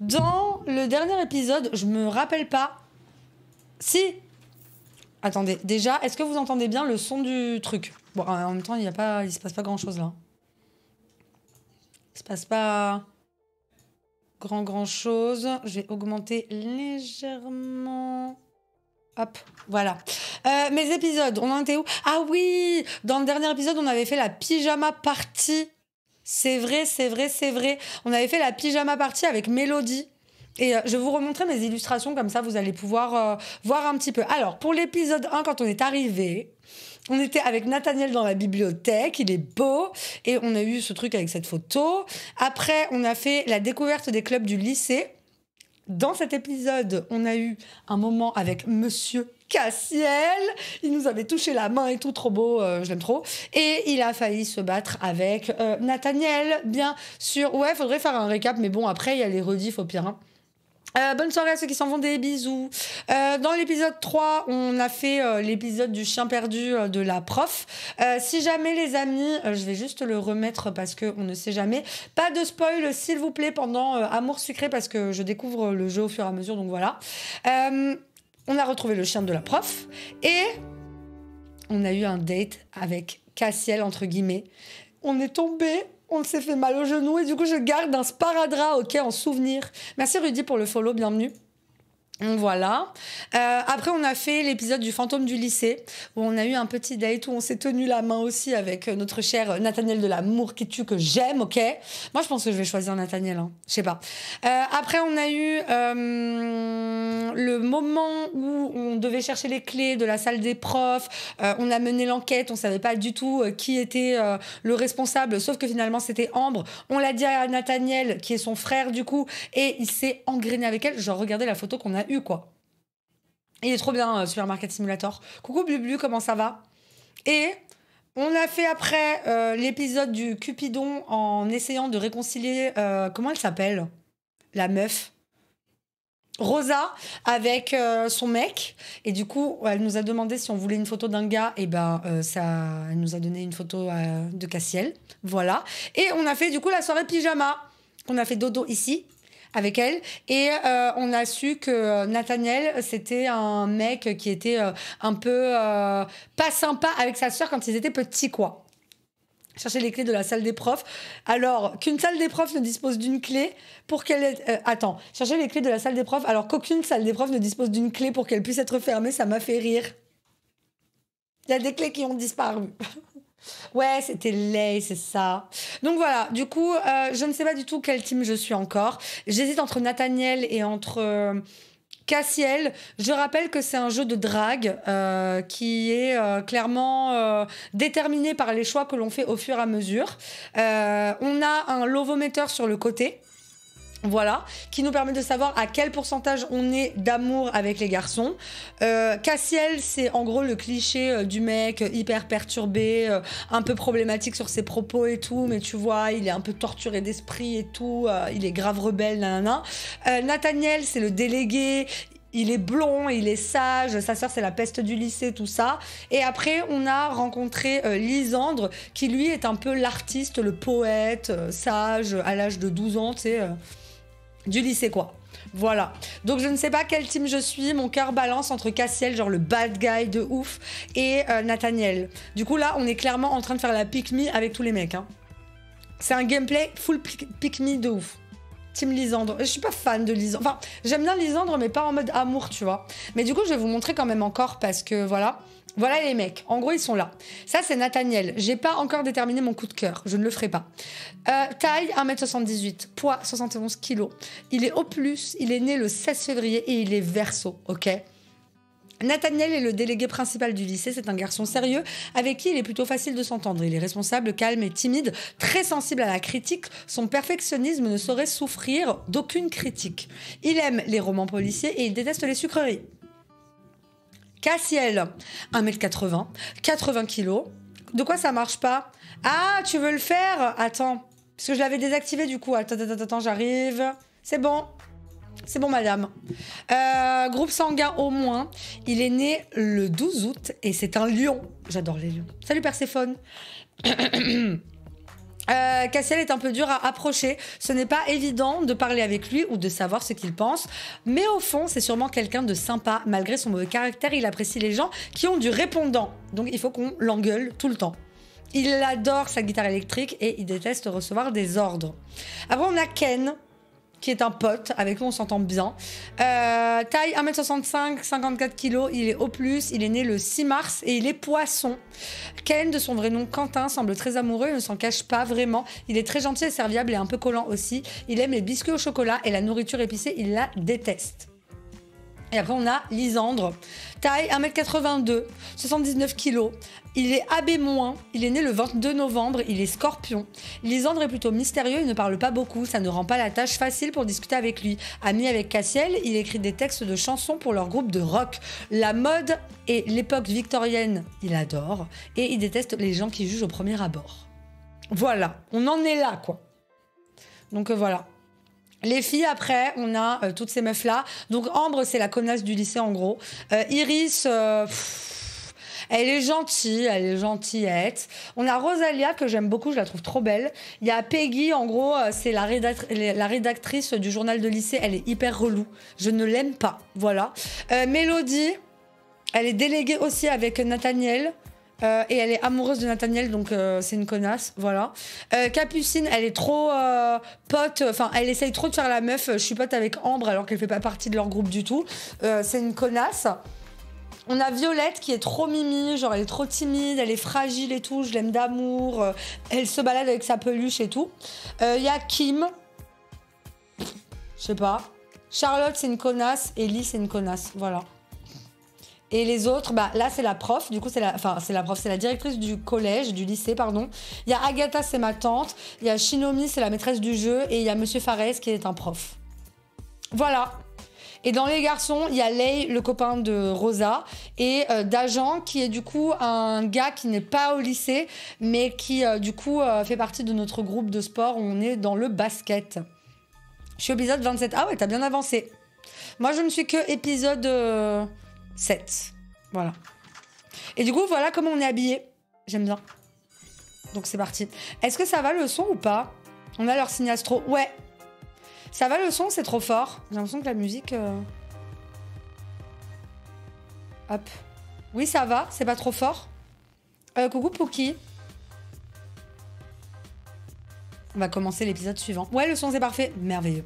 Dans le dernier épisode, je me rappelle pas. Si. Attendez, déjà, est-ce que vous entendez bien le son du truc? Bon, en même temps, il se passe pas grand-chose, là. Il se passe pas grand-chose. Je vais augmenter légèrement... Hop, voilà. Mes épisodes, on en était où? Ah oui, dans le dernier épisode, on avait fait la pyjama party. C'est vrai, c'est vrai, c'est vrai. On avait fait la pyjama party avec Mélodie. Et je vais vous remontrer mes illustrations, comme ça vous allez pouvoir voir un petit peu. Alors, pour l'épisode 1, quand on est arrivé, on était avec Nathaniel dans la bibliothèque, il est beau, et on a eu ce truc avec cette photo. Après, on a fait la découverte des clubs du lycée. Dans cet épisode, on a eu un moment avec Monsieur Castiel. Il nous avait touché la main et tout, trop beau, je l'aime trop. Et il a failli se battre avec Nathaniel, bien sûr. Ouais, faudrait faire un récap, mais bon, après, il y a les rediffs au pire. Hein. Bonne soirée à ceux qui s'en vont, des bisous. Dans l'épisode 3, on a fait l'épisode du chien perdu de la prof. Si jamais les amis, je vais juste le remettre parce qu'on ne sait jamais. Pas de spoil s'il vous plaît pendant Amour sucré parce que je découvre le jeu au fur et à mesure, donc voilà. On a retrouvé le chien de la prof et on a eu un date avec Castiel entre guillemets. On est tombé. On s'est fait mal au genou et du coup je garde un sparadrap, ok, en souvenir. Merci Rudy pour le follow, bienvenue. Voilà. Après on a fait l'épisode du fantôme du lycée où on a eu un petit date où on s'est tenu la main aussi avec notre cher Nathaniel de l'amour qui tue, que j'aime, ok. Moi je pense que je vais choisir Nathaniel, hein. Je sais pas. Après on a eu le moment où on devait chercher les clés de la salle des profs. On a mené l'enquête, on savait pas du tout qui était le responsable, sauf que finalement c'était Ambre. On l'a dit à Nathaniel qui est son frère du coup et il s'est engrainé avec elle. Genre regardez la photo qu'on a eu quoi. Il est trop bien Supermarket Simulator. Coucou Blublu, comment ça va? Et on a fait après l'épisode du Cupidon en essayant de réconcilier comment elle s'appelle? La meuf Rosa avec son mec et du coup elle nous a demandé si on voulait une photo d'un gars et ben ça elle nous a donné une photo de Castiel. Voilà. Et on a fait du coup la soirée pyjama. On a fait dodo ici avec elle et on a su que Nathaniel c'était un mec qui était un peu pas sympa avec sa sœur quand ils étaient petits quoi. Chercher les clés de la salle des profs alors qu'une salle des profs ne dispose d'une clé pour qu'elle ait... attends, chercher les clés de la salle des profs alors qu'aucune salle des profs ne dispose d'une clé pour qu'elle puisse être fermée, ça m'a fait rire. Il y a des clés qui ont disparu. Ouais, c'était Leigh, c'est ça. Donc voilà, du coup, je ne sais pas du tout quel team je suis encore. J'hésite entre Nathaniel et entre Castiel. Je rappelle que c'est un jeu de drague qui est clairement déterminé par les choix que l'on fait au fur et à mesure. On a un lovomètre sur le côté. Voilà, qui nous permet de savoir à quel pourcentage on est d'amour avec les garçons. Castiel, c'est en gros le cliché du mec hyper perturbé, un peu problématique sur ses propos et tout, mais tu vois, il est un peu torturé d'esprit et tout, il est grave rebelle, nanana. Nathaniel, c'est le délégué, il est blond, il est sage, sa sœur, c'est la peste du lycée, tout ça. Et après, on a rencontré Lysandre, qui lui est un peu l'artiste, le poète, sage, à l'âge de 12 ans, tu sais... du lycée quoi, voilà. Donc je ne sais pas quel team je suis, mon cœur balance entre Castiel, genre le bad guy de ouf, et Nathaniel. Du coup là on est clairement en train de faire la pick me avec tous les mecs. Hein. C'est un gameplay full pick me de ouf. Team Lysandre, je suis pas fan de Lysandre, enfin j'aime bien Lysandre mais pas en mode amour tu vois. Mais du coup je vais vous montrer quand même encore parce que voilà. Voilà les mecs, en gros ils sont là. Ça c'est Nathaniel, j'ai pas encore déterminé mon coup de cœur, je ne le ferai pas. Taille 1m78, poids 71 kg. Il est au plus, il est né le 16 février et il est verso, ok. Nathaniel est le délégué principal du lycée, c'est un garçon sérieux avec qui il est plutôt facile de s'entendre. Il est responsable, calme et timide, très sensible à la critique. Son perfectionnisme ne saurait souffrir d'aucune critique. Il aime les romans policiers et il déteste les sucreries. Castiel, 1m80, 80 kg. De quoi ça marche pas? Ah, tu veux le faire? Attends, parce que je l'avais désactivé du coup. Attends, j'arrive. C'est bon madame. Groupe sanguin au moins. Il est né le 12 août et c'est un lion. J'adore les lions. Salut Perséphone. Castiel est un peu dur à approcher. Ce n'est pas évident de parler avec lui ou de savoir ce qu'il pense. Mais au fond, c'est sûrement quelqu'un de sympa. Malgré son mauvais caractère, il apprécie les gens qui ont du répondant. Donc il faut qu'on l'engueule tout le temps. Il adore sa guitare électrique et il déteste recevoir des ordres. Après, on a Ken, qui est un pote, avec nous on s'entend bien. Taille 1m65, 54 kg, il est O+, il est né le 6 mars et il est poisson. Ken, de son vrai nom Quentin, semble très amoureux, il ne s'en cache pas vraiment. Il est très gentil et serviable et un peu collant aussi. Il aime les biscuits au chocolat et la nourriture épicée, il la déteste. Et après on a Lysandre, taille 1m82, 79 kg, il est AB-, il est né le 22 novembre, il est scorpion. Lysandre est plutôt mystérieux, il ne parle pas beaucoup, ça ne rend pas la tâche facile pour discuter avec lui. Ami avec Castiel, il écrit des textes de chansons pour leur groupe de rock. La mode et l'époque victorienne, il adore, et il déteste les gens qui jugent au premier abord. Voilà, on en est là quoi. Donc voilà. Les filles, après, on a toutes ces meufs-là. Donc, Ambre, c'est la connasse du lycée, en gros. Iris, elle est gentille, elle est gentillette. On a Rosalya, que j'aime beaucoup, je la trouve trop belle. Il y a Peggy, en gros, c'est la rédactrice du journal de lycée. Elle est hyper relou. Je ne l'aime pas, voilà. Mélodie, elle est déléguée aussi avec Nathaniel. Et elle est amoureuse de Nathaniel, donc c'est une connasse, voilà. Capucine, elle est trop pote, enfin elle essaye trop de faire la meuf, je suis pote avec Ambre alors qu'elle fait pas partie de leur groupe du tout, c'est une connasse. On a Violette qui est trop mimi, genre elle est trop timide, elle est fragile et tout, je l'aime d'amour, elle se balade avec sa peluche et tout. Y a Kim, je sais pas, Charlotte c'est une connasse et Leigh c'est une connasse, voilà. Et les autres, bah, là c'est la prof, du coup c'est la directrice du collège, du lycée pardon. Il y a Agatha, c'est ma tante, il y a Shinomi, c'est la maîtresse du jeu et il y a Monsieur Fares qui est un prof. Voilà. Et dans les garçons, il y a Leigh, le copain de Rosa, et D'Agent, qui est du coup un gars qui n'est pas au lycée, mais qui du coup fait partie de notre groupe de sport où on est dans le basket. Je suis au épisode 27. Ah ouais, t'as bien avancé. Moi je ne suis que épisode... 7. Voilà. Et du coup, voilà comment on est habillé. J'aime bien. Donc c'est parti. Est-ce que ça va le son ou pas? On a leur signastro. Ouais. Ça va le son, c'est trop fort. J'ai l'impression que la musique... Hop. Oui, ça va. C'est pas trop fort. Coucou Pouki. On va commencer l'épisode suivant. Ouais, le son c'est parfait. Merveilleux.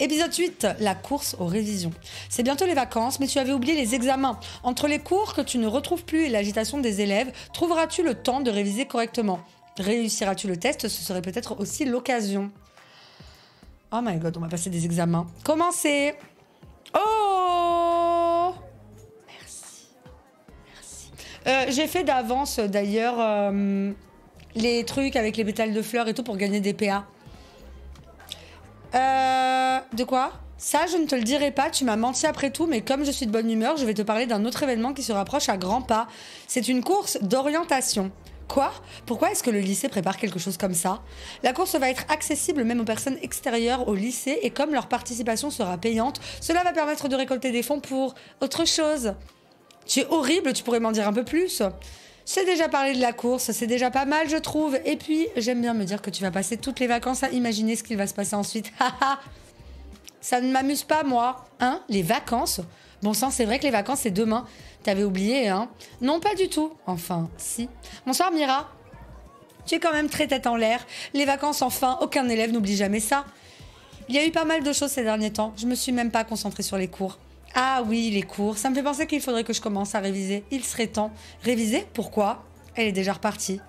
Épisode 8, la course aux révisions. C'est bientôt les vacances, mais tu avais oublié les examens. Entre les cours que tu ne retrouves plus et l'agitation des élèves, trouveras-tu le temps de réviser correctement? Réussiras-tu le test? Ce serait peut-être aussi l'occasion. Oh my god, on va passer des examens. Commencez. Oh! Merci. Merci. J'ai fait d'avance d'ailleurs... les trucs avec les pétales de fleurs et tout pour gagner des PA. De quoi? Ça, je ne te le dirai pas, tu m'as menti après tout, mais comme je suis de bonne humeur, je vais te parler d'un autre événement qui se rapproche à grands pas. C'est une course d'orientation. Quoi? Pourquoi est-ce que le lycée prépare quelque chose comme ça? La course va être accessible même aux personnes extérieures au lycée, et comme leur participation sera payante, cela va permettre de récolter des fonds pour autre chose. Tu es horrible, tu pourrais m'en dire un peu plus? J'ai déjà parlé de la course, c'est déjà pas mal je trouve. Et puis, j'aime bien me dire que tu vas passer toutes les vacances à imaginer ce qu'il va se passer ensuite. Ça ne m'amuse pas moi. Hein? Les vacances? Bon sang, c'est vrai que les vacances c'est demain. T'avais oublié, hein? Non, pas du tout. Enfin, si. Bonsoir Mira. Tu es quand même très tête en l'air. Les vacances enfin, aucun élève n'oublie jamais ça. Il y a eu pas mal de choses ces derniers temps. Je me suis même pas concentrée sur les cours. Ah oui, les cours. Ça me fait penser qu'il faudrait que je commence à réviser. Il serait temps. Réviser? Pourquoi? Elle est déjà repartie.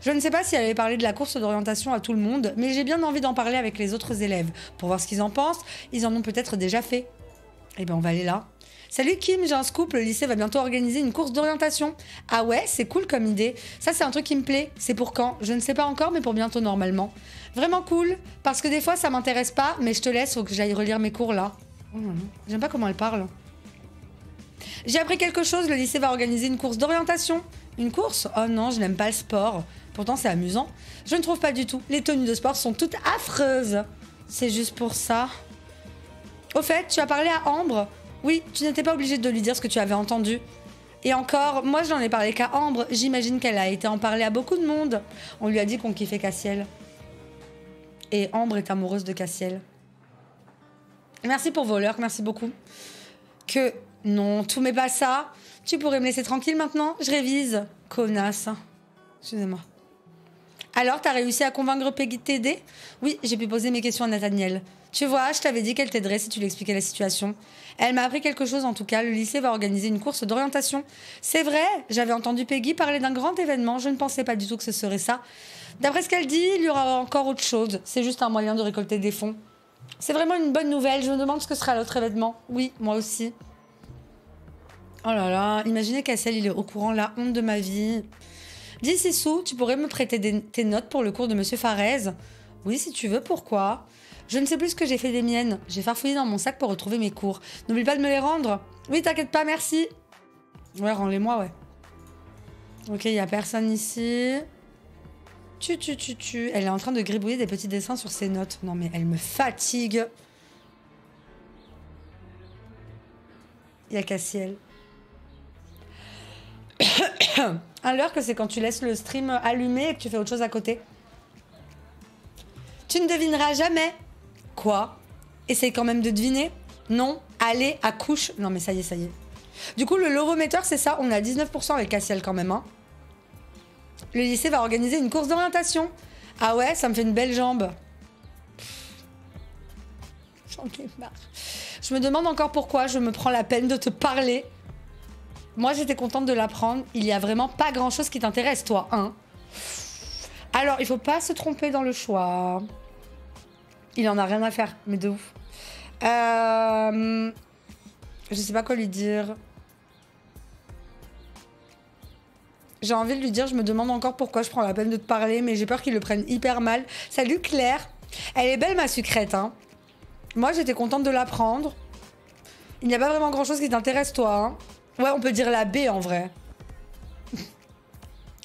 Je ne sais pas si elle avait parlé de la course d'orientation à tout le monde, mais j'ai bien envie d'en parler avec les autres élèves, pour voir ce qu'ils en pensent. Ils en ont peut-être déjà fait. Eh ben, on va aller là. Salut Kim, j'ai un scoop, le lycée va bientôt organiser une course d'orientation. Ah ouais, c'est cool comme idée. Ça, c'est un truc qui me plaît. C'est pour quand? Je ne sais pas encore, mais pour bientôt normalement. Vraiment cool, parce que des fois, ça m'intéresse pas, mais je te laisse, faut que j'aille relire mes cours là. J'aime pas comment elle parle. J'ai appris quelque chose, le lycée va organiser une course d'orientation. Une course? Oh non, je n'aime pas le sport. Pourtant c'est amusant. Je ne trouve pas du tout. Les tenues de sport sont toutes affreuses. C'est juste pour ça. Au fait, tu as parlé à Ambre? Oui, tu n'étais pas obligée de lui dire ce que tu avais entendu. Et encore, moi je n'en ai parlé qu'à Ambre. J'imagine qu'elle a été en parler à beaucoup de monde. On lui a dit qu'on kiffait Castiel. Et Ambre est amoureuse de Castiel. Merci pour vos lurks, merci beaucoup. Que... Non, tout mais pas ça. Tu pourrais me laisser tranquille maintenant? Je révise. Connasse. Excusez-moi. Alors, t'as réussi à convaincre Peggy de t'aider? Oui, j'ai pu poser mes questions à Nathaniel. Tu vois, je t'avais dit qu'elle t'aiderait si tu lui expliquais la situation. Elle m'a appris quelque chose en tout cas. Le lycée va organiser une course d'orientation. C'est vrai, j'avais entendu Peggy parler d'un grand événement. Je ne pensais pas du tout que ce serait ça. D'après ce qu'elle dit, il y aura encore autre chose. C'est juste un moyen de récolter des fonds. C'est vraiment une bonne nouvelle. Je me demande ce que sera l'autre événement. Oui, moi aussi. Oh là là, imaginez Castiel, il est au courant, la honte de ma vie. Dis Sissou, tu pourrais me prêter tes notes pour le cours de Monsieur Fares? Oui, si tu veux, pourquoi? Je ne sais plus ce que j'ai fait des miennes. J'ai farfouillé dans mon sac pour retrouver mes cours. N'oublie pas de me les rendre. Oui, t'inquiète pas, merci. Ouais, rends-les-moi, ouais. Ok, il n'y a personne ici. Elle est en train de gribouiller des petits dessins sur ses notes. Non mais elle me fatigue. Il y a Castiel. Un lurk, c'est quand tu laisses le stream allumé et que tu fais autre chose à côté. Tu ne devineras jamais. Quoi? Essaye quand même de deviner. Non, allez, accouche. Non mais ça y est, ça y est. Du coup, le lovometteur, c'est ça. On est à 19% avec Castiel quand même, hein. Le lycée va organiser une course d'orientation. Ah ouais, ça me fait une belle jambe. J'en ai marre. Je me demande encore pourquoi je me prends la peine de te parler. Moi, j'étais contente de l'apprendre. Il n'y a vraiment pas grand-chose qui t'intéresse, toi, hein. Alors, il ne faut pas se tromper dans le choix. Il en a rien à faire, mais de ouf. Je sais pas quoi lui dire. J'ai envie de lui dire, je me demande encore pourquoi je prends la peine de te parler, mais j'ai peur qu'ils le prennent hyper mal. Salut Claire. Elle est belle ma sucrète, hein. Moi, j'étais contente de l'apprendre. Il n'y a pas vraiment grand-chose qui t'intéresse, toi, hein. Ouais, on peut dire la B en vrai.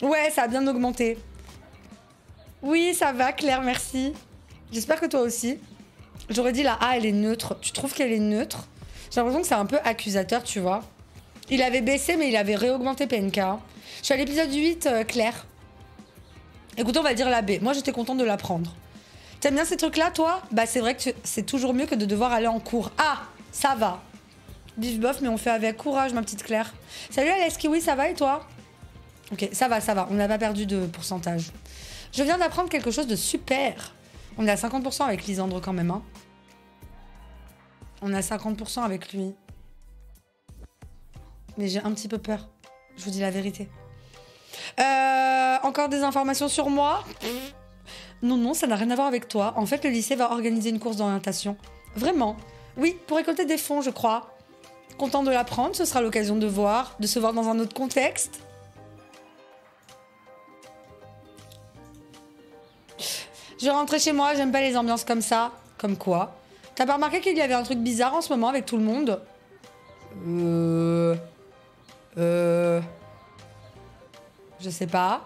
Ouais, ça a bien augmenté. Oui, ça va, Claire, merci. J'espère que toi aussi. J'aurais dit la A, elle est neutre. Tu trouves qu'elle est neutre? J'ai l'impression que c'est un peu accusateur, tu vois. Il avait baissé, mais il avait réaugmenté PNK. Je suis à l'épisode 8, Claire. Écoute, on va dire la B. Moi, j'étais contente de l'apprendre. T'aimes bien ces trucs-là, toi? Bah, c'est vrai que c'est toujours mieux que de devoir aller en cours. Ah, ça va. Bif bof, mais on fait avec courage, ma petite Claire. Salut Alex, oui, ça va et toi? Ok, ça va, ça va. On n'a pas perdu de pourcentage. Je viens d'apprendre quelque chose de super. On est à 50% avec Lysandre quand même, hein. On est à 50% avec lui. Mais j'ai un petit peu peur. Je vous dis la vérité. Encore des informations sur moi? Non, non, ça n'a rien à voir avec toi. En fait, le lycée va organiser une course d'orientation. Vraiment? Oui, pour récolter des fonds, je crois. Content de l'apprendre, ce sera l'occasion de se voir dans un autre contexte. Je rentrais chez moi, j'aime pas les ambiances comme ça. Comme quoi? T'as pas remarqué qu'il y avait un truc bizarre en ce moment avec tout le monde? Je sais pas.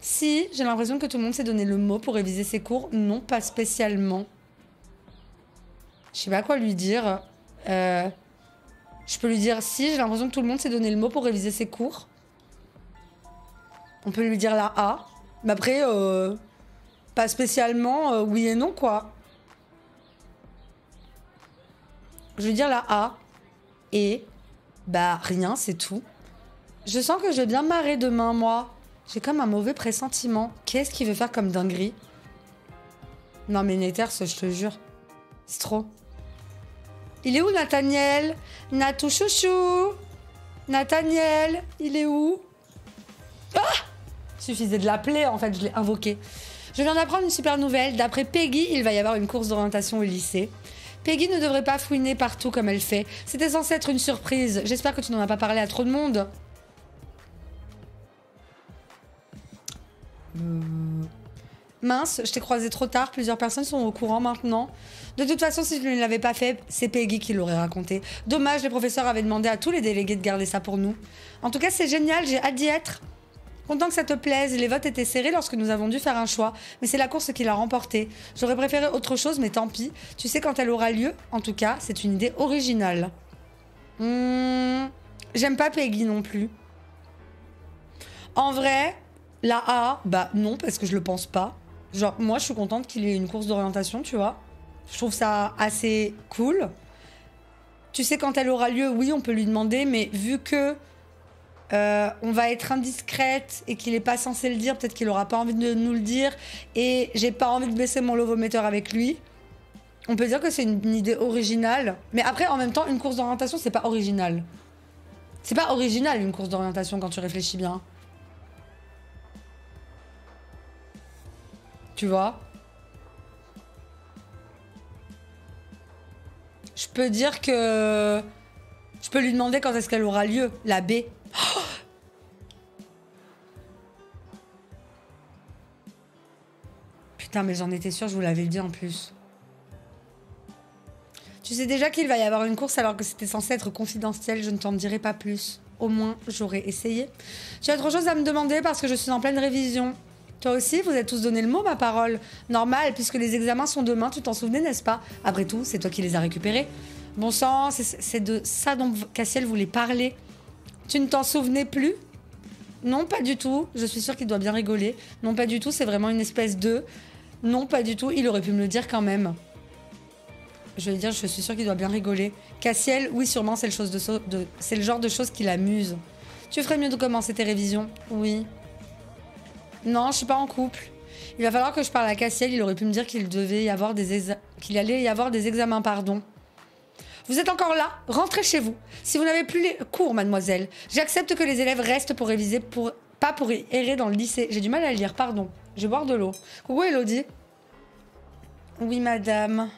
Si, j'ai l'impression que tout le monde s'est donné le mot pour réviser ses cours. Non, pas spécialement. Je sais pas quoi lui dire. Je peux lui dire si, j'ai l'impression que tout le monde s'est donné le mot pour réviser ses cours. On peut lui dire la A. Mais après, pas spécialement oui et non, quoi. Je vais dire la A. Et, bah, rien, c'est tout. Je sens que je vais bien marrer demain, moi. J'ai comme un mauvais pressentiment. Qu'est-ce qu'il veut faire comme dinguerie? Non, mais Nether, je te jure. C'est trop. Il est où Nathaniel? Natou chouchou. Nathaniel, il est où? Ah! Suffisait de l'appeler en fait, je l'ai invoqué. Je viens d'apprendre une super nouvelle. D'après Peggy, il va y avoir une course d'orientation au lycée. Peggy ne devrait pas fouiner partout comme elle fait. C'était censé être une surprise. J'espère que tu n'en as pas parlé à trop de monde. Mince, je t'ai croisé trop tard, plusieurs personnes sont au courant maintenant. De toute façon, si je ne l'avais pas fait, c'est Peggy qui l'aurait raconté. Dommage, les professeurs avaient demandé à tous les délégués de garder ça pour nous. En tout cas, c'est génial, j'ai hâte d'y être. Content que ça te plaise, les votes étaient serrés lorsque nous avons dû faire un choix, mais c'est la course qui l'a remporté. J'aurais préféré autre chose, mais tant pis. Tu sais quand elle aura lieu? En tout cas, c'est une idée originale. J'aime pas Peggy non plus. En vrai, la A, bah non, parce que je le pense pas. Genre, moi, je suis contente qu'il y ait une course d'orientation, tu vois. Je trouve ça assez cool. Tu sais, quand elle aura lieu, oui, on peut lui demander, mais vu que on va être indiscrète et qu'il n'est pas censé le dire, peut-être qu'il n'aura pas envie de nous le dire, et j'ai pas envie de baisser mon love-ometteur avec lui, on peut dire que c'est une idée originale. Mais après, en même temps, une course d'orientation, c'est pas original. C'est pas original, une course d'orientation, quand tu réfléchis bien. Tu vois ? Je peux dire que... Je peux lui demander quand est-ce qu'elle aura lieu, la B. Oh, putain, mais j'en étais sûre, je vous l'avais dit en plus. Tu sais déjà qu'il va y avoir une course alors que c'était censé être confidentiel, je ne t'en dirai pas plus. Au moins, j'aurais essayé. Tu as autre chose à me demander parce que je suis en pleine révision. Toi aussi, vous avez tous donné le mot, ma parole. Normal, puisque les examens sont demain, tu t'en souvenais, n'est-ce pas? Après tout, c'est toi qui les as récupérés. Bon sang, c'est de ça dont Castiel voulait parler. Tu ne t'en souvenais plus? Non, pas du tout. Je suis sûre qu'il doit bien rigoler. Non, pas du tout, c'est vraiment une espèce de... Non, pas du tout, il aurait pu me le dire quand même. Je veux dire, je suis sûre qu'il doit bien rigoler. Castiel, oui, sûrement, c'est le genre de choses qui l'amuse. Tu ferais mieux de commencer tes révisions? Oui. Non, je suis pas en couple. Il va falloir que je parle à Castiel. Il aurait pu me dire qu'il allait y avoir des examens, pardon. Vous êtes encore là? Rentrez chez vous. Si vous n'avez plus les cours, mademoiselle, j'accepte que les élèves restent pour réviser, pas pour y errer dans le lycée. J'ai du mal à lire, pardon. Je vais boire de l'eau. Coucou, Elodie. Oui, madame.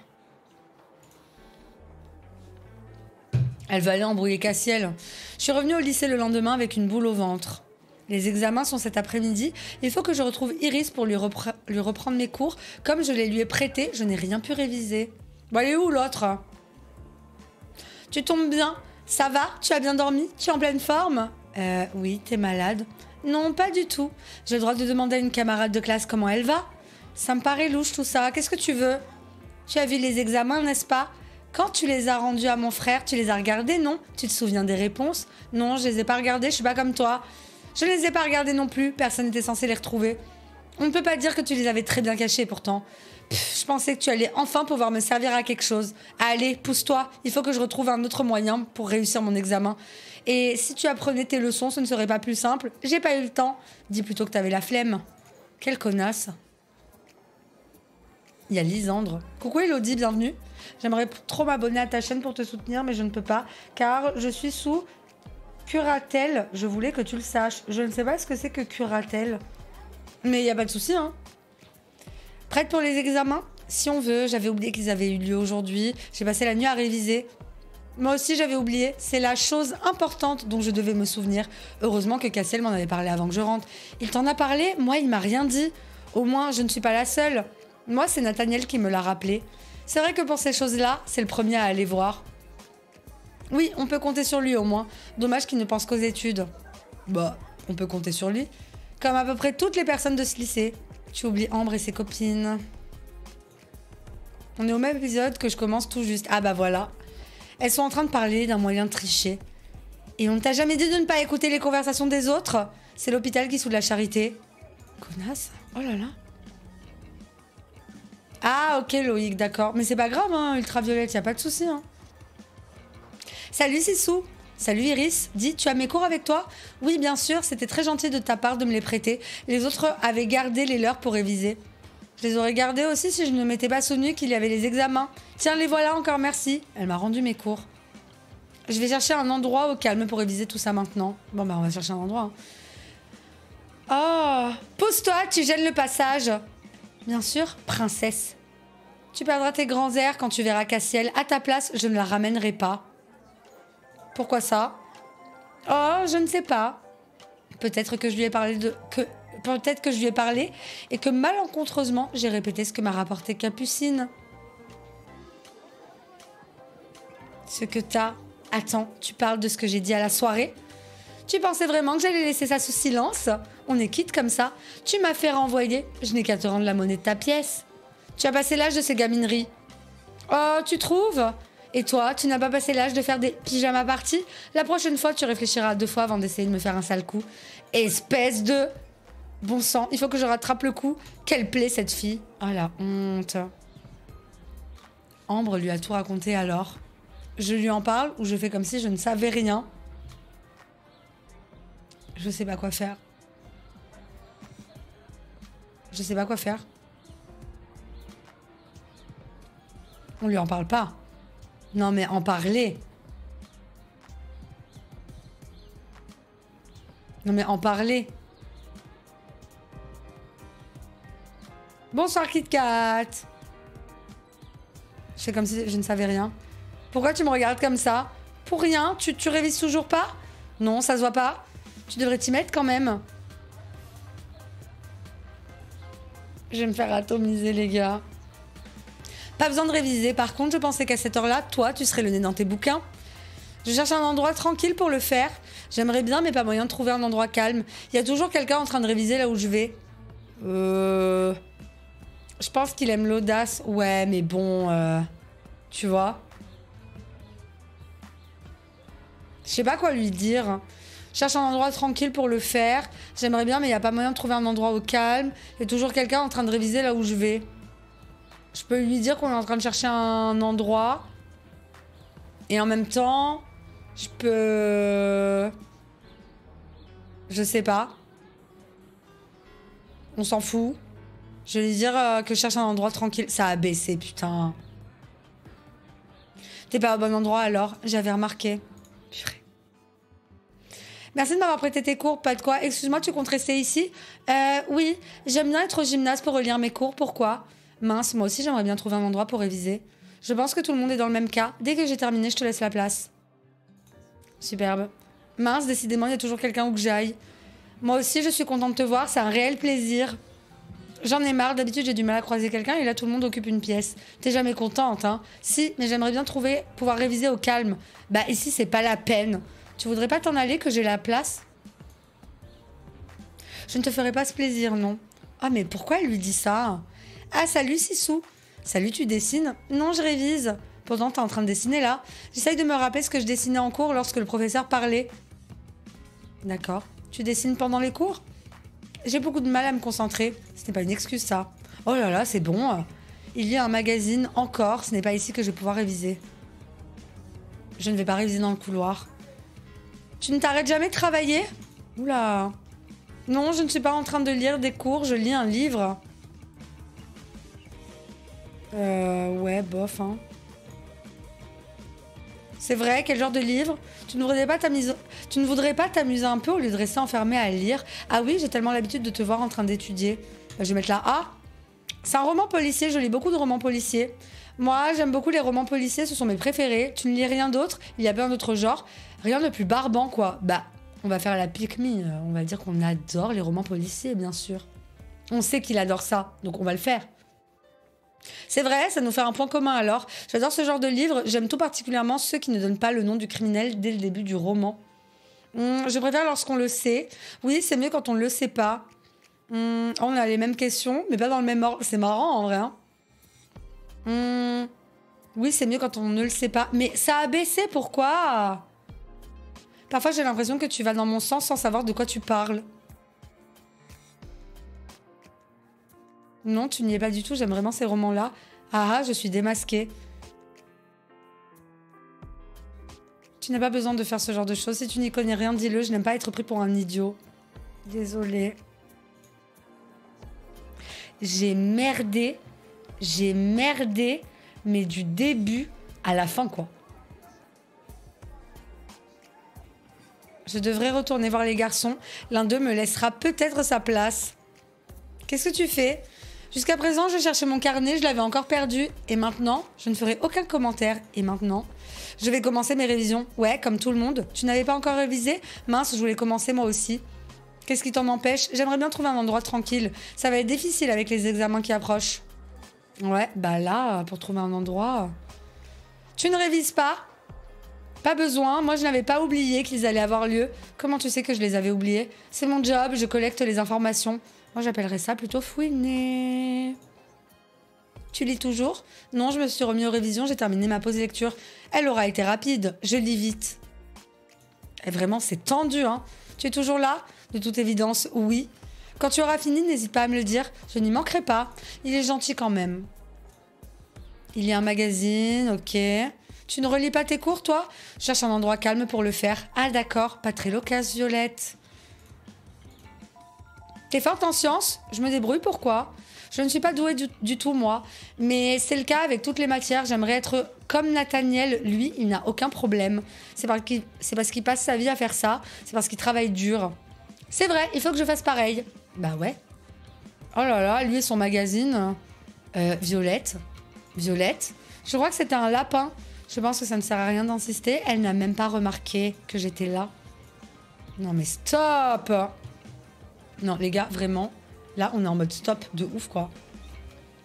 Elle va aller embrouiller Castiel. Je suis revenue au lycée le lendemain avec une boule au ventre. Les examens sont cet après-midi. Il faut que je retrouve Iris pour lui reprendre mes cours. Comme je les lui ai prêtés, je n'ai rien pu réviser. Bon, elle est où l'autre? Tu tombes bien? Ça va? Tu as bien dormi? Tu es en pleine forme? Oui, t'es malade? Non, pas du tout. J'ai le droit de demander à une camarade de classe comment elle va? Ça me paraît louche tout ça. Qu'est-ce que tu veux? Tu as vu les examens, n'est-ce pas? Quand tu les as rendus à mon frère, tu les as regardés, non? Tu te souviens des réponses? Non, je les ai pas regardés, je suis pas comme toi. Je ne les ai pas regardés non plus, personne n'était censé les retrouver. On ne peut pas dire que tu les avais très bien cachés pourtant. Pff, je pensais que tu allais enfin pouvoir me servir à quelque chose. Allez, pousse-toi, il faut que je retrouve un autre moyen pour réussir mon examen. Et si tu apprenais tes leçons, ce ne serait pas plus simple. J'ai pas eu le temps. Dis plutôt que t'avais la flemme. Quelle connasse. Il y a Lysandre. Coucou Elodie, bienvenue. J'aimerais trop m'abonner à ta chaîne pour te soutenir, mais je ne peux pas, car je suis sous... Curatel, je voulais que tu le saches. Je ne sais pas ce que c'est que Curatel. Mais il n'y a pas de souci, hein. Prête pour les examens? Si on veut, j'avais oublié qu'ils avaient eu lieu aujourd'hui. J'ai passé la nuit à réviser. Moi aussi, j'avais oublié. C'est la chose importante dont je devais me souvenir. Heureusement que Castiel m'en avait parlé avant que je rentre. Il t'en a parlé? Moi, il m'a rien dit. Au moins, je ne suis pas la seule. Moi, c'est Nathaniel qui me l'a rappelé. C'est vrai que pour ces choses-là, c'est le premier à aller voir. Oui, on peut compter sur lui au moins. Dommage qu'il ne pense qu'aux études. Bah, on peut compter sur lui. Comme à peu près toutes les personnes de ce lycée. Tu oublies Ambre et ses copines. On est au même épisode que je commence tout juste. Ah bah voilà. Elles sont en train de parler d'un moyen de tricher. Et on t'a jamais dit de ne pas écouter les conversations des autres? C'est l'hôpital qui soude la charité. Connasse. Oh là là. Ah ok Loïc, d'accord. Mais c'est pas grave, hein, Ultraviolette, y a pas de souci, hein. Salut Sissou. Salut Iris. Dis, tu as mes cours avec toi? Oui, bien sûr, c'était très gentil de ta part de me les prêter. Les autres avaient gardé les leurs pour réviser. Je les aurais gardés aussi si je ne m'étais pas souvenu qu'il y avait les examens. Tiens, les voilà, encore merci. Elle m'a rendu mes cours. Je vais chercher un endroit au calme pour réviser tout ça maintenant. Bon, bah, on va chercher un endroit. Hein. Oh, pousse-toi, tu gênes le passage. Bien sûr, princesse. Tu perdras tes grands airs quand tu verras Castiel. À ta place, je ne la ramènerai pas. Pourquoi ça? Oh, je ne sais pas. Peut-être que je lui ai parlé et que malencontreusement, j'ai répété ce que m'a rapporté Capucine. Ce que t'as... Attends, tu parles de ce que j'ai dit à la soirée? Tu pensais vraiment que j'allais laisser ça sous silence? On est quitte comme ça. Tu m'as fait renvoyer. Je n'ai qu'à te rendre la monnaie de ta pièce. Tu as passé l'âge de ces gamineries. Oh, tu trouves? Et toi, tu n'as pas passé l'âge de faire des pyjamas parties? La prochaine fois, tu réfléchiras 2 fois avant d'essayer de me faire un sale coup. Espèce de... Bon sang, il faut que je rattrape le coup. Quelle plaie cette fille. Oh la honte. Ambre lui a tout raconté alors. Je lui en parle ou je fais comme si je ne savais rien. Je sais pas quoi faire. Je sais pas quoi faire. On lui en parle pas. Non mais en parler. Non mais en parler. Bonsoir KitKat. Je fais comme si je ne savais rien. Pourquoi tu me regardes comme ça? Pour rien? Tu révises toujours pas? Non, ça se voit pas. Tu devrais t'y mettre quand même. Je vais me faire atomiser les gars. Pas besoin de réviser. Par contre, je pensais qu'à cette heure-là, toi, tu serais le nez dans tes bouquins. Je cherche un endroit tranquille pour le faire. J'aimerais bien, mais pas moyen de trouver un endroit calme. Il y a toujours quelqu'un en train de réviser là où je vais. Je pense qu'il aime l'audace. Ouais, mais bon... Tu vois? Je sais pas quoi lui dire. Je cherche un endroit tranquille pour le faire. J'aimerais bien, mais il n'y a pas moyen de trouver un endroit au calme. Il y a toujours quelqu'un en train de réviser là où je vais. Je peux lui dire qu'on est en train de chercher un endroit. Et en même temps, je peux... Je sais pas. On s'en fout. Je vais lui dire que je cherche un endroit tranquille. Ça a baissé, putain. T'es pas au bon endroit alors, j'avais remarqué. Purée. Merci de m'avoir prêté tes cours, pas de quoi. Excuse-moi, tu comptes rester ici? Oui, j'aime bien être au gymnase pour relire mes cours, pourquoi? Mince, moi aussi j'aimerais bien trouver un endroit pour réviser. Je pense que tout le monde est dans le même cas. Dès que j'ai terminé, je te laisse la place. Superbe. Mince, décidément, il y a toujours quelqu'un où que j'aille. Moi aussi, je suis contente de te voir, c'est un réel plaisir. J'en ai marre, d'habitude j'ai du mal à croiser quelqu'un et là tout le monde occupe une pièce. T'es jamais contente, hein? Si, mais j'aimerais bien pouvoir réviser au calme. Bah ici, c'est pas la peine. Tu voudrais pas t'en aller, que j'ai la place? Je ne te ferai pas ce plaisir, non. Ah, mais pourquoi elle lui dit ça? Ah, salut Sissou. Salut, tu dessines? Non, je révise. Pendant, t'es en train de dessiner là. J'essaye de me rappeler ce que je dessinais en cours lorsque le professeur parlait. D'accord. Tu dessines pendant les cours? J'ai beaucoup de mal à me concentrer. Ce n'est pas une excuse, ça. Oh là là, c'est bon. Il y a un magazine encore. Ce n'est pas ici que je vais pouvoir réviser. Je ne vais pas réviser dans le couloir. Tu ne t'arrêtes jamais de travailler? Oula. Non, je ne suis pas en train de lire des cours. Je lis un livre. Ouais, bof, hein. C'est vrai, quel genre de livre? Tu ne voudrais pas t'amuser un peu au lieu de rester enfermé à lire? Ah oui, j'ai tellement l'habitude de te voir en train d'étudier. Je vais mettre là. Ah, c'est un roman policier, je lis beaucoup de romans policiers. Moi, j'aime beaucoup les romans policiers, ce sont mes préférés. Tu ne lis rien d'autre? Il y a plein d'autres genres. Rien de plus barbant, quoi. Bah, on va faire la pique-me. On va dire qu'on adore les romans policiers, bien sûr. On sait qu'il adore ça, donc on va le faire. C'est vrai, ça nous fait un point commun alors. J'adore ce genre de livre, j'aime tout particulièrement ceux qui ne donnent pas le nom du criminel dès le début du roman. Je préfère lorsqu'on le sait. Oui, c'est mieux quand on ne le sait pas. On a les mêmes questions, mais pas dans le même ordre. C'est marrant en vrai. Hein. Oui, c'est mieux quand on ne le sait pas. Mais ça a baissé, pourquoi? Parfois, j'ai l'impression que tu vas dans mon sens sans savoir de quoi tu parles. Non, tu n'y es pas du tout, j'aime vraiment ces romans-là. Ah, je suis démasquée. Tu n'as pas besoin de faire ce genre de choses. Si tu n'y connais rien, dis-le, je n'aime pas être pris pour un idiot. Désolée. J'ai merdé, mais du début à la fin, quoi. Je devrais retourner voir les garçons. L'un d'eux me laissera peut-être sa place. Qu'est-ce que tu fais ? Jusqu'à présent, je cherchais mon carnet, je l'avais encore perdu. Et maintenant, je ne ferai aucun commentaire. Et maintenant, je vais commencer mes révisions. Ouais, comme tout le monde. Tu n'avais pas encore révisé? Mince, je voulais commencer moi aussi. Qu'est-ce qui t'en empêche? J'aimerais bien trouver un endroit tranquille. Ça va être difficile avec les examens qui approchent. Ouais, bah là, pour trouver un endroit... Tu ne révises pas? Pas besoin, moi je n'avais pas oublié qu'ils allaient avoir lieu. Comment tu sais que je les avais oubliés? C'est mon job, je collecte les informations. Moi, j'appellerais ça plutôt fouiner. Tu lis toujours? Non, je me suis remis aux révisions, j'ai terminé ma pause lecture. Elle aura été rapide, je lis vite. Et vraiment, c'est tendu, hein? Tu es toujours là? De toute évidence, oui. Quand tu auras fini, n'hésite pas à me le dire. Je n'y manquerai pas. Il est gentil quand même. Il y a un magazine, ok. Tu ne relis pas tes cours, toi? Je cherche un endroit calme pour le faire. Ah d'accord, pas très loquace, Violette. T'es forte en sciences? Je me débrouille, pourquoi? Je ne suis pas douée du tout, moi. Mais c'est le cas avec toutes les matières. J'aimerais être comme Nathaniel. Lui, il n'a aucun problème. C'est parce qu'il passe sa vie à faire ça. C'est parce qu'il travaille dur. C'est vrai, il faut que je fasse pareil. Bah ouais. Oh là là, lui et son magazine. Violette. Violette. Je crois que c'était un lapin. Je pense que ça ne sert à rien d'insister. Elle n'a même pas remarqué que j'étais là. Non mais stop! Non les gars, vraiment. Là, on est en mode stop de ouf, quoi.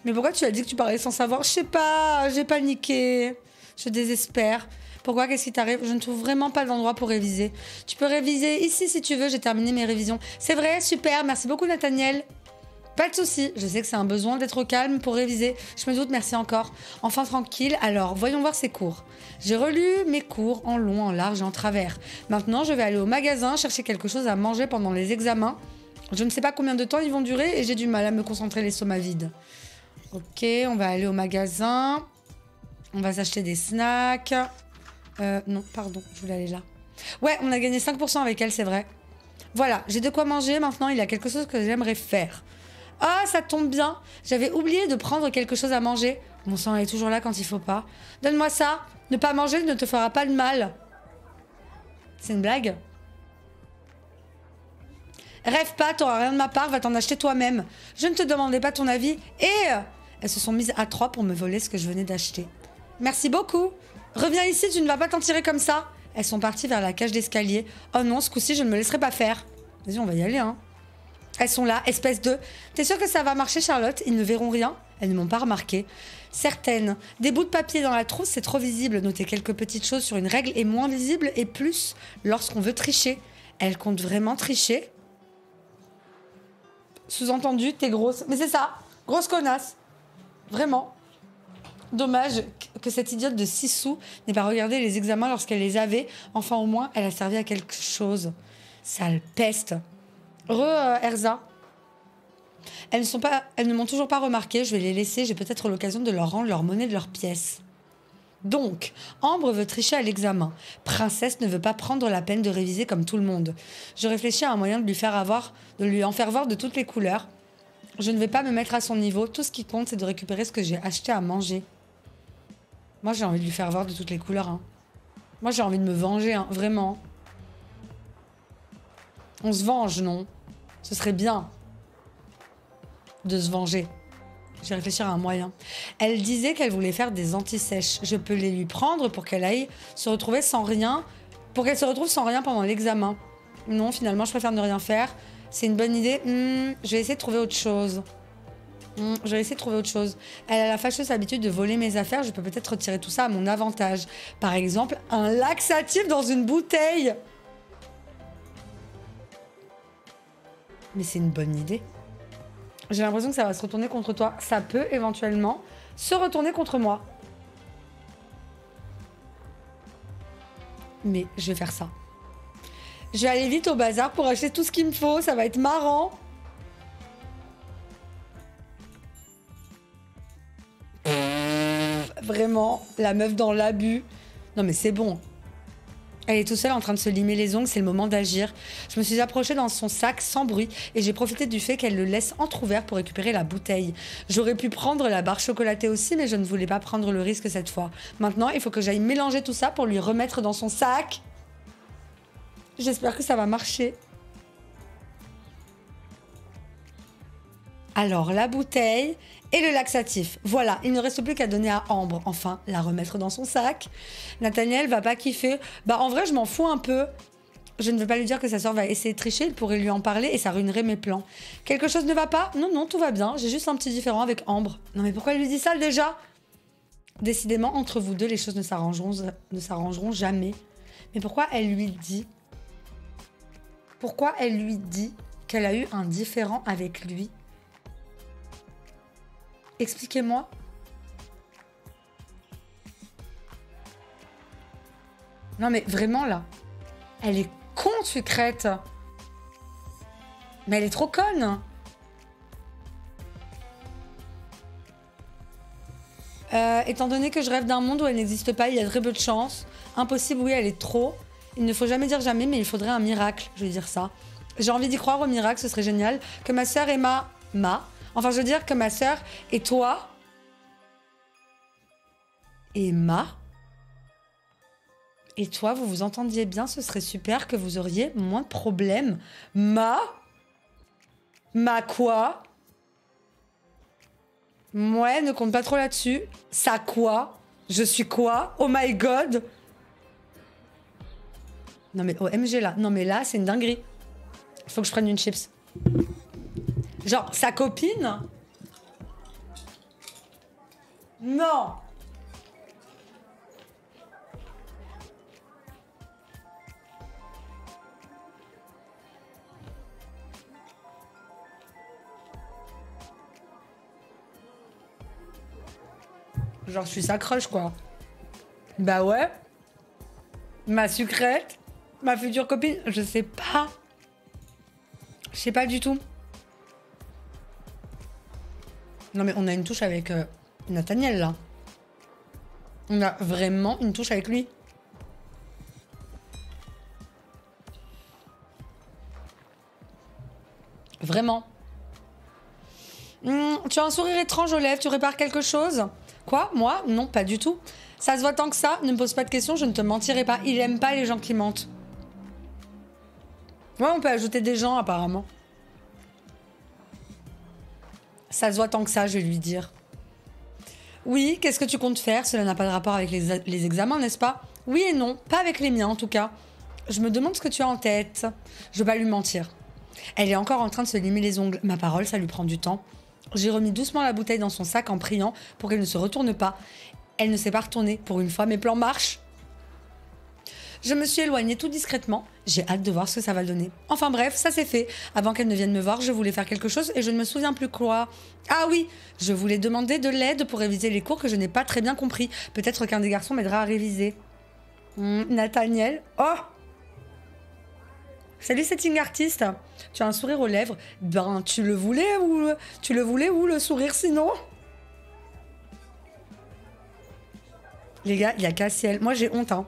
Mais pourquoi tu as dit que tu parlais sans savoir? Je sais pas, j'ai paniqué. Je désespère. Pourquoi? Qu'est-ce qui t'arrive? Je ne trouve vraiment pas d'endroit pour réviser. Tu peux réviser ici si tu veux, j'ai terminé mes révisions. C'est vrai, super, merci beaucoup Nathaniel. Pas de soucis, je sais que c'est un besoin d'être au calme pour réviser. Je me doute, merci encore. Enfin tranquille, alors voyons voir ces cours. J'ai relu mes cours en long, en large et en travers. Maintenant, je vais aller au magasin chercher quelque chose à manger pendant les examens. Je ne sais pas combien de temps ils vont durer et j'ai du mal à me concentrer, les l'estomac vide. Ok, on va aller au magasin. On va s'acheter des snacks. Non, pardon, je voulais aller là. Ouais, on a gagné 5% avec elle, c'est vrai. Voilà, j'ai de quoi manger. Maintenant, il y a quelque chose que j'aimerais faire. Ah, ça tombe bien. J'avais oublié de prendre quelque chose à manger. Mon sang est toujours là quand il faut pas. Donne-moi ça. Ne pas manger ne te fera pas de mal. C'est une blague ? Rêve pas, t'auras rien de ma part, va t'en acheter toi-même. Je ne te demandais pas ton avis et elles se sont mises à trois pour me voler ce que je venais d'acheter. Merci beaucoup. Reviens ici, tu ne vas pas t'en tirer comme ça. Elles sont parties vers la cage d'escalier. Oh non, ce coup-ci, je ne me laisserai pas faire. Vas-y, on va y aller, hein. Elles sont là, espèce de... T'es sûre que ça va marcher, Charlotte? Ils ne verront rien. Elles ne m'ont pas remarqué. Certaines. Des bouts de papier dans la trousse, c'est trop visible. Noter quelques petites choses sur une règle est moins visible et plus lorsqu'on veut tricher. Elles comptent vraiment tricher? Sous-entendu, t'es grosse. Mais c'est ça, grosse connasse. Vraiment. Dommage que cette idiote de 6 sous n'ait pas regardé les examens lorsqu'elle les avait. Enfin, au moins, elle a servi à quelque chose. Sale peste. Erza. Elles ne m'ont toujours pas remarqué. Je vais les laisser. J'ai peut-être l'occasion de leur rendre leur monnaie de leur pièce. Donc, Ambre veut tricher à l'examen. Princesse ne veut pas prendre la peine de réviser comme tout le monde. Je réfléchis à un moyen de lui en faire voir de toutes les couleurs. Je ne vais pas me mettre à son niveau. Tout ce qui compte, c'est de récupérer ce que j'ai acheté à manger. Moi, j'ai envie de lui faire voir de toutes les couleurs. Hein. Moi, j'ai envie de me venger, hein, vraiment. On se venge, non? Ce serait bien de se venger. Je vais réfléchir à un moyen. Elle disait qu'elle voulait faire des antisèches. Je peux les lui prendre pour qu'elle aille se retrouver sans rien, pour qu'elle se retrouve sans rien pendant l'examen. Non, finalement, je préfère ne rien faire. C'est une bonne idée. Je vais essayer de trouver autre chose. Elle a la fâcheuse habitude de voler mes affaires. Je peux peut-être retirer tout ça à mon avantage. Par exemple, un laxatif dans une bouteille. Mais c'est une bonne idée. J'ai l'impression que ça va se retourner contre toi. Ça peut éventuellement se retourner contre moi. Mais je vais faire ça. Je vais aller vite au bazar pour acheter tout ce qu'il me faut. Ça va être marrant. Vraiment, la meuf dans l'abus. Non mais c'est bon. Elle est toute seule en train de se limer les ongles, c'est le moment d'agir. Je me suis approchée dans son sac sans bruit et j'ai profité du fait qu'elle le laisse entrouvert pour récupérer la bouteille. J'aurais pu prendre la barre chocolatée aussi, mais je ne voulais pas prendre le risque cette fois. Maintenant, il faut que j'aille mélanger tout ça pour lui remettre dans son sac. J'espère que ça va marcher. Alors, la bouteille et le laxatif. Voilà, il ne reste plus qu'à donner à Ambre. Enfin, la remettre dans son sac. Nathaniel va pas kiffer. Bah, en vrai, je m'en fous un peu. Je ne veux pas lui dire que sa soeur va essayer de tricher. Il pourrait lui en parler et ça ruinerait mes plans. Quelque chose ne va pas? Non, non, tout va bien. J'ai juste un petit différend avec Ambre. Non, mais pourquoi elle lui dit ça, déjà? Décidément, entre vous deux, les choses ne s'arrangeront jamais. Mais pourquoi elle lui dit... Pourquoi elle lui dit qu'elle a eu un différend avec lui? Expliquez-moi. Non mais vraiment là, elle est con, sucrète. Mais elle est trop conne. Étant donné que je rêve d'un monde où elle n'existe pas, il y a très peu de chance. Impossible, oui, elle est trop. Il ne faut jamais dire jamais, mais il faudrait un miracle, je veux dire ça. J'ai envie d'y croire au miracle, ce serait génial. Que ma sœur et enfin, je veux dire que ma sœur et toi... Emma et toi, vous vous entendiez bien, ce serait super, que vous auriez moins de problèmes. Ma quoi? Ouais, ne compte pas trop là-dessus. Ça quoi? Je suis quoi? Oh my god! Non mais OMG là, non mais là c'est une dinguerie. Faut que je prenne une chips. Genre, sa copine? Non! Genre, je suis sa crush, quoi. Bah ouais. Ma sucrète. Ma future copine. Je sais pas. Je sais pas du tout. Non, mais on a une touche avec Nathaniel, là. On a vraiment une touche avec lui. Vraiment. Tu as un sourire étrange aux lèvres. Tu répares quelque chose ? Quoi? Moi? Non, pas du tout. Ça se voit tant que ça, ne me pose pas de questions, je ne te mentirai pas. Il aime pas les gens qui mentent. Ouais, on peut ajouter des gens, apparemment. Ça se voit tant que ça, je vais lui dire. Oui, qu'est-ce que tu comptes faire? Cela n'a pas de rapport avec les examens, n'est-ce pas? Oui et non, pas avec les miens en tout cas. Je me demande ce que tu as en tête. Je veux pas lui mentir. Elle est encore en train de se limer les ongles. Ma parole, ça lui prend du temps. J'ai remis doucement la bouteille dans son sac en priant pour qu'elle ne se retourne pas. Elle ne s'est pas retournée. Pour une fois, mes plans marchent. Je me suis éloignée tout discrètement. J'ai hâte de voir ce que ça va donner. Enfin bref, ça c'est fait. Avant qu'elle ne vienne me voir, je voulais faire quelque chose et je ne me souviens plus quoi. Ah oui, je voulais demander de l'aide pour réviser les cours que je n'ai pas très bien compris. Peut-être qu'un des garçons m'aidera à réviser. Nathaniel. Oh! Salut setting artiste, tu as un sourire aux lèvres, ben tu le voulais où le sourire sinon? Les gars, il y a Castiel, moi j'ai honte hein.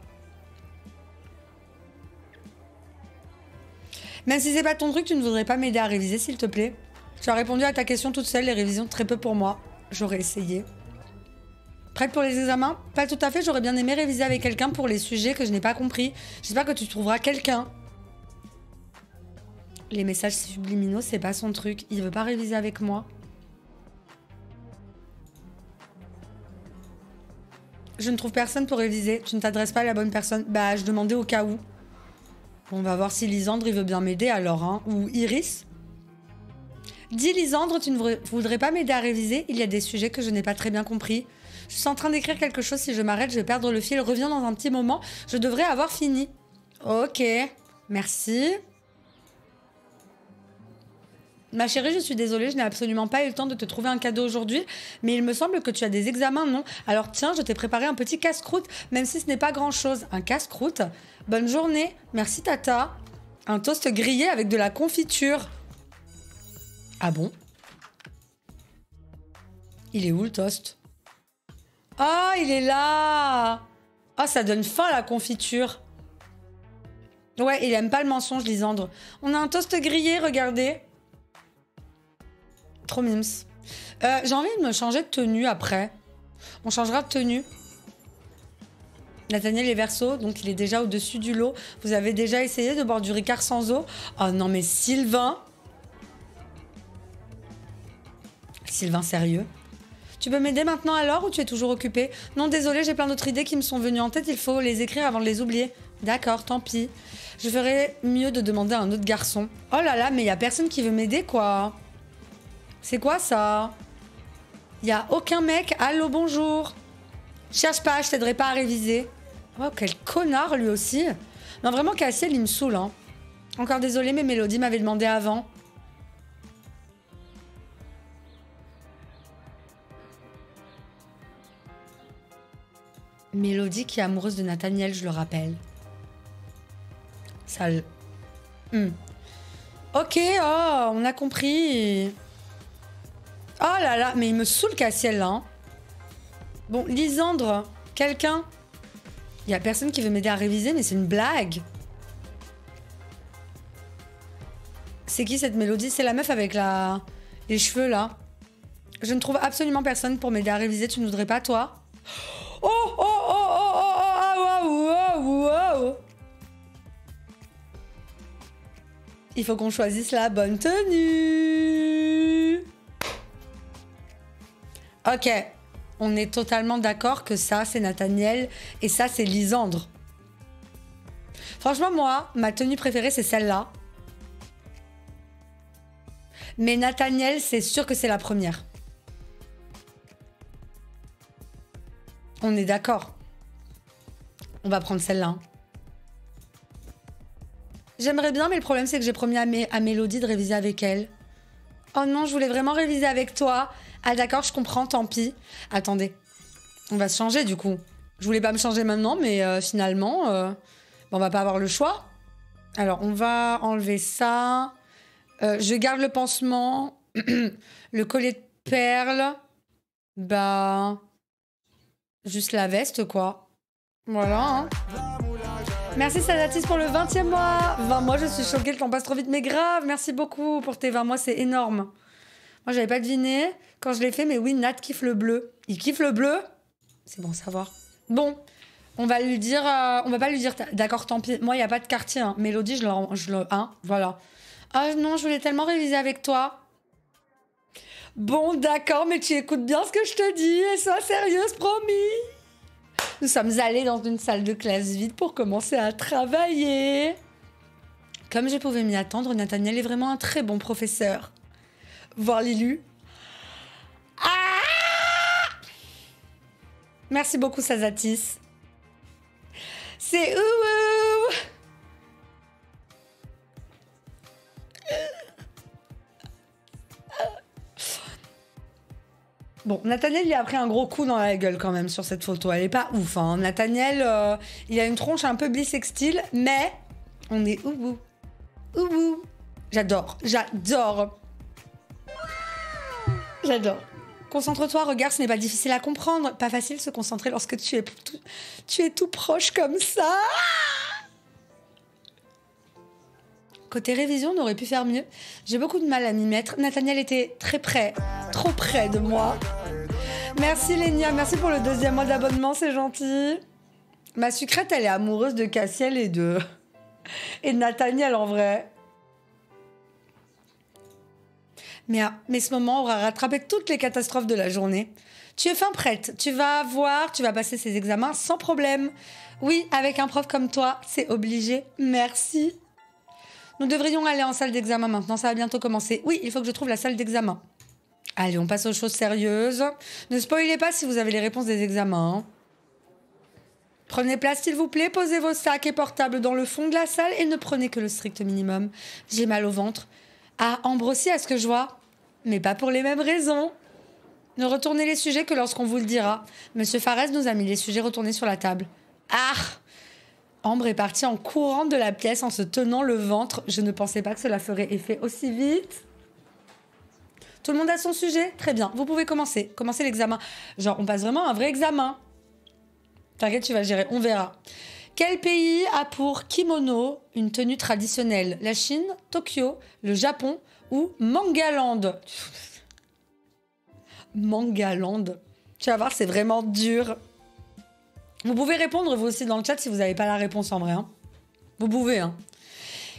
Même si c'est pas ton truc, tu ne voudrais pas m'aider à réviser s'il te plaît? Tu as répondu à ta question toute seule, les révisions très peu pour moi, j'aurais essayé. Prête pour les examens? Pas tout à fait, j'aurais bien aimé réviser avec quelqu'un pour les sujets que je n'ai pas compris, j'espère que tu trouveras quelqu'un. Les messages subliminaux, c'est pas son truc. Il veut pas réviser avec moi. Je ne trouve personne pour réviser. Tu ne t'adresses pas à la bonne personne. Bah, je demandais au cas où. On va voir si Lysandre, il veut bien m'aider alors, hein. Ou Iris. Dis Lysandre, tu ne voudrais pas m'aider à réviser? Il y a des sujets que je n'ai pas très bien compris. Je suis en train d'écrire quelque chose. Si je m'arrête, je vais perdre le fil. Reviens dans un petit moment. Je devrais avoir fini. Ok. Merci. Ma chérie, je suis désolée, je n'ai absolument pas eu le temps de te trouver un cadeau aujourd'hui, mais il me semble que tu as des examens, non? Alors tiens, je t'ai préparé un petit casse-croûte, même si ce n'est pas grand-chose. Un casse-croûte? Bonne journée. Merci, Tata. Un toast grillé avec de la confiture. Ah bon? Il est où, le toast? Oh, il est là! Oh, ça donne faim, la confiture. Ouais, il aime pas le mensonge, Lysandre. On a un toast grillé, regardez. Trop mims. J'ai envie de me changer de tenue après. On changera de tenue. Nathaniel est verso, donc il est déjà au-dessus du lot. Vous avez déjà essayé de boire du Ricard sans eau? Oh non mais Sylvain. Sylvain sérieux. Tu peux m'aider maintenant alors ou tu es toujours occupé? Non désolé, j'ai plein d'autres idées qui me sont venues en tête, il faut les écrire avant de les oublier. D'accord, tant pis. Je ferais mieux de demander à un autre garçon. Oh là là, mais il n'y a personne qui veut m'aider quoi. C'est quoi ça? Il n'y a aucun mec. Allô, bonjour. Cherche pas, je t'aiderai pas à réviser. Oh, quel connard lui aussi. Non, vraiment, Castiel, il me saoule. Hein. Encore désolé, mais Mélodie m'avait demandé avant. Mélodie qui est amoureuse de Nathaniel, je le rappelle. Sale. Ok, oh, on a compris. Oh là là, mais il me saoule Castiel là. Hein. Bon, Lysandre, quelqu'un. Il n'y a personne qui veut m'aider à réviser, mais c'est une blague. C'est qui cette Mélodie? C'est la meuf avec la... les cheveux là. Je ne trouve absolument personne pour m'aider à réviser, tu ne voudrais pas toi? Oh oh oh oh oh oh oh oh oh. Il faut qu'on choisisse la bonne tenue. Ok, on est totalement d'accord que ça c'est Nathaniel et ça c'est Lysandre. Franchement moi, ma tenue préférée c'est celle-là. Mais Nathaniel, c'est sûr que c'est la première. On est d'accord. On va prendre celle-là. Hein. J'aimerais bien, mais le problème, c'est que j'ai promis à Mélodie de réviser avec elle. Oh non, je voulais vraiment réviser avec toi. Ah d'accord, je comprends, tant pis. Attendez, on va se changer du coup. Je voulais pas me changer maintenant, mais finalement, on va pas avoir le choix. Alors, on va enlever ça... je garde le pansement, le collier de perles, bah, juste la veste quoi. Voilà. Hein. Merci Sadatis pour le 20e mois. 20 mois, je suis choquée, le temps passe trop vite, mais grave, merci beaucoup pour tes 20 mois, c'est énorme. Moi, j'avais pas deviné quand je l'ai fait, mais oui, Nat kiffe le bleu. Il kiffe le bleu? C'est bon à savoir. Bon, on va lui dire, on va pas lui dire, d'accord, tant pis. Moi, il n'y a pas de quartier, hein. Mélodie, hein, voilà. Ah non, je voulais tellement réviser avec toi. Bon, d'accord, mais tu écoutes bien ce que je te dis et sois sérieuse, promis. Nous sommes allés dans une salle de classe vide pour commencer à travailler. Comme je pouvais m'y attendre, Nathaniel est vraiment un très bon professeur. Voir l'élu. Ah! Merci beaucoup, Sazatis. C'est ouh! Bon, Nathaniel, il a pris un gros coup dans la gueule quand même sur cette photo. Elle est pas ouf, hein. Nathaniel, il a une tronche un peu bisextile, mais on est ouhou. Ouhou. J'adore, j'adore. J'adore. Concentre-toi, regarde, ce n'est pas difficile à comprendre. Pas facile de se concentrer lorsque tu es tout proche comme ça. Côté révision, on aurait pu faire mieux. J'ai beaucoup de mal à m'y mettre. Nathaniel était très près, trop près de moi. Merci Lénia, merci pour le 2e mois d'abonnement, c'est gentil. Ma sucrète, elle est amoureuse de Castiel et de Nathaniel en vrai. Mais ce moment aura rattrapé toutes les catastrophes de la journée. Tu es fin prête, tu vas passer ces examens sans problème. Oui, avec un prof comme toi, c'est obligé. Merci. Nous devrions aller en salle d'examen maintenant, ça va bientôt commencer. Oui, il faut que je trouve la salle d'examen. Allez, on passe aux choses sérieuses. Ne spoilez pas si vous avez les réponses des examens. Prenez place, s'il vous plaît. Posez vos sacs et portables dans le fond de la salle et ne prenez que le strict minimum. J'ai mal au ventre. Ah, Ambre aussi, à ce que je vois. Mais pas pour les mêmes raisons. Ne retournez les sujets que lorsqu'on vous le dira. Monsieur Fares nous a mis les sujets retournés sur la table. Ah! Ambre est partie en courant de la pièce en se tenant le ventre. Je ne pensais pas que cela ferait effet aussi vite. Tout le monde a son sujet? Très bien. Vous pouvez commencer. Commencez l'examen. Genre, on passe vraiment un vrai examen. T'inquiète, tu vas gérer. On verra. Quel pays a pour kimono une tenue traditionnelle? La Chine, Tokyo, le Japon ou Mangaland? Mangaland. Tu vas voir, c'est vraiment dur. Vous pouvez répondre vous aussi dans le chat si vous n'avez pas la réponse en vrai. Hein. Vous pouvez. Hein.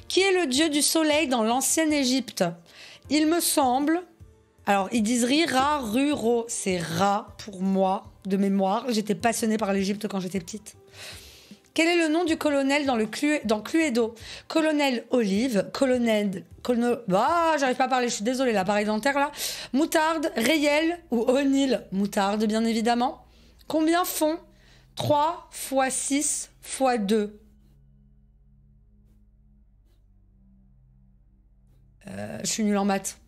Qui est le dieu du soleil dans l'ancienne Égypte? Il me semble... Alors, ils disent Ra, Ru, Ro. C'est Ra pour moi, de mémoire. J'étais passionnée par l'Égypte quand j'étais petite. Quel est le nom du colonel dans Cluedo? Colonel Olive, colonel, j'arrive pas à parler, je suis désolée, l'appareil dentaire là. Moutarde, Rayel ou O'Neill? Moutarde, bien évidemment. Combien font 3 x 6 x 2. Je suis nulle en maths.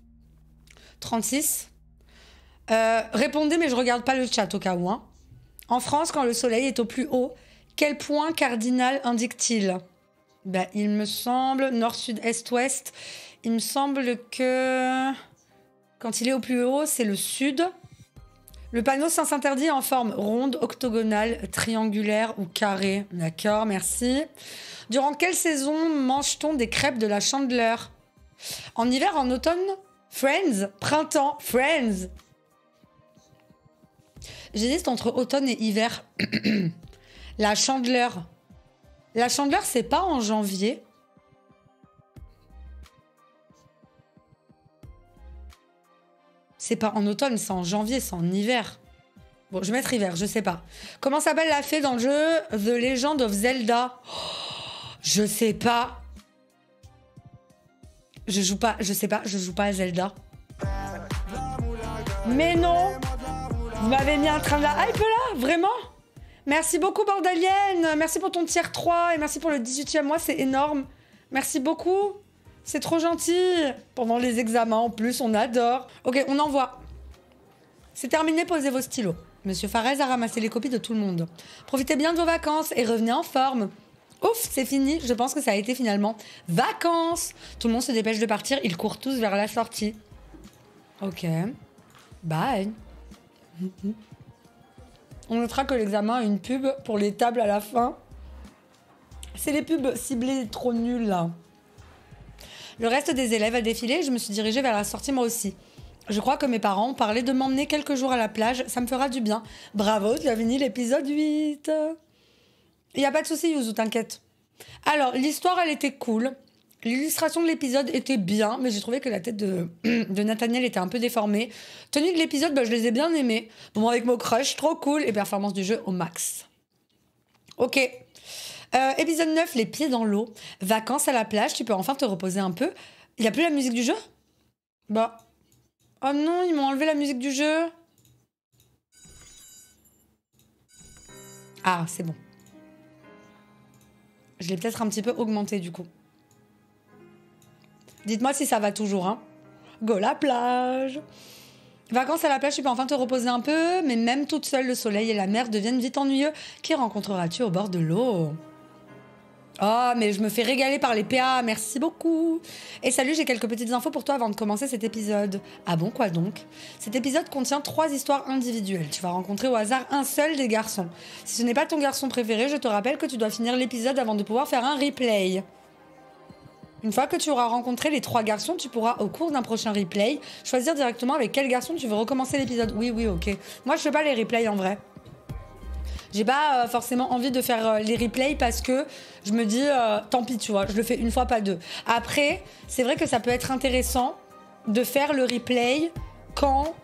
36. Répondez, mais je regarde pas le chat au cas où. Hein. En France, quand le soleil est au plus haut, quel point cardinal indique-t-il? Ben, il me semble nord, sud, est, ouest. Il me semble que quand il est au plus haut, c'est le sud. Le panneau s'interdit en forme ronde, octogonale, triangulaire ou carrée. D'accord, merci. Durant quelle saison mange-t-on des crêpes de la Chandeleur? En hiver, en automne, Friends. Printemps, Friends. J'hésite entre automne et hiver. La Chandeleur. La Chandeleur, c'est pas en janvier. C'est pas en automne, c'est en janvier, c'est en hiver. Bon, je vais mettre hiver, je sais pas. Comment s'appelle la fée dans le jeu The Legend of Zelda? Oh, je sais pas. Je joue pas à Zelda. Mais non! Vous m'avez mis un train de la hype là? Vraiment? Merci beaucoup Bordalienne! Merci pour ton tier 3 et merci pour le 18e mois, c'est énorme. Merci beaucoup! C'est trop gentil. Pendant les examens, en plus, on adore. Ok, on envoie. C'est terminé, posez vos stylos. Monsieur Fares a ramassé les copies de tout le monde. Profitez bien de vos vacances et revenez en forme. Ouf, c'est fini. Je pense que ça a été finalement vacances. Tout le monde se dépêche de partir. Ils courent tous vers la sortie. Ok. Bye. On notera que l'examen a une pub pour les tables à la fin. C'est les pubs ciblées trop nulles, là. Le reste des élèves a défilé et je me suis dirigée vers la sortie moi aussi. Je crois que mes parents ont parlé de m'emmener quelques jours à la plage, ça me fera du bien. Bravo, tu as fini l'épisode 8. Il n'y a pas de souci, Yuzu, t'inquiète. Alors, l'histoire, elle était cool. L'illustration de l'épisode était bien, mais j'ai trouvé que la tête de Nathaniel était un peu déformée. Tenue de l'épisode, bah, je les ai bien aimés. Bon, avec mon crush, trop cool. Et performance du jeu au max. Ok. Épisode 9, les pieds dans l'eau. Vacances à la plage, tu peux enfin te reposer un peu. Il n'y a plus la musique du jeu? Bah. Oh non, ils m'ont enlevé la musique du jeu. Ah, c'est bon. Je l'ai peut-être un petit peu augmenté du coup. Dites-moi si ça va toujours, hein. Go la plage! Vacances à la plage, tu peux enfin te reposer un peu, mais même toute seule, le soleil et la mer deviennent vite ennuyeux. Qui rencontreras-tu au bord de l'eau? Oh, mais je me fais régaler par les PA, merci beaucoup. Et salut, j'ai quelques petites infos pour toi avant de commencer cet épisode. Ah bon, quoi donc? Cet épisode contient 3 histoires individuelles. Tu vas rencontrer au hasard un seul des garçons. Si ce n'est pas ton garçon préféré, je te rappelle que tu dois finir l'épisode avant de pouvoir faire un replay. Une fois que tu auras rencontré les 3 garçons, tu pourras, au cours d'un prochain replay, choisir directement avec quel garçon tu veux recommencer l'épisode. Oui, oui, ok. Moi, je fais pas les replays en vrai. J'ai pas forcément envie de faire les replays parce que je me dis, tant pis, tu vois, je le fais une fois, pas deux. Après, c'est vrai que ça peut être intéressant de faire le replay quand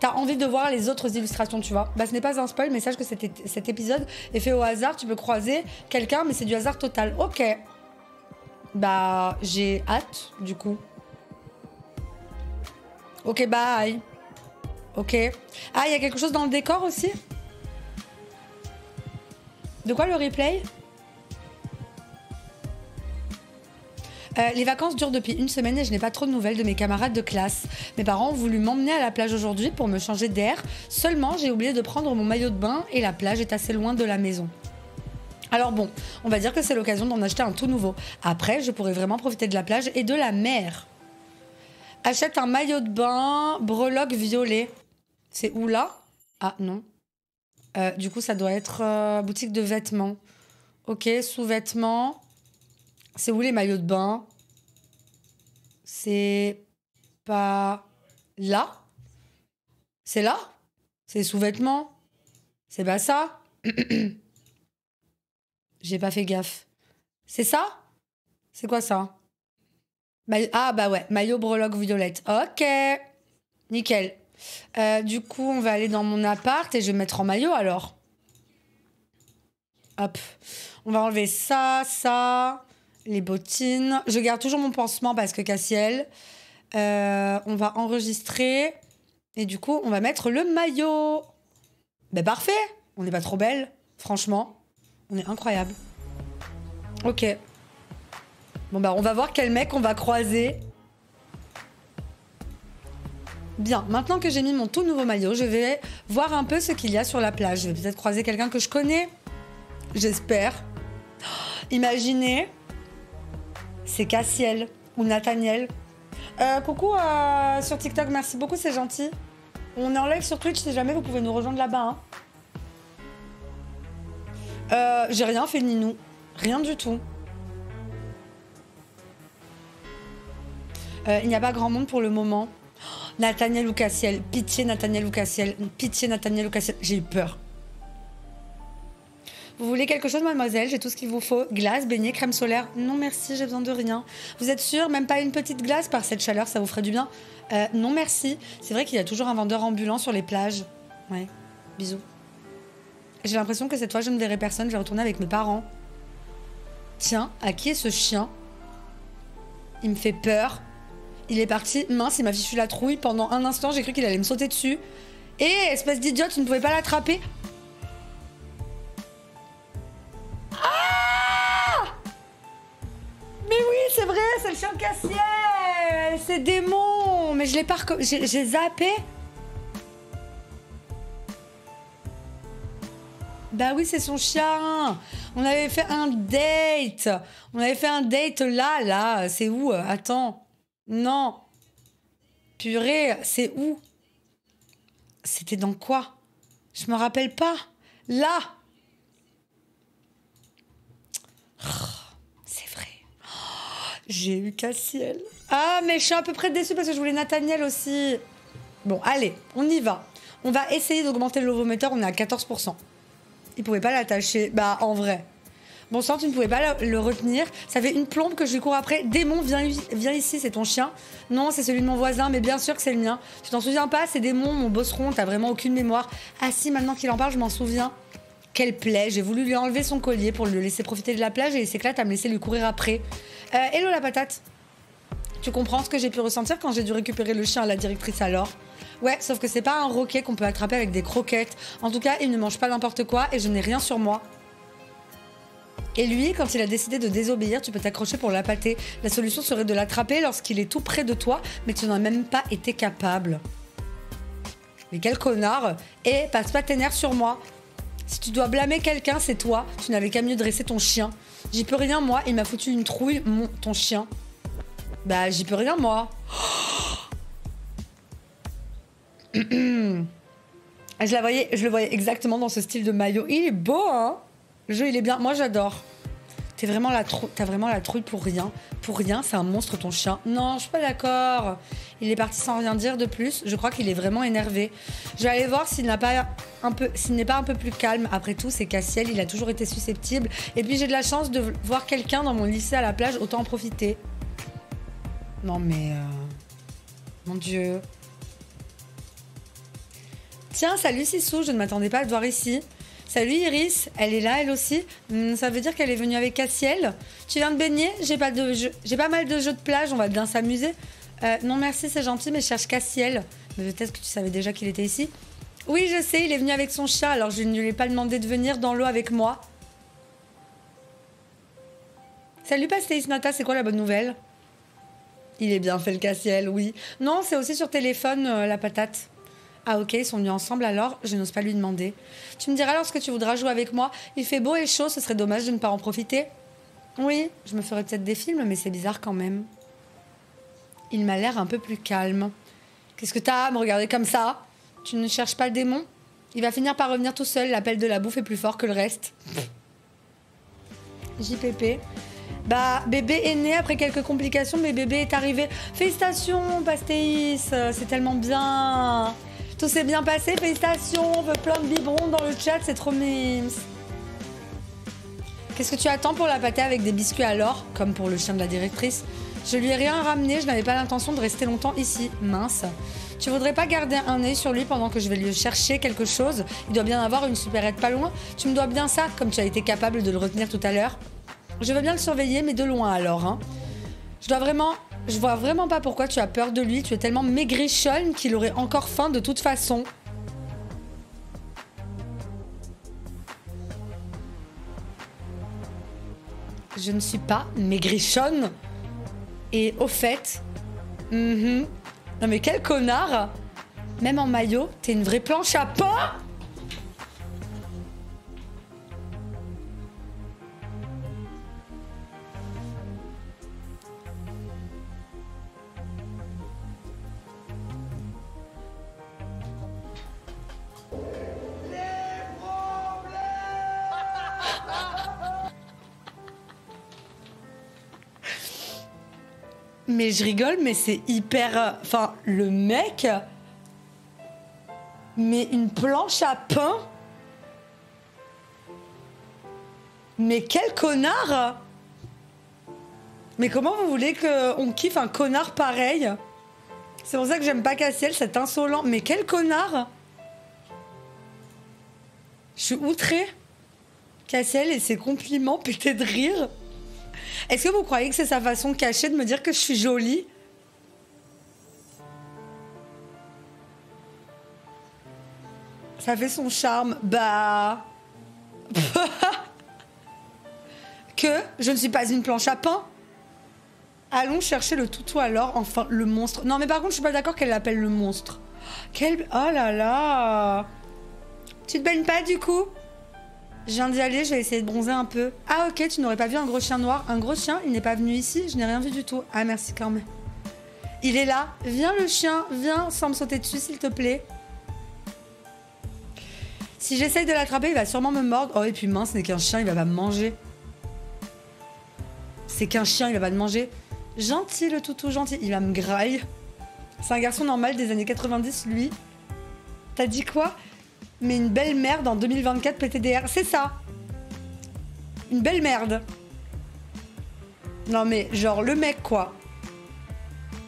t'as envie de voir les autres illustrations, tu vois. Bah, ce n'est pas un spoil, mais sache que cet épisode est fait au hasard. Tu peux croiser quelqu'un, mais c'est du hasard total. Ok. Bah, j'ai hâte, du coup. Ok, bye. Ok. Ah, il y a quelque chose dans le décor aussi? De quoi le replay? Les vacances durent depuis une semaine et je n'ai pas trop de nouvelles de mes camarades de classe. Mes parents ont voulu m'emmener à la plage aujourd'hui pour me changer d'air. Seulement, j'ai oublié de prendre mon maillot de bain et la plage est assez loin de la maison. Alors bon, on va dire que c'est l'occasion d'en acheter un tout nouveau. Après, je pourrais vraiment profiter de la plage et de la mer. Achète un maillot de bain, breloque violet. C'est où là? Ah non. Du coup, ça doit être boutique de vêtements. Ok, sous-vêtements. C'est où les maillots de bain? C'est pas là? C'est là? C'est sous-vêtements? C'est pas ça? J'ai pas fait gaffe. C'est ça? C'est quoi ça? Ah bah ouais, maillot breloque violette. Ok, nickel. Du coup, on va aller dans mon appart et je vais me mettre en maillot alors. Hop, on va enlever ça, ça, les bottines. Je garde toujours mon pansement parce que Castiel. On va enregistrer et du coup, on va mettre le maillot. Ben parfait, on n'est pas trop belle, franchement. On est incroyable. Ok. Bon bah on va voir quel mec on va croiser. Bien, maintenant que j'ai mis mon tout nouveau maillot, je vais voir un peu ce qu'il y a sur la plage. Je vais peut-être croiser quelqu'un que je connais. J'espère. Oh, imaginez, c'est Castiel ou Nathaniel. Coucou sur TikTok, merci beaucoup, c'est gentil. On est en live sur Twitch, si jamais vous pouvez nous rejoindre là-bas. Hein. J'ai rien fait de ninou, rien du tout. Il n'y a pas grand monde pour le moment. Oh, Nathaniel ou Castiel, pitié Nathaniel ou Castiel, pitié Nathaniel ou Castiel, j'ai eu peur. Vous voulez quelque chose, mademoiselle? J'ai tout ce qu'il vous faut. Glace, beignet, crème solaire. Non, merci, j'ai besoin de rien. Vous êtes sûre? Même pas une petite glace par cette chaleur, ça vous ferait du bien? Non, merci. C'est vrai qu'il y a toujours un vendeur ambulant sur les plages. Ouais, bisous. J'ai l'impression que cette fois, je ne verrai personne. Je vais retourner avec mes parents. Tiens, à qui est ce chien? Il me fait peur. Il est parti. Mince, il m'a fichu la trouille. Pendant un instant, j'ai cru qu'il allait me sauter dessus. Hé, espèce d'idiote, tu ne pouvais pas l'attraper? Ah! Mais oui, c'est vrai, c'est le chien de Castiel! C'est Démon! Mais je l'ai pas reconnu. J'ai zappé! Bah oui, c'est son chien! On avait fait un date! On avait fait un date là! C'est où? Attends. Non! Purée, c'est où? C'était dans quoi? Je me rappelle pas! Là! C'est vrai. J'ai eu Castiel. Ah, mais je suis à peu près déçue parce que je voulais Nathaniel aussi. Bon, allez, on y va. On va essayer d'augmenter le l'ovomoteur. On est à 14%. Il pouvait pas l'attacher. Bah, en vrai. Bon sang, tu ne pouvais pas le retenir. Ça fait une plombe que je lui cours après. Démon, viens ici, c'est ton chien. Non, c'est celui de mon voisin, mais bien sûr que c'est le mien. Tu t'en souviens pas? C'est Démon, mon bosseron. T'as vraiment aucune mémoire. Ah si, maintenant qu'il en parle, je m'en souviens. Quelle plaie, j'ai voulu lui enlever son collier pour le laisser profiter de la plage et il s'éclate à me laisser lui courir après. Hello la patate. Tu comprends ce que j'ai pu ressentir quand j'ai dû récupérer le chien à la directrice alors? Ouais, sauf que c'est pas un roquet qu'on peut attraper avec des croquettes. En tout cas, il ne mange pas n'importe quoi et je n'ai rien sur moi. Et lui, quand il a décidé de désobéir, tu peux t'accrocher pour l'appâter. La solution serait de l'attraper lorsqu'il est tout près de toi, mais tu n'en as même pas été capable. Mais quel connard! Et passe pas tes nerfs sur moi! Si tu dois blâmer quelqu'un, c'est toi. Tu n'avais qu'à mieux dresser ton chien. J'y peux rien, moi. Il m'a foutu une trouille, ton chien. Bah, j'y peux rien, moi. Oh je le voyais exactement dans ce style de maillot. Il est beau, hein? Le jeu, il est bien. Moi, j'adore. T'as vraiment la trouille pour rien. Pour rien, c'est un monstre, ton chien. Non, je suis pas d'accord. Il est parti sans rien dire de plus. Je crois qu'il est vraiment énervé. Je vais aller voir s'il n'est pas un peu plus calme. Après tout, c'est Castiel, il a toujours été susceptible. Et puis, j'ai de la chance de voir quelqu'un dans mon lycée à la plage. Autant en profiter. Non, mais... Mon Dieu. Tiens, salut Sissou. Je ne m'attendais pas à te voir ici. Salut Iris, elle est là elle aussi. Ça veut dire qu'elle est venue avec Castiel. Tu viens de baigner? J'ai pas mal de jeux de plage, on va bien s'amuser. Non merci, c'est gentil, mais je cherche Castiel. Mais peut-être que tu savais déjà qu'il était ici. Oui, je sais, il est venu avec son chien, alors je ne lui ai pas demandé de venir dans l'eau avec moi. Salut Pastéis Nata, c'est quoi la bonne nouvelle? Il est bien fait le Castiel, oui. Non, c'est aussi sur téléphone la patate. Ah ok, ils sont venus ensemble alors, je n'ose pas lui demander. Tu me diras lorsque tu voudras jouer avec moi. Il fait beau et chaud, ce serait dommage de ne pas en profiter. Oui, je me ferais peut-être des films, mais c'est bizarre quand même. Il m'a l'air un peu plus calme. Qu'est-ce que t'as à me regarder comme ça? Tu ne cherches pas le démon? Il va finir par revenir tout seul, l'appel de la bouffe est plus fort que le reste. JPP. Bah, bébé est né après quelques complications, mais bébé est arrivé. Félicitations, Pastéis, c'est tellement bien. Tout s'est bien passé, félicitations, on veut plein de biberons dans le chat, c'est trop mimes. Qu'est-ce que tu attends pour la pâtée avec des biscuits alors? Comme pour le chien de la directrice. Je lui ai rien ramené, je n'avais pas l'intention de rester longtemps ici. Mince. Tu voudrais pas garder un œil sur lui pendant que je vais lui chercher quelque chose? Il doit bien avoir une supérette pas loin. Tu me dois bien ça, comme tu as été capable de le retenir tout à l'heure. Je veux bien le surveiller, mais de loin alors. Hein. Je vois vraiment pas pourquoi tu as peur de lui. Tu es tellement maigrichonne qu'il aurait encore faim de toute façon. Je ne suis pas maigrichonne. Et au fait... Non mais quel connard! Même en maillot, t'es une vraie planche à pain! Mais je rigole, mais c'est hyper... Enfin, le mec... Mais une planche à pain? Mais quel connard! Mais comment vous voulez qu'on kiffe un connard pareil? C'est pour ça que j'aime pas Castiel, cet insolent. Mais quel connard! Je suis outrée. Castiel et ses compliments pétés de rire. Est-ce que vous croyez que c'est sa façon cachée de me dire que je suis jolie? Ça fait son charme. Bah... que je ne suis pas une planche à pain. Allons chercher le toutou alors. Enfin, le monstre. Non mais par contre, je suis pas d'accord qu'elle l'appelle le monstre. Quel... Oh là là. Tu te baignes pas du coup? Je viens d'y aller, je vais essayer de bronzer un peu. Ah ok, tu n'aurais pas vu un gros chien noir. Un gros chien, il n'est pas venu ici, je n'ai rien vu du tout. Ah merci quand même. Il est là. Viens le chien, viens sans me sauter dessus s'il te plaît. Si j'essaye de l'attraper, il va sûrement me mordre. Oh et puis mince, ce n'est qu'un chien, il va pas me manger. C'est qu'un chien, il va pas me manger. Gentil le toutou, gentil. Il va me grailler. C'est un garçon normal des années 90, lui. T'as dit quoi? Mais une belle merde en 2024 PTDR. C'est ça. Une belle merde. Non mais genre le mec quoi.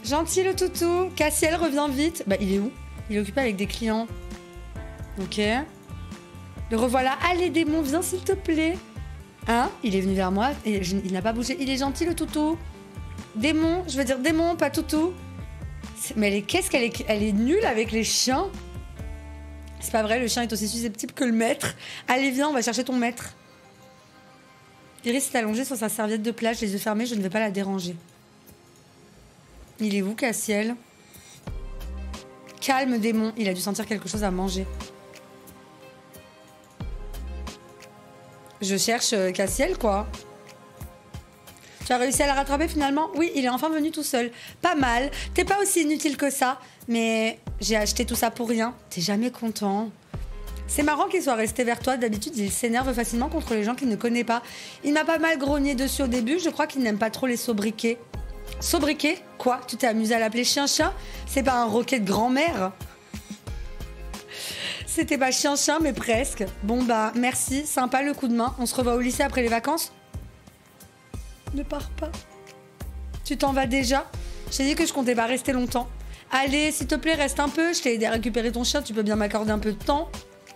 Gentil le toutou. Castiel revient vite. Bah il est où? Il est occupé avec des clients. Ok. Le revoilà. Allez démon, viens s'il te plaît. Hein? Il est venu vers moi et il n'a pas bougé. Il est gentil le toutou. Démon, je veux dire démon, pas toutou. Mais qu'est-ce qu'elle est... Elle est nulle avec les chiens. C'est pas vrai, le chien est aussi susceptible que le maître. Allez, viens, on va chercher ton maître. Iris est allongée sur sa serviette de plage, les yeux fermés, je ne vais pas la déranger. Il est où, Castiel? Calme, démon, il a dû sentir quelque chose à manger. Je cherche Castiel, quoi. Tu as réussi à la rattraper finalement? Oui, il est enfin venu tout seul. Pas mal. T'es pas aussi inutile que ça. Mais j'ai acheté tout ça pour rien. T'es jamais content. C'est marrant qu'il soit resté vers toi. D'habitude, il s'énerve facilement contre les gens qu'il ne connaît pas. Il m'a pas mal grogné dessus au début. Je crois qu'il n'aime pas trop les sobriquets. Sobriquets? Quoi? Tu t'es amusé à l'appeler chien-chien? C'est pas un roquet de grand-mère? C'était pas chien-chien, mais presque. Bon bah, merci. Sympa le coup de main. On se revoit au lycée après les vacances? Ne pars pas. Tu t'en vas déjà? Je t'ai dit que je comptais pas rester longtemps. Allez, s'il te plaît, reste un peu. Je t'ai aidé à récupérer ton chien. Tu peux bien m'accorder un peu de temps?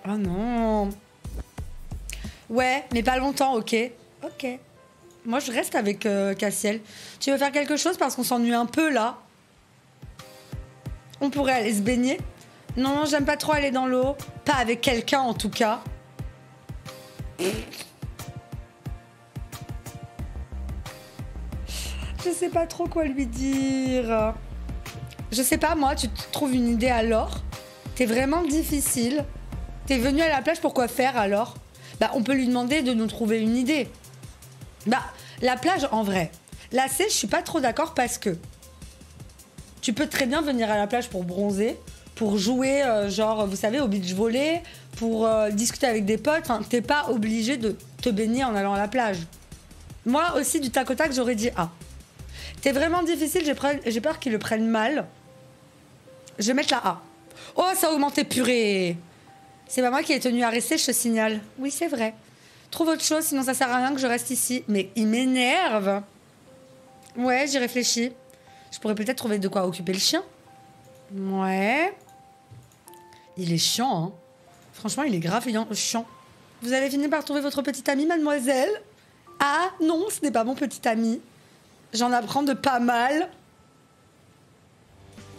Oh non. Ouais, mais pas longtemps, ok? Ok. Moi, je reste avec Castiel. Tu veux faire quelque chose parce qu'on s'ennuie un peu, là? On pourrait aller se baigner? Non, j'aime pas trop aller dans l'eau. Pas avec quelqu'un, en tout cas. Je sais pas trop quoi lui dire. Je sais pas, moi, tu te trouves une idée alors? T'es vraiment difficile. T'es venu à la plage pour quoi faire alors? Bah, on peut lui demander de nous trouver une idée. Bah, la plage, en vrai. Là, c'est, je suis pas trop d'accord parce que tu peux très bien venir à la plage pour bronzer, pour jouer, genre, vous savez, au beach volley, pour discuter avec des potes. Enfin, t'es pas obligé de te baigner en allant à la plage. Moi aussi, du tac au tac, j'aurais dit ah. T'es vraiment difficile, j'ai peur qu'ils le prennent mal. Je vais mettre la A. Oh, ça a augmenté, purée. C'est pas moi qui ai tenu à rester, je te signale. Oui, c'est vrai. Trouve autre chose, sinon ça sert à rien que je reste ici. Mais il m'énerve. Ouais, j'y réfléchis. Je pourrais peut-être trouver de quoi occuper le chien. Ouais. Il est chiant, hein. Franchement, il est grave chiant. Vous avez fini par trouver votre petite amie, mademoiselle? Ah non, ce n'est pas mon petit ami. J'en apprends de pas mal.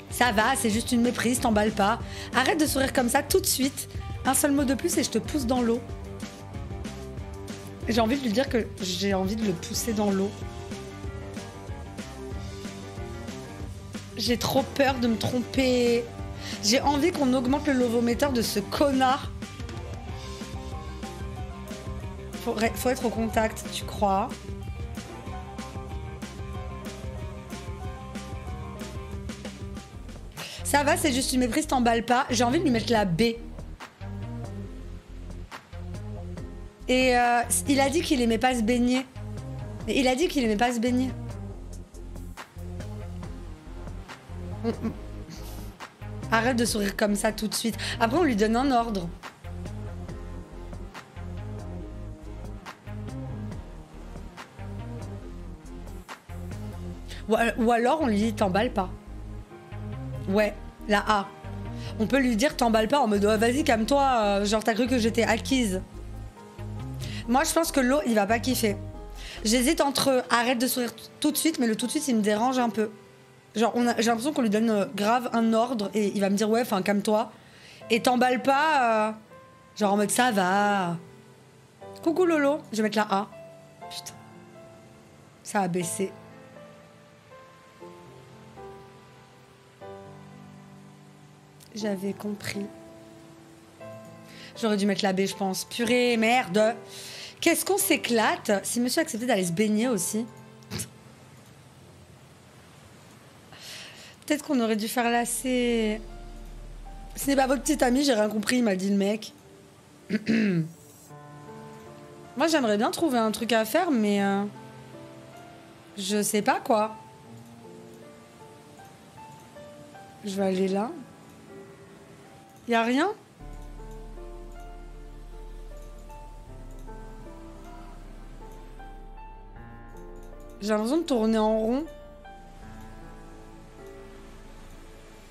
Ça va, c'est juste une méprise, t'emballe pas. Arrête de sourire comme ça tout de suite. Un seul mot de plus et je te pousse dans l'eau. J'ai envie de lui dire que j'ai envie de le pousser dans l'eau. J'ai trop peur de me tromper. J'ai envie qu'on augmente le lovomètre de ce connard. Faut être au contact, tu crois? Ça va, c'est juste une méprise, t'emballe pas. J'ai envie de lui mettre la B. Et il a dit qu'il aimait pas se baigner. Il a dit qu'il aimait pas se baigner. Arrête de sourire comme ça tout de suite. Après, on lui donne un ordre. Ou alors, on lui dit t'emballe pas. Ouais, la A. On peut lui dire t'emballe pas en mode oh, vas-y, calme-toi, genre t'as cru que j'étais acquise. Moi, je pense que l'eau, il va pas kiffer. J'hésite entre arrête de sourire tout de suite, mais le tout de suite, il me dérange un peu. Genre, j'ai l'impression qu'on lui donne grave un ordre et il va me dire ouais, enfin, calme-toi. Et t'emballe pas, genre en mode ça va. Coucou Lolo, je vais mettre la A. Putain. Ça a baissé. J'avais compris. J'aurais dû mettre la B, je pense. Purée, merde. Qu'est-ce qu'on s'éclate. Si monsieur acceptait d'aller se baigner aussi. Peut-être qu'on aurait dû faire la C. Ce n'est pas votre petite amie, j'ai rien compris, il m'a dit le mec. Moi, j'aimerais bien trouver un truc à faire, mais... je sais pas, quoi. Je vais aller là. Y a rien ? J'ai l'impression de tourner en rond.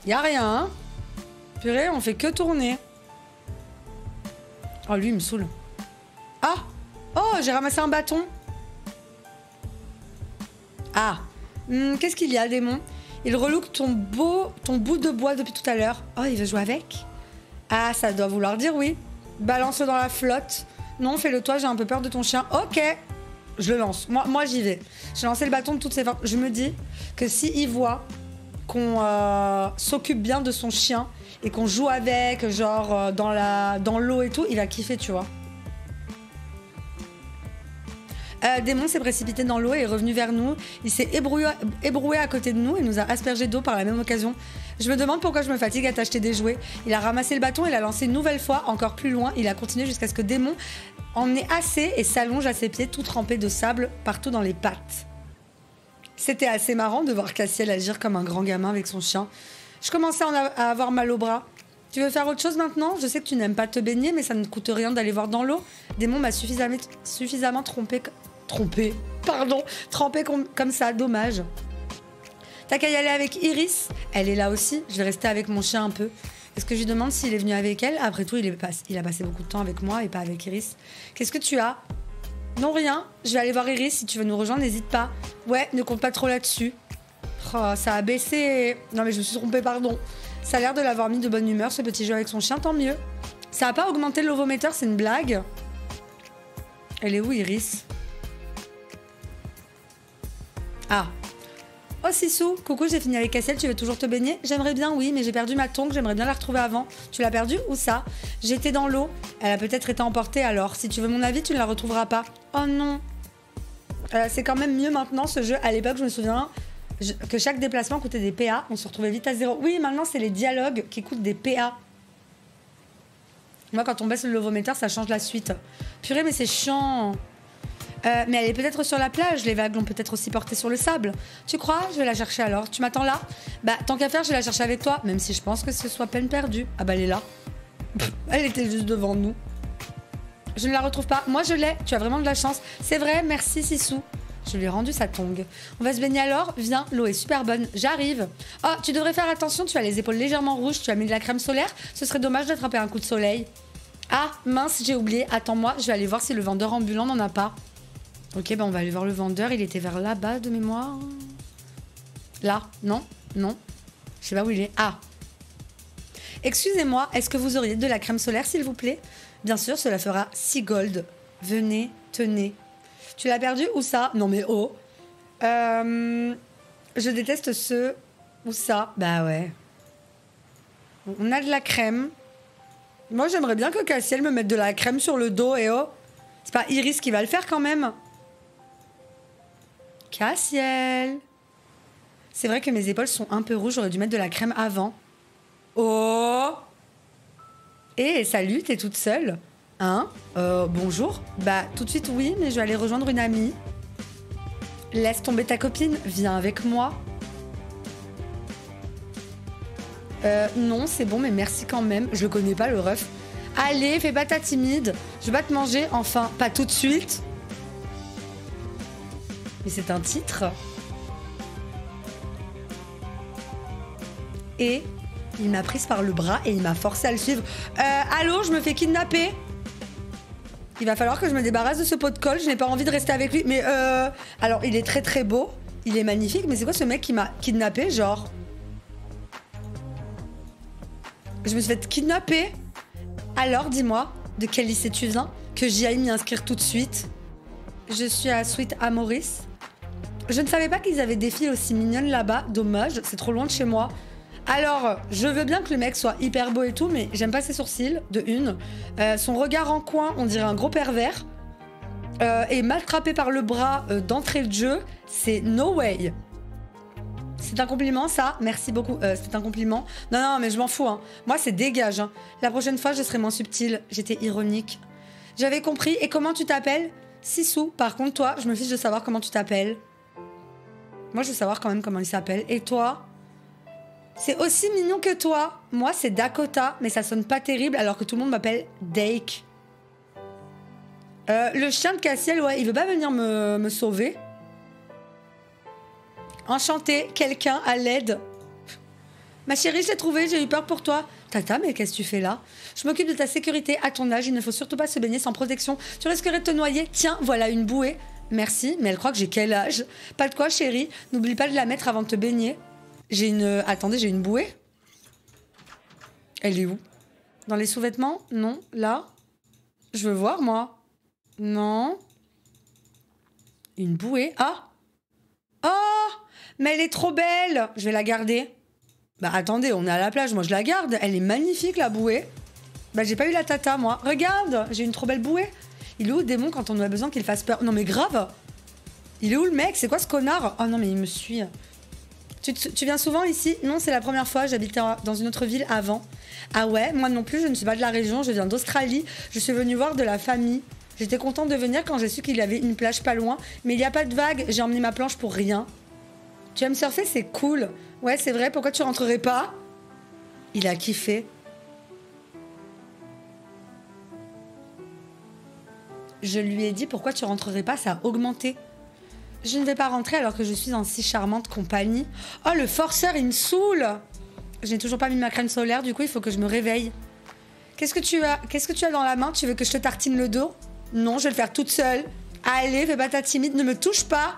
Y a rien, hein. Purée, on fait que tourner. Oh, lui, il me saoule. Ah. Oh, j'ai ramassé un bâton. Ah. Qu'est-ce qu'il y a, démon? Il relook ton bout de bois depuis tout à l'heure. Oh, il veut jouer avec? Ah, ça doit vouloir dire oui. Balance-le dans la flotte. Non, fais-le toi, j'ai un peu peur de ton chien. Ok. Je le lance. Moi j'y vais. J'ai lancé le bâton de toutes ses forces. Je me dis que si il voit qu'on s'occupe bien de son chien et qu'on joue avec, genre dans l'eau et tout, il va kiffer, tu vois. Démon s'est précipité dans l'eau et est revenu vers nous. Il s'est ébroué à côté de nous et nous a aspergé d'eau par la même occasion. Je me demande pourquoi je me fatigue à t'acheter des jouets. Il a ramassé le bâton et l'a lancé une nouvelle fois, encore plus loin. Il a continué jusqu'à ce que Démon en ait assez et s'allonge à ses pieds, tout trempé de sable, partout dans les pattes. C'était assez marrant de voir Castiel agir comme un grand gamin avec son chien. Je commençais à avoir mal au bras. Tu veux faire autre chose maintenant? Je sais que tu n'aimes pas te baigner, mais ça ne coûte rien d'aller voir dans l'eau. Démon m'a suffisamment trempé comme ça, dommage. T'as qu'à y aller avec Iris, elle est là aussi, je vais rester avec mon chien un peu. Est-ce que je lui demande s'il est venu avec elle? Après tout, il a passé beaucoup de temps avec moi et pas avec Iris. Qu'est-ce que tu as? Non, rien, je vais aller voir Iris, si tu veux nous rejoindre, n'hésite pas. Ouais, ne compte pas trop là-dessus. Oh, ça a baissé. Non mais je me suis trompée, pardon. Ça a l'air de l'avoir mis de bonne humeur, ce petit jeu avec son chien, tant mieux. Ça a pas augmenté l'ovomètre, c'est une blague. Elle est où, Iris? Ah. Oh Sissou, coucou, j'ai fini avec Castiel, tu veux toujours te baigner? J'aimerais bien, oui, mais j'ai perdu ma tongue, j'aimerais bien la retrouver avant. Tu l'as perdue ou ça? J'étais dans l'eau, elle a peut-être été emportée alors. Si tu veux mon avis, tu ne la retrouveras pas. Oh non. C'est quand même mieux maintenant ce jeu. À l'époque, je me souviens que chaque déplacement coûtait des PA, on se retrouvait vite à zéro. Oui, maintenant c'est les dialogues qui coûtent des PA. Moi, quand on baisse le levomètre, ça change la suite. Purée, mais c'est chiant. Mais elle est peut-être sur la plage, les vagues l'ont peut-être aussi portée sur le sable. Tu crois? Je vais la chercher alors. Tu m'attends là? Bah, tant qu'à faire, je vais la chercher avec toi, même si je pense que ce soit peine perdue. Ah bah, elle est là. Pff, elle était juste devant nous. Je ne la retrouve pas. Moi, je l'ai. Tu as vraiment de la chance. C'est vrai, merci Sissou. Je lui ai rendu sa tongue. On va se baigner alors? Viens, l'eau est super bonne. J'arrive. Oh, tu devrais faire attention, tu as les épaules légèrement rouges, tu as mis de la crème solaire. Ce serait dommage d'attraper un coup de soleil. Ah, mince, j'ai oublié. Attends-moi, je vais aller voir si le vendeur ambulant n'en a pas. Ok, bah on va aller voir le vendeur. Il était vers là-bas de mémoire. Là, non, non. Je sais pas où il est. Ah. Excusez-moi, est-ce que vous auriez de la crème solaire, s'il vous plaît? Bien sûr, cela fera 6 gold. Venez, tenez. Tu l'as perdu ou ça? Non mais oh. Je déteste ce ou ça. Bah ouais. On a de la crème. Moi, j'aimerais bien que Castiel me mette de la crème sur le dos et oh. C'est pas Iris qui va le faire quand même. Castiel. C'est vrai que mes épaules sont un peu rouges, j'aurais dû mettre de la crème avant. Oh. Eh, salut, t'es toute seule? Hein? Bonjour. Bah, tout de suite, oui, mais je vais aller rejoindre une amie. Laisse tomber ta copine, viens avec moi. Non, c'est bon, mais merci quand même. Je connais pas le ref. Allez, fais pas ta timide. Je vais pas te manger, enfin, pas tout de suite. Mais c'est un titre. Et il m'a prise par le bras et il m'a forcé à le suivre. Allô, je me fais kidnapper. Il va falloir que je me débarrasse de ce pot de colle. Je n'ai pas envie de rester avec lui. Mais alors, il est très très beau. Il est magnifique. Mais c'est quoi ce mec qui m'a kidnappé, genre? Je me suis fait kidnapper. Alors, dis-moi, de quel lycée tu viens? Que j'y aille m'y inscrire tout de suite. Je suis à Sweet Amoris. Je ne savais pas qu'ils avaient des filles aussi mignonnes là-bas. Dommage, c'est trop loin de chez moi. Alors, je veux bien que le mec soit hyper beau et tout, mais j'aime pas ses sourcils, de une. Son regard en coin, on dirait un gros pervers. Et m'attraper par le bras d'entrée de jeu, c'est no way. C'est un compliment, ça? Merci beaucoup. C'est un compliment. Non, non, mais je m'en fous. Hein. Moi, c'est dégage. Hein. La prochaine fois, je serai moins subtile. J'étais ironique. J'avais compris. Et comment tu t'appelles? Sissou. Par contre, toi, je me fiche de savoir comment tu t'appelles. Moi, je veux savoir quand même comment il s'appelle. Et toi? C'est aussi mignon que toi. Moi, c'est Dakota, mais ça sonne pas terrible alors que tout le monde m'appelle Dake. Le chien de Castiel, ouais, il veut pas venir me sauver. Enchanté, quelqu'un à l'aide. Ma chérie, je l'ai trouvé, j'ai eu peur pour toi. Tata, mais qu'est-ce que tu fais là? Je m'occupe de ta sécurité. À ton âge, il ne faut surtout pas se baigner sans protection. Tu risquerais de te noyer. Tiens, voilà une bouée. Merci, mais elle croit que j'ai quel âge? Pas de quoi, chérie. N'oublie pas de la mettre avant de te baigner. J'ai une... Attendez, j'ai une bouée. Elle est où? Dans les sous-vêtements? Non. Là? Je veux voir, moi. Non. Une bouée. Ah! Oh! Mais elle est trop belle! Je vais la garder. Bah attendez, on est à la plage, moi je la garde. Elle est magnifique, la bouée. Bah j'ai pas eu la tata, moi. Regarde! J'ai une trop belle bouée. Il est où le démon quand on a besoin qu'il fasse peur? Non mais grave! Il est où le mec? C'est quoi ce connard? Oh non mais il me suit... Tu viens souvent ici? Non, c'est la première fois, j'habitais dans une autre ville avant. Ah ouais? Moi non plus, je ne suis pas de la région, je viens d'Australie. Je suis venue voir de la famille. J'étais contente de venir quand j'ai su qu'il y avait une plage pas loin. Mais il n'y a pas de vague, j'ai emmené ma planche pour rien. Tu aimes surfer? C'est cool. Ouais, c'est vrai, pourquoi tu rentrerais pas? Il a kiffé. Je lui ai dit pourquoi tu rentrerais pas, ça a augmenté. Je ne vais pas rentrer alors que je suis en si charmante compagnie. Oh, le forceur, il me saoule. Je n'ai toujours pas mis ma crème solaire, du coup, il faut que je me réveille. Qu'est-ce que tu as dans la main? Tu veux que je te tartine le dos? Non, je vais le faire toute seule. Allez, fais pas ta timide, ne me touche pas.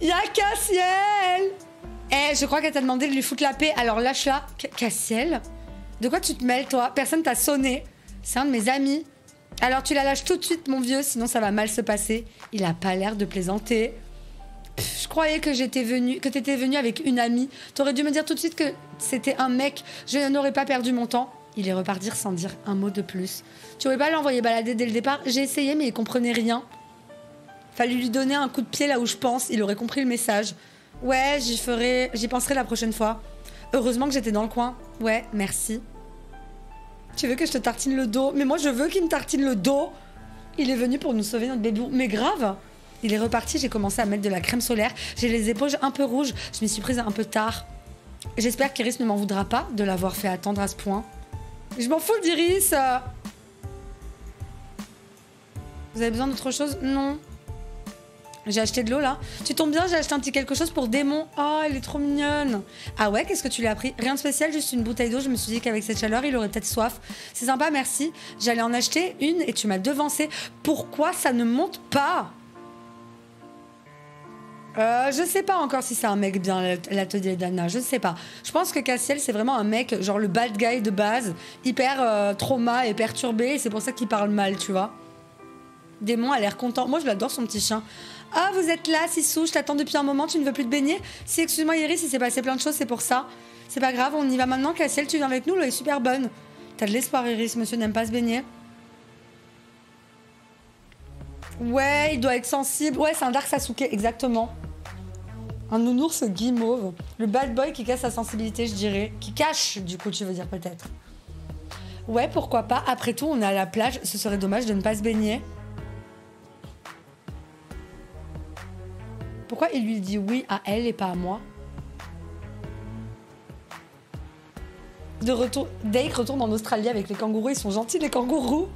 Y'a Castiel! Eh, je crois qu'elle t'a demandé de lui foutre la paix, alors lâche-la. Castiel? De quoi tu te mêles, toi? Personne t'a sonné. C'est un de mes amis. Alors tu la lâches tout de suite mon vieux, sinon ça va mal se passer. Il a pas l'air de plaisanter. Pff, je croyais que t'étais venue avec une amie. T'aurais dû me dire tout de suite que c'était un mec. Je n'aurais pas perdu mon temps. Il est reparti sans dire un mot de plus. Tu aurais pas l'envoyer balader dès le départ? J'ai essayé mais il comprenait rien. Fallu lui donner un coup de pied là où je pense. Il aurait compris le message. Ouais, j'y penserai la prochaine fois. Heureusement que j'étais dans le coin. Ouais, merci. Tu veux que je te tartine le dos? Mais moi je veux qu'il me tartine le dos. Il est venu pour nous sauver notre bébé. Mais grave. Il est reparti, j'ai commencé à mettre de la crème solaire. J'ai les épaules un peu rouges. Je m'y suis prise un peu tard. J'espère qu'Iris ne m'en voudra pas de l'avoir fait attendre à ce point. Je m'en fous d'Iris. Vous avez besoin d'autre chose? Non. J'ai acheté de l'eau là. Tu tombes bien, j'ai acheté un petit quelque chose pour démon. Oh, elle est trop mignonne. Ah ouais, qu'est-ce que tu lui as pris? Rien de spécial, juste une bouteille d'eau. Je me suis dit qu'avec cette chaleur, il aurait peut-être soif. C'est sympa, merci. J'allais en acheter une et tu m'as devancé. Pourquoi ça ne monte pas? Je sais pas encore si c'est un mec bien, l'atelier d'Anna. Je sais pas. Je pense que Castiel, c'est vraiment un mec, genre le bad guy de base, hyper trauma et perturbé. C'est pour ça qu'il parle mal, tu vois. Démon a l'air content. Moi, je l'adore, son petit chien. Ah, vous êtes là, Sissou, je t'attends depuis un moment, tu ne veux plus te baigner? Si, excuse-moi, Iris, il s'est passé plein de choses, c'est pour ça. C'est pas grave, on y va maintenant, Castiel, tu viens avec nous, l'eau est super bonne. T'as de l'espoir, Iris, monsieur n'aime pas se baigner. Ouais, il doit être sensible. Ouais, c'est un dark Sasuke, exactement. Un nounours guimauve. Le bad boy qui casse sa sensibilité, je dirais. Qui cache, du coup, tu veux dire peut-être. Ouais, pourquoi pas, après tout, on est à la plage, ce serait dommage de ne pas se baigner. Pourquoi il lui dit oui à elle et pas à moi? de retour, Dake retourne en Australie avec les kangourous. Ils sont gentils, les kangourous.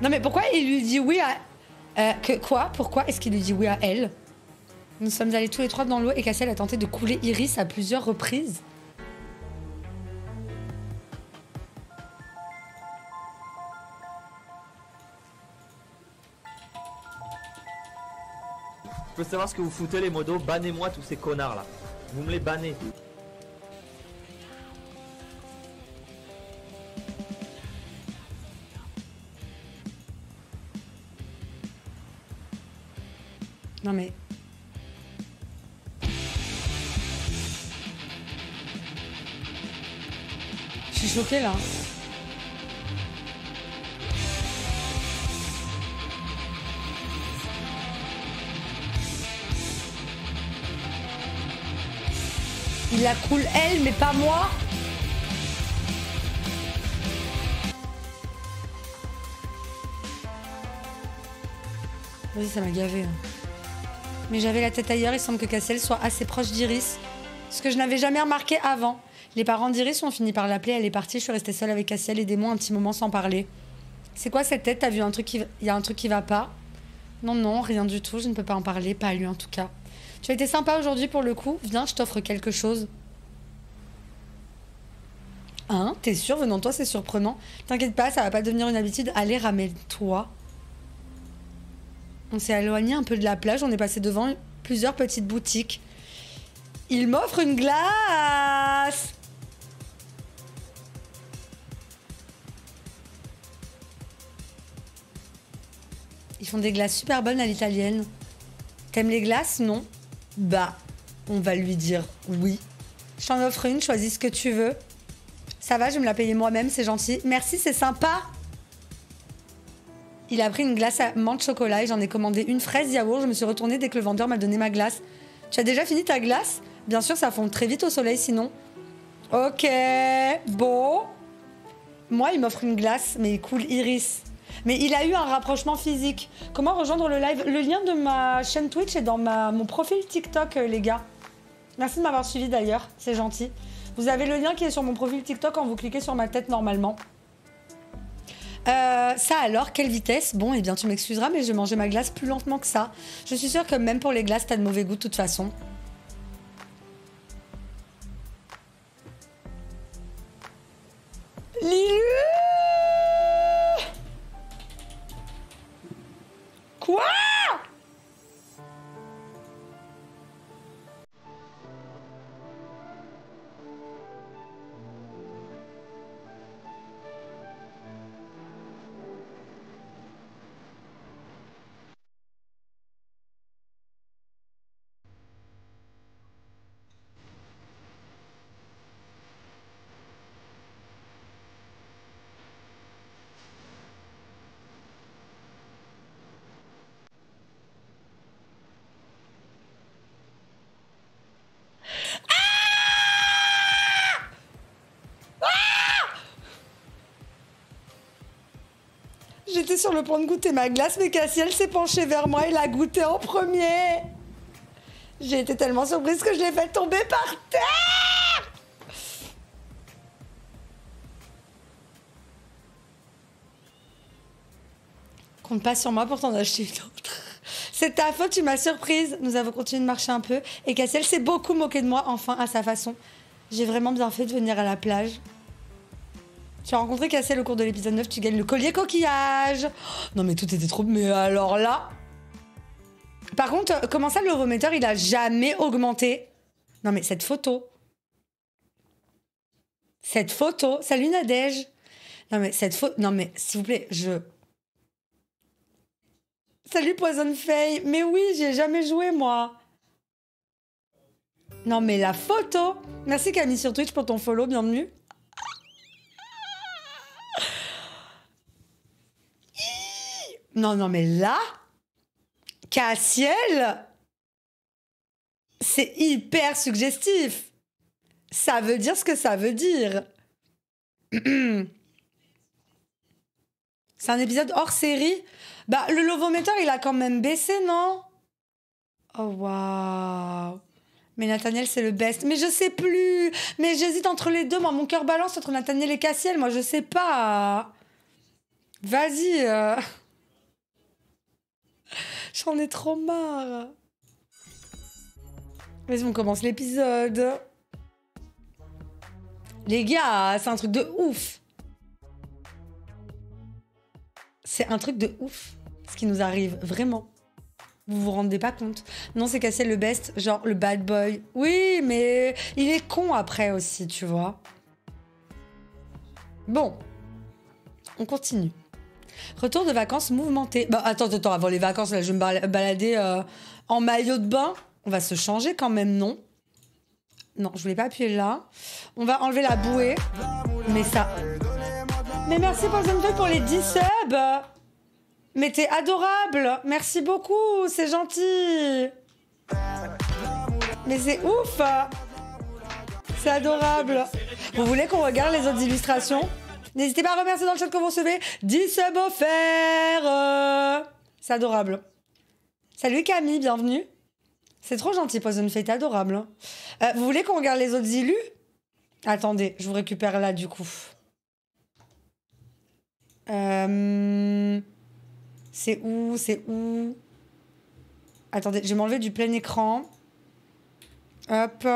Non mais pourquoi il lui dit oui à... Pourquoi est-ce qu'il lui dit oui à elle? Nous sommes allés tous les trois dans l'eau et Castiel a tenté de couler Iris à plusieurs reprises. Je peux savoir ce que vous foutez les modos? Bannez-moi tous ces connards là. Vous me les bannez. Non mais... Je suis choquée là. Il la coule elle, mais pas moi. Vas-y, ça m'a gavé. Hein. Mais j'avais la tête ailleurs, il semble que Castiel soit assez proche d'Iris. Ce que je n'avais jamais remarqué avant. Les parents d'Iris ont fini par l'appeler, elle est partie, je suis restée seule avec Castiel et Démon un petit moment sans parler. C'est quoi cette tête? T'as vu un truc qui... Il y a un truc qui va pas? Non, non, rien du tout, je ne peux pas en parler, pas à lui en tout cas. Tu as été sympa aujourd'hui pour le coup. Viens, je t'offre quelque chose. Hein? T'es sûr? Venant de toi, c'est surprenant. T'inquiète pas, ça va pas devenir une habitude. Allez, ramène-toi. On s'est éloigné un peu de la plage. On est passé devant plusieurs petites boutiques. Il m'offre une glace! Ils font des glaces super bonnes à l'italienne. T'aimes les glaces? Non? Bah, on va lui dire oui. Je t'en offre une, choisis ce que tu veux. Ça va, je vais me la payer moi-même, c'est gentil. Merci, c'est sympa. Il a pris une glace à menthe chocolat et j'en ai commandé une fraise yaourt. Je me suis retournée dès que le vendeur m'a donné ma glace. Tu as déjà fini ta glace? Bien sûr, ça fond très vite au soleil sinon. Ok, bon. Moi, il m'offre une glace, mais il coule Iris. Mais il a eu un rapprochement physique. Comment rejoindre le live? Le lien de ma chaîne Twitch est dans mon profil TikTok, les gars. Merci de m'avoir suivi d'ailleurs, c'est gentil. Vous avez le lien qui est sur mon profil TikTok quand vous cliquez sur ma tête normalement. Ça alors, quelle vitesse? Bon, eh bien tu m'excuseras, mais je mangeais ma glace plus lentement que ça. Je suis sûre que même pour les glaces, t'as de mauvais goût de toute façon. Lilu! Quoi? J'étais sur le point de goûter ma glace, mais Castiel s'est penché vers moi et l'a goûté en premier. J'ai été tellement surprise que je l'ai fait tomber par terre. Compte pas sur moi pour t'en acheter une autre. C'est ta faute, tu m'as surprise. Nous avons continué de marcher un peu et Castiel s'est beaucoup moqué de moi, enfin à sa façon. J'ai vraiment bien fait de venir à la plage. Tu as rencontré Castiel au cours de l'épisode 9, tu gagnes le collier coquillage. Non mais tout était trop... Mais alors là... Par contre, comment ça le remetteur, il a jamais augmenté? Non mais cette photo... Cette photo... Salut Nadège. Non mais cette photo... Non mais s'il vous plaît, je... Salut Poison Faye. Mais oui, j'ai jamais joué moi. Non mais la photo. Merci Camille sur Twitch pour ton follow, bienvenue. Non, non, mais là, Castiel, c'est hyper suggestif. Ça veut dire ce que ça veut dire. C'est un épisode hors série. Bah, le lovomètre, il a quand même baissé, non? Oh, waouh. Mais Nathaniel, c'est le best. Mais je sais plus. Mais j'hésite entre les deux. Moi, mon cœur balance entre Nathaniel et Castiel. Moi, je sais pas. Vas-y. J'en ai trop marre. Vas-y, on commence l'épisode. Les gars, c'est un truc de ouf. C'est un truc de ouf, ce qui nous arrive, vraiment. Vous vous rendez pas compte. Non, c'est Castiel le best, genre le bad boy. Oui, mais il est con après aussi, tu vois. Bon, on continue. Retour de vacances mouvementé. Bah attends, avant les vacances, là, je vais me balader en maillot de bain. On va se changer quand même, non? Non, je voulais pas appuyer là. On va enlever la bouée. Mais ça... Mais merci pour les 10 subs. Mais t'es adorable. Merci beaucoup, c'est gentil. Mais c'est ouf. C'est adorable. Vous voulez qu'on regarde les autres illustrations? N'hésitez pas à remercier dans le chat que vous recevez. 10 subs offerts. C'est adorable. Salut Camille, bienvenue. C'est trop gentil, Poison Fate, adorable. Vous voulez qu'on regarde les autres illus? Attendez, je vous récupère là du coup. C'est où? Attendez, je vais m'enlever du plein écran. Hop.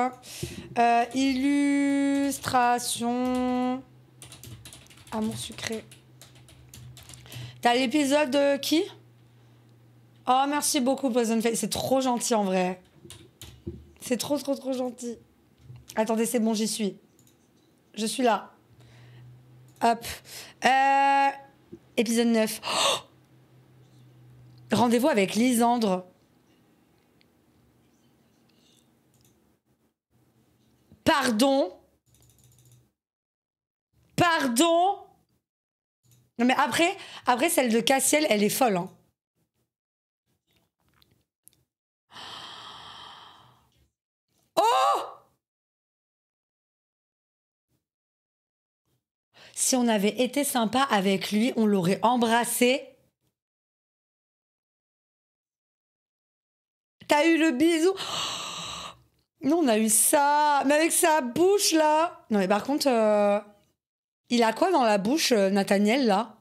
Illustration. Amour sucré. T'as l'épisode de qui? Oh, merci beaucoup, Poison Fate. C'est trop gentil, en vrai. C'est trop gentil. Attendez, c'est bon, j'y suis. Je suis là. Hop. Épisode 9. Oh, rendez-vous avec Lysandre. Pardon. Non, mais après, celle de Castiel, elle est folle, hein. Si on avait été sympa avec lui, on l'aurait embrassé. T'as eu le bisou. Oh non, on a eu ça. Mais avec sa bouche, là. Non, mais par contre, il a quoi dans la bouche, Nathaniel, là?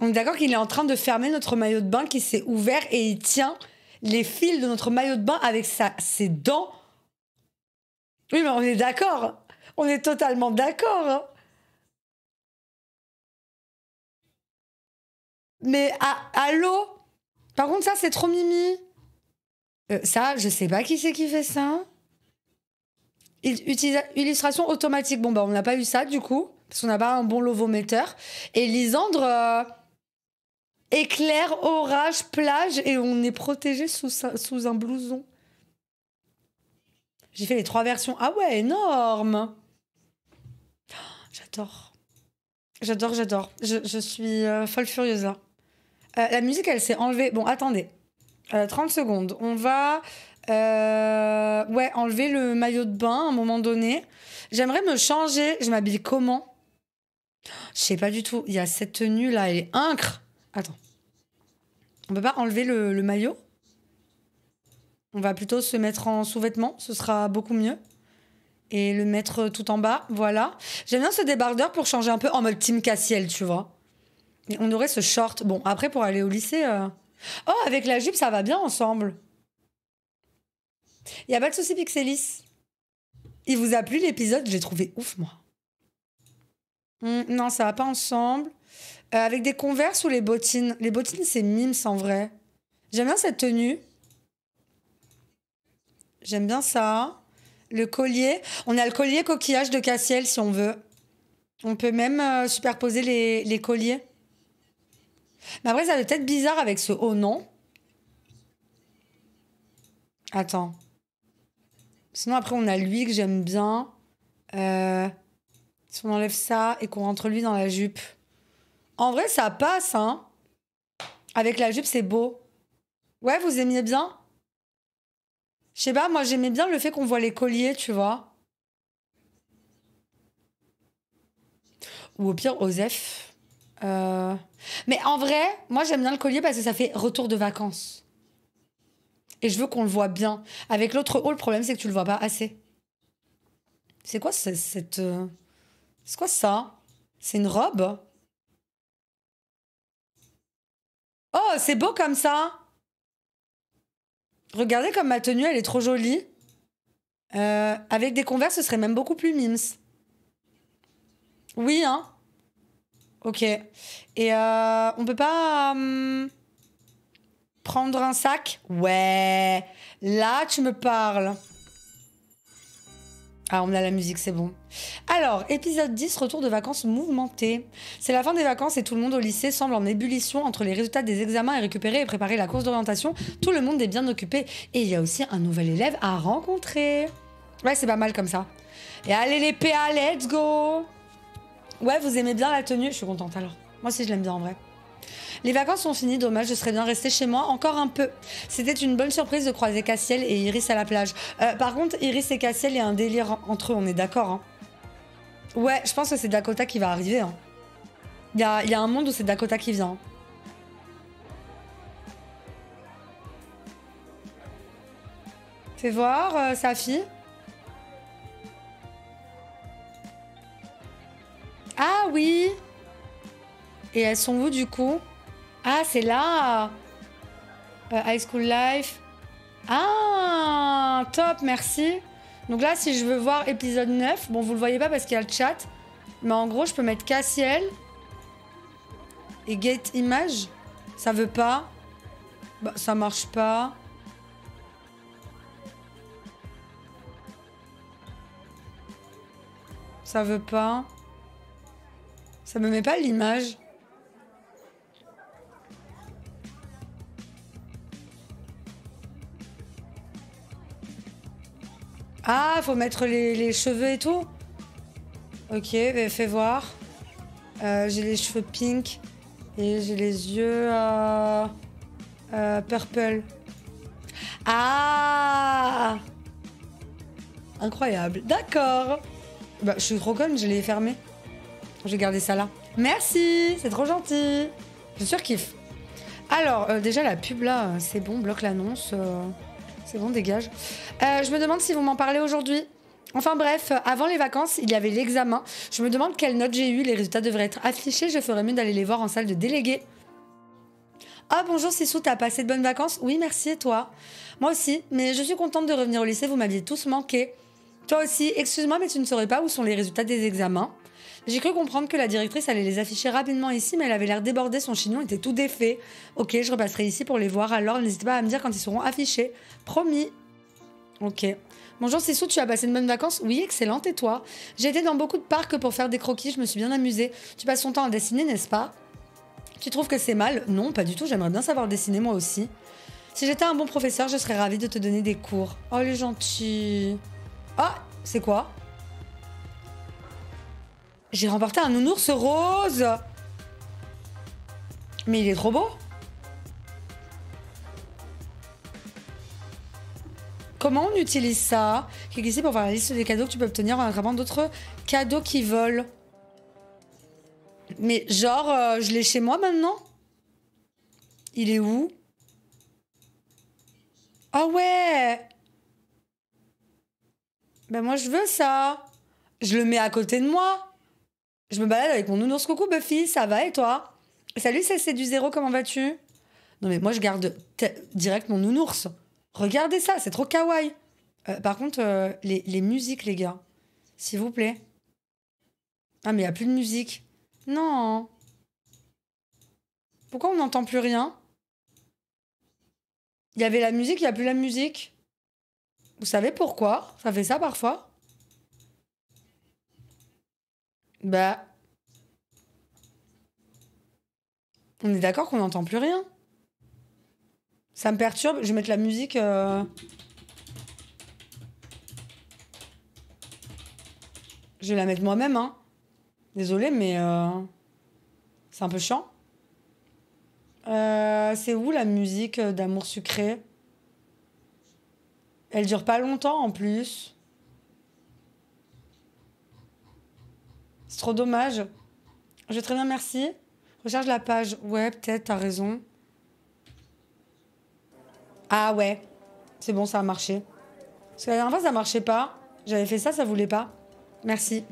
On est d'accord qu'il est en train de fermer notre maillot de bain qui s'est ouvert et il tient les fils de notre maillot de bain avec ses dents. Oui, mais on est d'accord. On est totalement d'accord, hein. Mais allô? Par contre, ça, c'est trop mimi. Ça, je sais pas qui c'est qui fait ça. Illustration automatique. Bon, bah, on n'a pas eu ça, du coup, parce qu'on n'a pas un bon lovomèteur. Et Lysandre, éclair, orage, plage, et on est protégé sous un blouson. J'ai fait les 3 versions. Ah ouais, énorme! J'adore. J'adore. Je suis folle furieuse, là. La musique, elle s'est enlevée. Bon, attendez. 30 secondes. On va... ouais, enlever le maillot de bain à un moment donné. J'aimerais me changer. Je m'habille comment? Je sais pas du tout. Il y a cette tenue-là. Elle est incre. Attends. On peut pas enlever le maillot? On va plutôt se mettre en sous-vêtements. Ce sera beaucoup mieux. Et le mettre tout en bas, voilà. J'aime bien ce débardeur pour changer un peu en mode Team Castiel, tu vois. Et on aurait ce short. Bon, après, pour aller au lycée... Oh, avec la jupe, ça va bien ensemble. Il n'y a pas de souci, Pixelis. Il vous a plu l'épisode? Je l'ai trouvé ouf, moi. Non, ça va pas ensemble. Avec des converses ou les bottines? Les bottines, c'est mimes, en vrai. J'aime bien cette tenue. J'aime bien ça. Le collier. On a le collier coquillage de Castiel, si on veut. On peut même superposer les colliers. Mais après, ça va peut-être bizarre avec ce haut, non? Attends. Sinon, après, on a lui que j'aime bien. Si on enlève ça et qu'on rentre lui dans la jupe. En vrai, ça passe, hein? Avec la jupe, c'est beau. Ouais, vous aimiez bien? Je sais pas, moi, j'aimais bien le fait qu'on voit les colliers, tu vois. Ou au pire, Osef. Mais en vrai, moi, j'aime bien le collier parce que ça fait retour de vacances. Et je veux qu'on le voit bien. Avec l'autre haut, le problème, c'est que tu le vois pas assez. C'est quoi cette... C'est quoi ça? C'est une robe? Oh, c'est beau comme ça! Regardez comme ma tenue, elle est trop jolie. Avec des Converse, ce serait même beaucoup plus mimes. Oui, hein? Ok. Et on peut pas... prendre un sac? Ouais! Là, tu me parles. Ah, on a la musique, c'est bon. Alors, épisode 10, retour de vacances mouvementées. C'est la fin des vacances et tout le monde au lycée semble en ébullition entre les résultats des examens et récupérer et préparer la course d'orientation. Tout le monde est bien occupé et il y a aussi un nouvel élève à rencontrer. Ouais, c'est pas mal comme ça. Et allez les PA, let's go! Ouais, vous aimez bien la tenue? Je suis contente alors. Moi aussi, je l'aime bien en vrai. Les vacances sont finies, dommage, je serais bien restée chez moi encore un peu. C'était une bonne surprise de croiser Castiel et Iris à la plage. Par contre, Iris et Castiel, il y a un délire entre eux, on est d'accord, hein. Ouais, je pense que c'est Dakota qui va arriver, hein. Il y a un monde où c'est Dakota qui vient. Fais voir, sa fille. Ah oui! Et elles sont où du coup? Ah, c'est là, High School Life. Ah, top, merci. Donc là, si je veux voir épisode 9, bon, vous le voyez pas parce qu'il y a le chat, mais en gros, je peux mettre Castiel et Get Image. Ça veut pas. Bah, ça marche pas. Ça veut pas. Ça me met pas l'image. Ah, faut mettre les cheveux et tout. Ok, bah, fais voir. J'ai les cheveux pink et j'ai les yeux purple. Ah, incroyable. D'accord. Bah, je suis trop conne, je l'ai fermé. Je vais garder ça là. Merci, c'est trop gentil. Je surkiffe. Alors, déjà la pub là, c'est bon, bloque l'annonce. C'est bon, dégage. Je me demande si vous m'en parlez aujourd'hui. Enfin bref, avant les vacances, il y avait l'examen. Je me demande quelle note j'ai eu. Les résultats devraient être affichés. Je ferais mieux d'aller les voir en salle de délégué. Ah bonjour Sissou, t'as passé de bonnes vacances? Oui, merci, et toi? Moi aussi, mais je suis contente de revenir au lycée. Vous m'aviez tous manqué. Toi aussi, excuse-moi, mais tu ne saurais pas où sont les résultats des examens? J'ai cru comprendre que la directrice allait les afficher rapidement ici, mais elle avait l'air débordée, son chignon était tout défait. Ok, je repasserai ici pour les voir, alors n'hésitez pas à me dire quand ils seront affichés. Promis. Ok. Bonjour Sissou, tu as passé de bonnes vacances? Oui, excellente, et toi? J'ai été dans beaucoup de parcs pour faire des croquis, je me suis bien amusée. Tu passes ton temps à dessiner, n'est-ce pas? Tu trouves que c'est mal? Non, pas du tout, j'aimerais bien savoir dessiner moi aussi. Si j'étais un bon professeur, je serais ravie de te donner des cours. Oh, les gentils. Ah, c'est quoi? J'ai remporté un nounours rose. Mais il est trop beau. Comment on utilise ça? Clique ici pour voir la liste des cadeaux que tu peux obtenir en attrapant d'autres cadeaux qui volent. Mais genre, je l'ai chez moi maintenant? Il est où? Ah ouais! Ben moi je veux ça. Je le mets à côté de moi. Je me balade avec mon nounours. Coucou Buffy, ça va et toi? Salut, c'est du zéro, comment vas-tu? Non mais moi je garde direct mon nounours. Regardez ça, c'est trop kawaii. Par contre, les musiques les gars, s'il vous plaît. Ah mais il n'y a plus de musique. Non. Pourquoi on n'entend plus rien? Il y avait la musique, il n'y a plus la musique. Vous savez pourquoi? Ça fait ça parfois. Bah. On est d'accord qu'on n'entend plus rien. Ça me perturbe. Je vais mettre la musique. Je vais la mettre moi-même, hein. Désolée, mais. C'est un peu chiant. C'est où la musique d'Amour sucré? Elle dure pas longtemps en plus. C'est trop dommage. Je vais très bien, merci. Recharge la page. Ouais, peut-être, t'as raison. Ah ouais. C'est bon, ça a marché. Parce que la dernière fois, ça marchait pas. J'avais fait ça, ça voulait pas. Merci.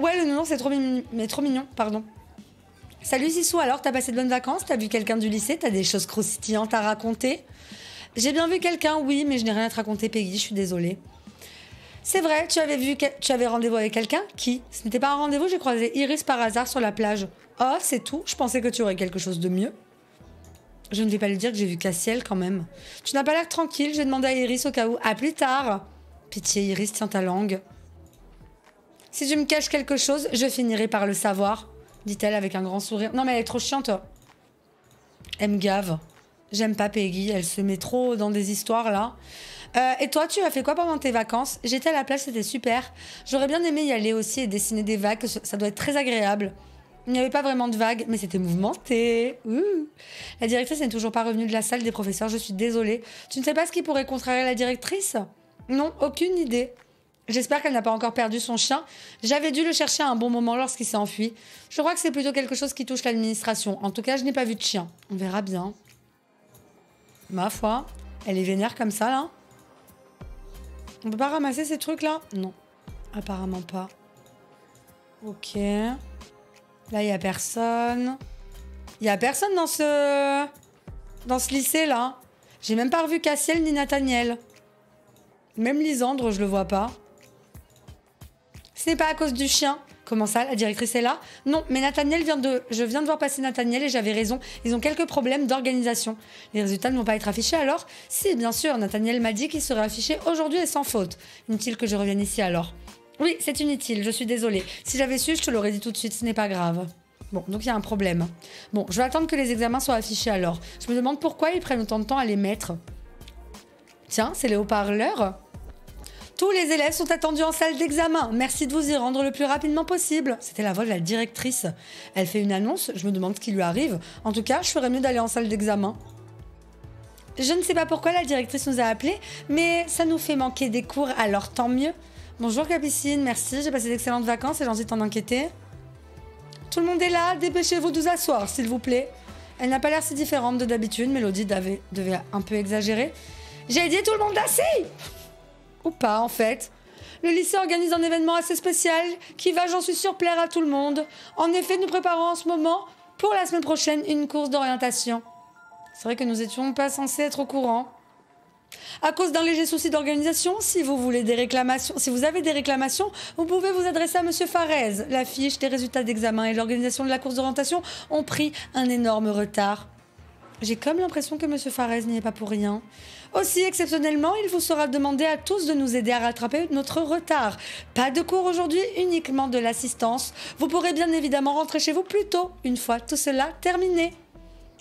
Ouais, le nounours, c'est trop, trop mignon. Pardon. Salut Sissou, alors, t'as passé de bonnes vacances? T'as vu quelqu'un du lycée? T'as des choses croustillantes à raconter? J'ai bien vu quelqu'un, oui, mais je n'ai rien à te raconter, Peggy, je suis désolée. C'est vrai, tu avais rendez-vous avec quelqu'un? Qui? Ce n'était pas un rendez-vous, j'ai croisé Iris par hasard sur la plage. Oh, c'est tout, je pensais que tu aurais quelque chose de mieux. Je ne vais pas lui dire que j'ai vu Castiel quand même. Tu n'as pas l'air tranquille, j'ai demandé à Iris au cas où. À plus tard. Pitié, Iris, tiens ta langue. Si tu me caches quelque chose, je finirai par le savoir, dit-elle avec un grand sourire. Non mais elle est trop chiante. Elle me gave. J'aime pas Peggy, elle se met trop dans des histoires là. Et toi, tu as fait quoi pendant tes vacances? J'étais à la plage, c'était super. J'aurais bien aimé y aller aussi et dessiner des vagues, ça doit être très agréable. Il n'y avait pas vraiment de vagues, mais c'était mouvementé. Ouh. La directrice n'est toujours pas revenue de la salle des professeurs, je suis désolée. Tu ne sais pas ce qui pourrait contrarier la directrice? Non, aucune idée. J'espère qu'elle n'a pas encore perdu son chien. J'avais dû le chercher à un bon moment lorsqu'il s'est enfui. Je crois que c'est plutôt quelque chose qui touche l'administration. En tout cas, je n'ai pas vu de chien. On verra bien. Ma foi, elle est vénère comme ça, là. On peut pas ramasser ces trucs-là? Non, apparemment pas. Ok. Là, il n'y a personne. Il n'y a personne dans ce lycée-là. J'ai même pas revu Castiel ni Nathaniel. Même Lysandre, je le vois pas. Ce n'est pas à cause du chien. Comment ça, la directrice est là? Non, mais Nathaniel vient de... Je viens de voir passer Nathaniel et j'avais raison. Ils ont quelques problèmes d'organisation. Les résultats ne vont pas être affichés alors? Si, bien sûr, Nathaniel m'a dit qu'ils seraient affichés aujourd'hui et sans faute. Inutile que je revienne ici alors. Oui, c'est inutile, je suis désolée. Si j'avais su, je te l'aurais dit tout de suite, ce n'est pas grave. Bon, donc il y a un problème. Bon, je vais attendre que les examens soient affichés alors. Je me demande pourquoi ils prennent autant de temps à les mettre. Tiens, c'est les haut-parleurs. Tous les élèves sont attendus en salle d'examen. Merci de vous y rendre le plus rapidement possible. C'était la voix de la directrice. Elle fait une annonce, je me demande ce qui lui arrive. En tout cas, je ferais mieux d'aller en salle d'examen. Je ne sais pas pourquoi la directrice nous a appelés, mais ça nous fait manquer des cours, alors tant mieux. Bonjour Capucine, merci, j'ai passé d'excellentes vacances et j'ai envie de t'en inquiéter. Tout le monde est là, dépêchez-vous de vous asseoir, s'il vous plaît. Elle n'a pas l'air si différente de d'habitude, Mélodie devait un peu exagérer. J'ai dit tout le monde assis! Ou pas en fait. Le lycée organise un événement assez spécial qui va, j'en suis sûre, plaire à tout le monde. En effet, nous préparons en ce moment, pour la semaine prochaine, une course d'orientation. C'est vrai que nous n'étions pas censés être au courant. À cause d'un léger souci d'organisation, si vous avez des réclamations, vous pouvez vous adresser à Monsieur Fares. La fiche des résultats d'examen et l'organisation de la course d'orientation ont pris un énorme retard. J'ai comme l'impression que Monsieur Fares n'y est pas pour rien. Aussi, exceptionnellement, il vous sera demandé à tous de nous aider à rattraper notre retard. Pas de cours aujourd'hui, uniquement de l'assistance. Vous pourrez bien évidemment rentrer chez vous plus tôt, une fois tout cela terminé.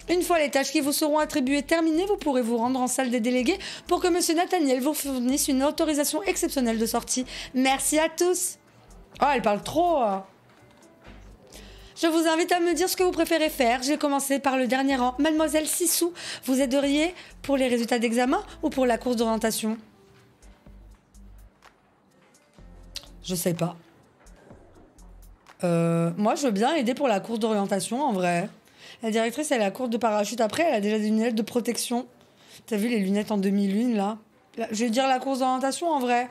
Une fois les tâches qui vous seront attribuées terminées, vous pourrez vous rendre en salle des délégués pour que Monsieur Nathaniel vous fournisse une autorisation exceptionnelle de sortie. Merci à tous. Oh, elle parle trop. Je vous invite à me dire ce que vous préférez faire. J'ai commencé par le dernier rang. Mademoiselle Sissou, vous aideriez pour les résultats d'examen ou pour la course d'orientation? Je sais pas. Moi, je veux bien aider pour la course d'orientation, en vrai. La directrice, elle a la course de parachute. Après, elle a déjà des lunettes de protection. T'as vu les lunettes en demi-lune, là? Je vais dire la course d'orientation, en vrai.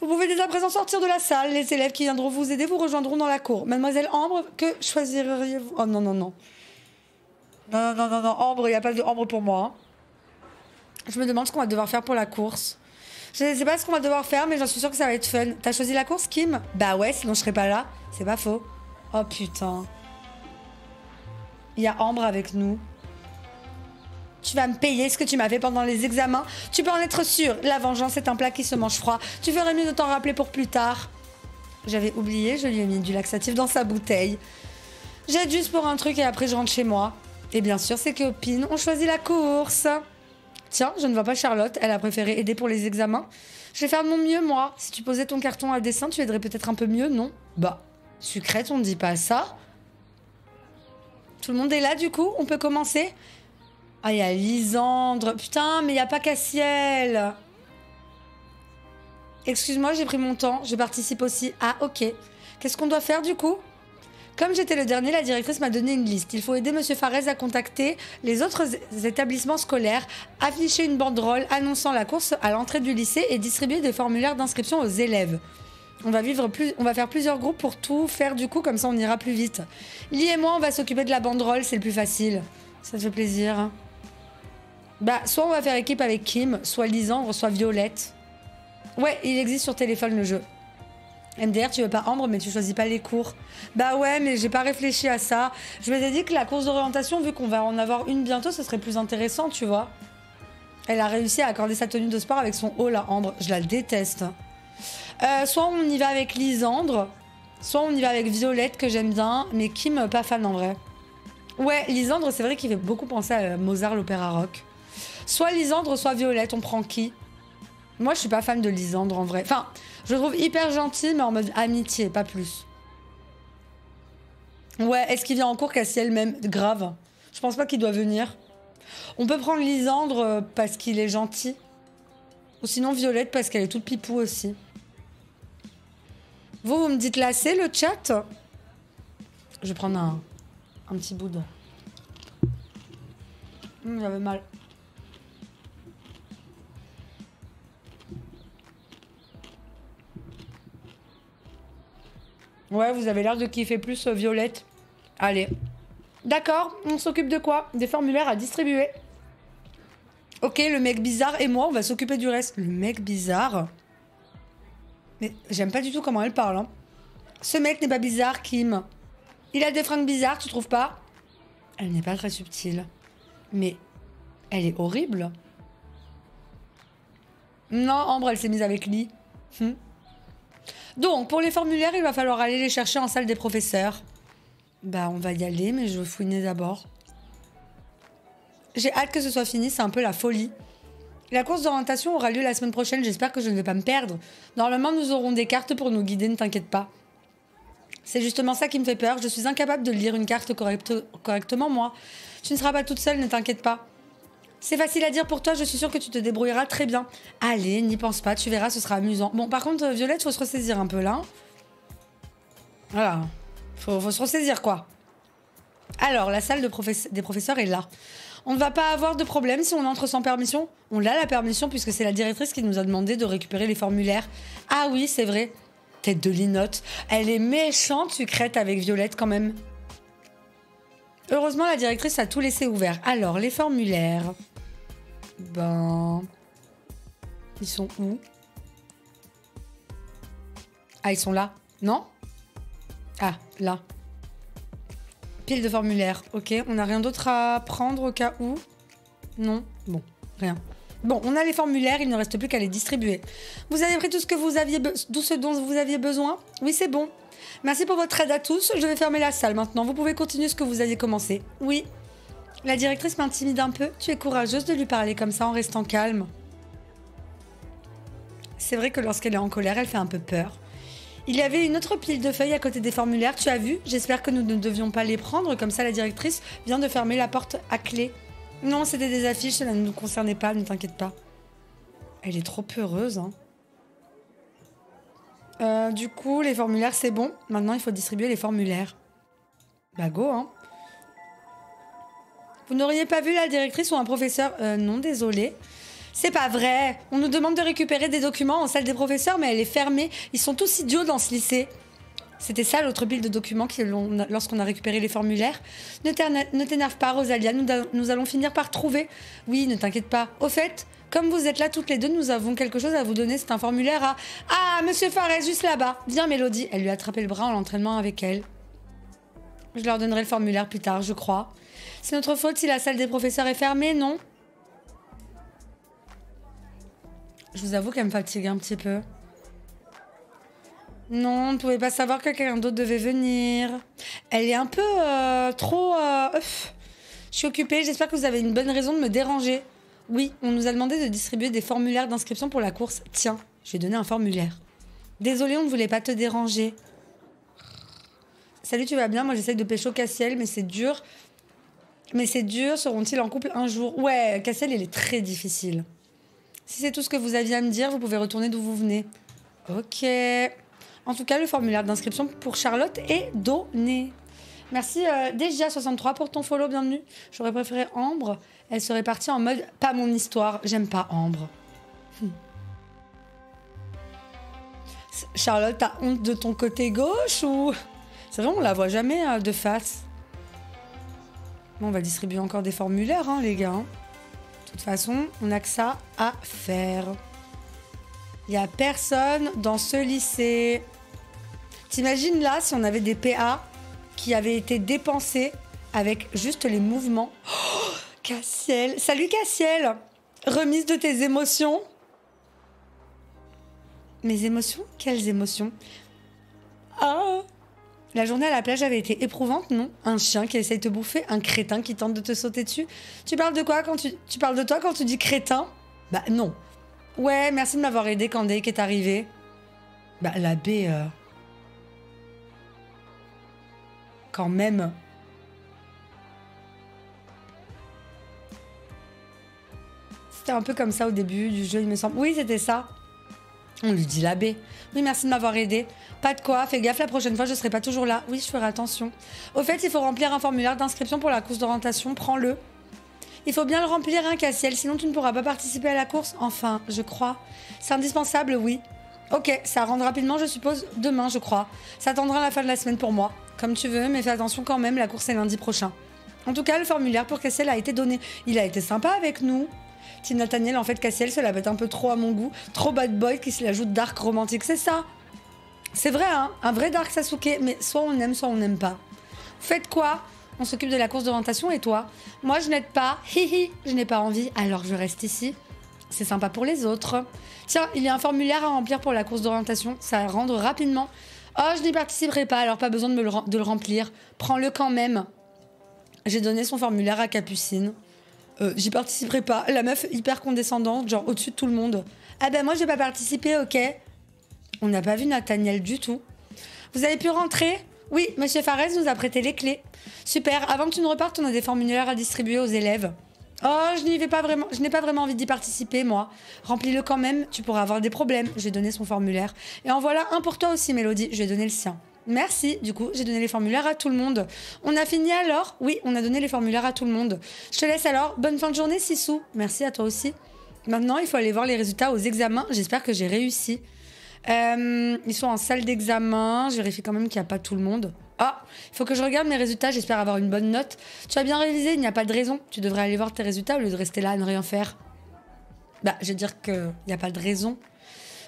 Vous pouvez dès à présent sortir de la salle. Les élèves qui viendront vous aider vous rejoindront dans la cour. Mademoiselle Ambre, que choisiriez-vous? Oh non, non, non. Non, non, non, non, Ambre, il n'y a pas de Ambre pour moi. Je me demande ce qu'on va devoir faire pour la course. Je ne sais pas ce qu'on va devoir faire, mais j'en suis sûre que ça va être fun. T'as choisi la course, Kim? Bah ouais, sinon je serais pas là. C'est pas faux. Oh putain. Il y a Ambre avec nous. Tu vas me payer ce que tu m'as fait pendant les examens. Tu peux en être sûr. La vengeance est un plat qui se mange froid. Tu ferais mieux de t'en rappeler pour plus tard. J'avais oublié, je lui ai mis du laxatif dans sa bouteille. J'aide juste pour un truc et après je rentre chez moi. Et bien sûr, ses copines ont choisi la course. Tiens, je ne vois pas Charlotte. Elle a préféré aider pour les examens. Je vais faire de mon mieux, moi. Si tu posais ton carton à dessin, tu aiderais peut-être un peu mieux, non? Bah, sucrète, on ne dit pas ça. Tout le monde est là, du coup? On peut commencer? Ah, il y a Lysandre. Putain, mais il n'y a pas Castiel. Excuse-moi, j'ai pris mon temps. Je participe aussi. Ah, ok. Qu'est-ce qu'on doit faire, du coup? Comme j'étais le dernier, la directrice m'a donné une liste. Il faut aider Monsieur Fares à contacter les autres établissements scolaires, afficher une banderole annonçant la course à l'entrée du lycée et distribuer des formulaires d'inscription aux élèves. On va faire plusieurs groupes pour tout faire du coup, comme ça on ira plus vite. Lily et moi, on va s'occuper de la banderole, c'est le plus facile. Ça te fait plaisir. Bah, soit on va faire équipe avec Kim, soit Lysandre, soit Violette. Ouais, il existe sur téléphone le jeu. MDR, tu veux pas Ambre, mais tu choisis pas les cours. Bah ouais, mais j'ai pas réfléchi à ça. Je m'étais dit que la course d'orientation, vu qu'on va en avoir une bientôt, ce serait plus intéressant, tu vois. Elle a réussi à accorder sa tenue de sport avec son haut, là, Ambre. Je la déteste. Soit on y va avec Lysandre, soit on y va avec Violette, que j'aime bien, mais Kim, pas fan en vrai. Ouais, Lysandre, c'est vrai qu'il fait beaucoup penser à Mozart, l'opéra rock. Soit Lysandre, soit Violette, on prend qui? Moi, je suis pas fan de Lysandre en vrai. Enfin, je le trouve hyper gentil, mais en mode amitié, pas plus. Ouais, est-ce qu'il vient en cours Castiel même? Grave. Je pense pas qu'il doit venir. On peut prendre Lysandre parce qu'il est gentil. Ou sinon Violette parce qu'elle est toute pipou aussi. Vous me dites lassé le chat? Je vais prendre un petit bout de... J'avais mal. Ouais, vous avez l'air de kiffer plus Violette. Allez. D'accord, on s'occupe de quoi? Des formulaires à distribuer. Ok, le mec bizarre et moi, on va s'occuper du reste. Le mec bizarre? Mais j'aime pas du tout comment elle parle. Hein. Ce mec n'est pas bizarre, Kim. Il a des fringues bizarres, tu trouves pas? Elle n'est pas très subtile. Mais elle est horrible. Non, Ambre, elle s'est mise avec Leigh. Donc, pour les formulaires, il va falloir aller les chercher en salle des professeurs. Bah, on va y aller, mais je vais fouiner d'abord. J'ai hâte que ce soit fini, c'est un peu la folie. La course d'orientation aura lieu la semaine prochaine, j'espère que je ne vais pas me perdre. Normalement, nous aurons des cartes pour nous guider, ne t'inquiète pas. C'est justement ça qui me fait peur, je suis incapable de lire une carte correctement, moi. Tu ne seras pas toute seule, ne t'inquiète pas. C'est facile à dire pour toi, je suis sûre que tu te débrouilleras très bien. Allez, n'y pense pas, tu verras, ce sera amusant. Bon, par contre, Violette, faut se ressaisir un peu, là. Voilà, faut se ressaisir, quoi. Alors, la salle des professeurs est là. On ne va pas avoir de problème si on entre sans permission. On a la permission puisque c'est la directrice qui nous a demandé de récupérer les formulaires. Ah oui, c'est vrai. Tête de linotte. Elle est méchante, sucrète, avec Violette, quand même. Heureusement, la directrice a tout laissé ouvert. Alors, les formulaires... Ben... Ils sont où? Ah, ils sont là. Non? Ah, là. Pile de formulaires. Ok, on n'a rien d'autre à prendre au cas où? Non? Bon, rien. Bon, on a les formulaires, il ne reste plus qu'à les distribuer. Vous avez pris tout ce que vous aviez besoin? Oui, c'est bon. Merci pour votre aide à tous. Je vais fermer la salle maintenant. Vous pouvez continuer ce que vous aviez commencé. Oui. La directrice m'intimide un peu. Tu es courageuse de lui parler comme ça en restant calme. C'est vrai que lorsqu'elle est en colère, elle fait un peu peur. Il y avait une autre pile de feuilles à côté des formulaires. Tu as vu? J'espère que nous ne devions pas les prendre. Comme ça, la directrice vient de fermer la porte à clé. Non, c'était des affiches. Cela ne nous concernait pas. Ne t'inquiète pas. Elle est trop peureuse, hein. Du coup, les formulaires, c'est bon. Maintenant, il faut distribuer les formulaires. Bah go, hein. Vous n'auriez pas vu la directrice ou un professeur? Non, désolé. C'est pas vrai. On nous demande de récupérer des documents en salle des professeurs, mais elle est fermée. Ils sont tous idiots dans ce lycée. C'était ça, l'autre pile de documents lorsqu'on a récupéré les formulaires. Ne t'énerve pas, Rosalya. Nous allons finir par trouver. Oui, ne t'inquiète pas. Au fait... Comme vous êtes là toutes les deux, nous avons quelque chose à vous donner. C'est un formulaire à... Ah, Monsieur Fares, juste là-bas. Viens, Mélodie. Elle lui a attrapé le bras en l'entraînement avec elle. Je leur donnerai le formulaire plus tard, je crois. C'est notre faute si la salle des professeurs est fermée, non? Je vous avoue qu'elle me fatigue un petit peu. Non, on ne pouvait pas savoir que quelqu'un d'autre devait venir. Elle est un peu trop... Je suis occupée, j'espère que vous avez une bonne raison de me déranger. Oui, on nous a demandé de distribuer des formulaires d'inscription pour la course. Tiens, je vais donner un formulaire. Désolée, on ne voulait pas te déranger. Salut, tu vas bien? Moi, j'essaye de pécho Castiel, mais c'est dur. Seront-ils en couple un jour? Ouais, Castiel, il est très difficile. Si c'est tout ce que vous aviez à me dire, vous pouvez retourner d'où vous venez. Ok. En tout cas, le formulaire d'inscription pour Charlotte est donné. Merci déjà 63 pour ton follow, bienvenue. J'aurais préféré Ambre, elle serait partie en mode pas mon histoire, j'aime pas Ambre. Charlotte, t'as honte de ton côté gauche ou... C'est vrai, on la voit jamais de face. Bon, on va distribuer encore des formulaires, hein, les gars. Hein. De toute façon, on n'a que ça à faire. Il n'y a personne dans ce lycée. T'imagines là, si on avait des PA qui avaient été dépensés avec juste les mouvements. Oh, Castiel. Salut Castiel. Remise de tes émotions. Mes émotions? Quelles émotions? Ah! La journée à la plage avait été éprouvante, non? Un chien qui essaye de te bouffer, un crétin qui tente de te sauter dessus. Tu parles de quoi quand tu parles de toi quand tu dis crétin? Bah non. Ouais, merci de m'avoir aidé quand Dake est arrivé. Bah la baie... Quand même. C'était un peu comme ça au début du jeu, il me semble. Oui, c'était ça. On lui dit la B. Oui, merci de m'avoir aidé. Pas de quoi, fais gaffe, la prochaine fois je serai pas toujours là. Oui, je ferai attention. Au fait, il faut remplir un formulaire d'inscription pour la course d'orientation, prends-le. Il faut bien le remplir, hein, Castiel, sinon tu ne pourras pas participer à la course. Enfin, je crois. C'est indispensable, oui. Ok, ça rentre rapidement, je suppose, demain, je crois. Ça attendra la fin de la semaine pour moi. Comme tu veux, mais fais attention quand même, la course est lundi prochain. En tout cas, le formulaire pour Castiel a été donné. Il a été sympa avec nous. Team Nathaniel, en fait, Castiel se la bête un peu trop à mon goût. Trop bad boy qui se l'ajoute dark romantique, c'est ça. C'est vrai, hein, un vrai dark Sasuke, mais soit on aime, soit on n'aime pas. Faites quoi? On s'occupe de la course d'orientation et toi? Moi, je n'aide pas, hihi, je n'ai pas envie, alors je reste ici. C'est sympa pour les autres. Tiens, il y a un formulaire à remplir pour la course d'orientation, ça va rendre rapidement. Oh, je n'y participerai pas, alors pas besoin de le remplir. Prends-le quand même. J'ai donné son formulaire à Capucine. J'y participerai pas. La meuf hyper condescendante, genre au-dessus de tout le monde. Ah ben moi j'ai pas participé, ok. On n'a pas vu Nathaniel du tout. Vous avez pu rentrer? Oui, Monsieur Fares nous a prêté les clés. Super, avant que tu ne repartes, on a des formulaires à distribuer aux élèves. Oh, je n'ai pas vraiment envie d'y participer, moi. Remplis-le quand même, tu pourras avoir des problèmes. J'ai donné son formulaire. Et en voilà un pour toi aussi, Mélodie. Je vais donner le sien. Merci, du coup, j'ai donné les formulaires à tout le monde. On a fini alors? Oui, on a donné les formulaires à tout le monde. Je te laisse alors. Bonne fin de journée, Sissou. Merci à toi aussi. Maintenant, il faut aller voir les résultats aux examens. J'espère que j'ai réussi. Ils sont en salle d'examen. Je vérifie quand même qu'il n'y a pas tout le monde. Ah, il faut que je regarde mes résultats. J'espère avoir une bonne note. Tu as bien révisé, il n'y a pas de raison. Tu devrais aller voir tes résultats au lieu de rester là à ne rien faire. Bah, je vais dire qu'il n'y a pas de raison.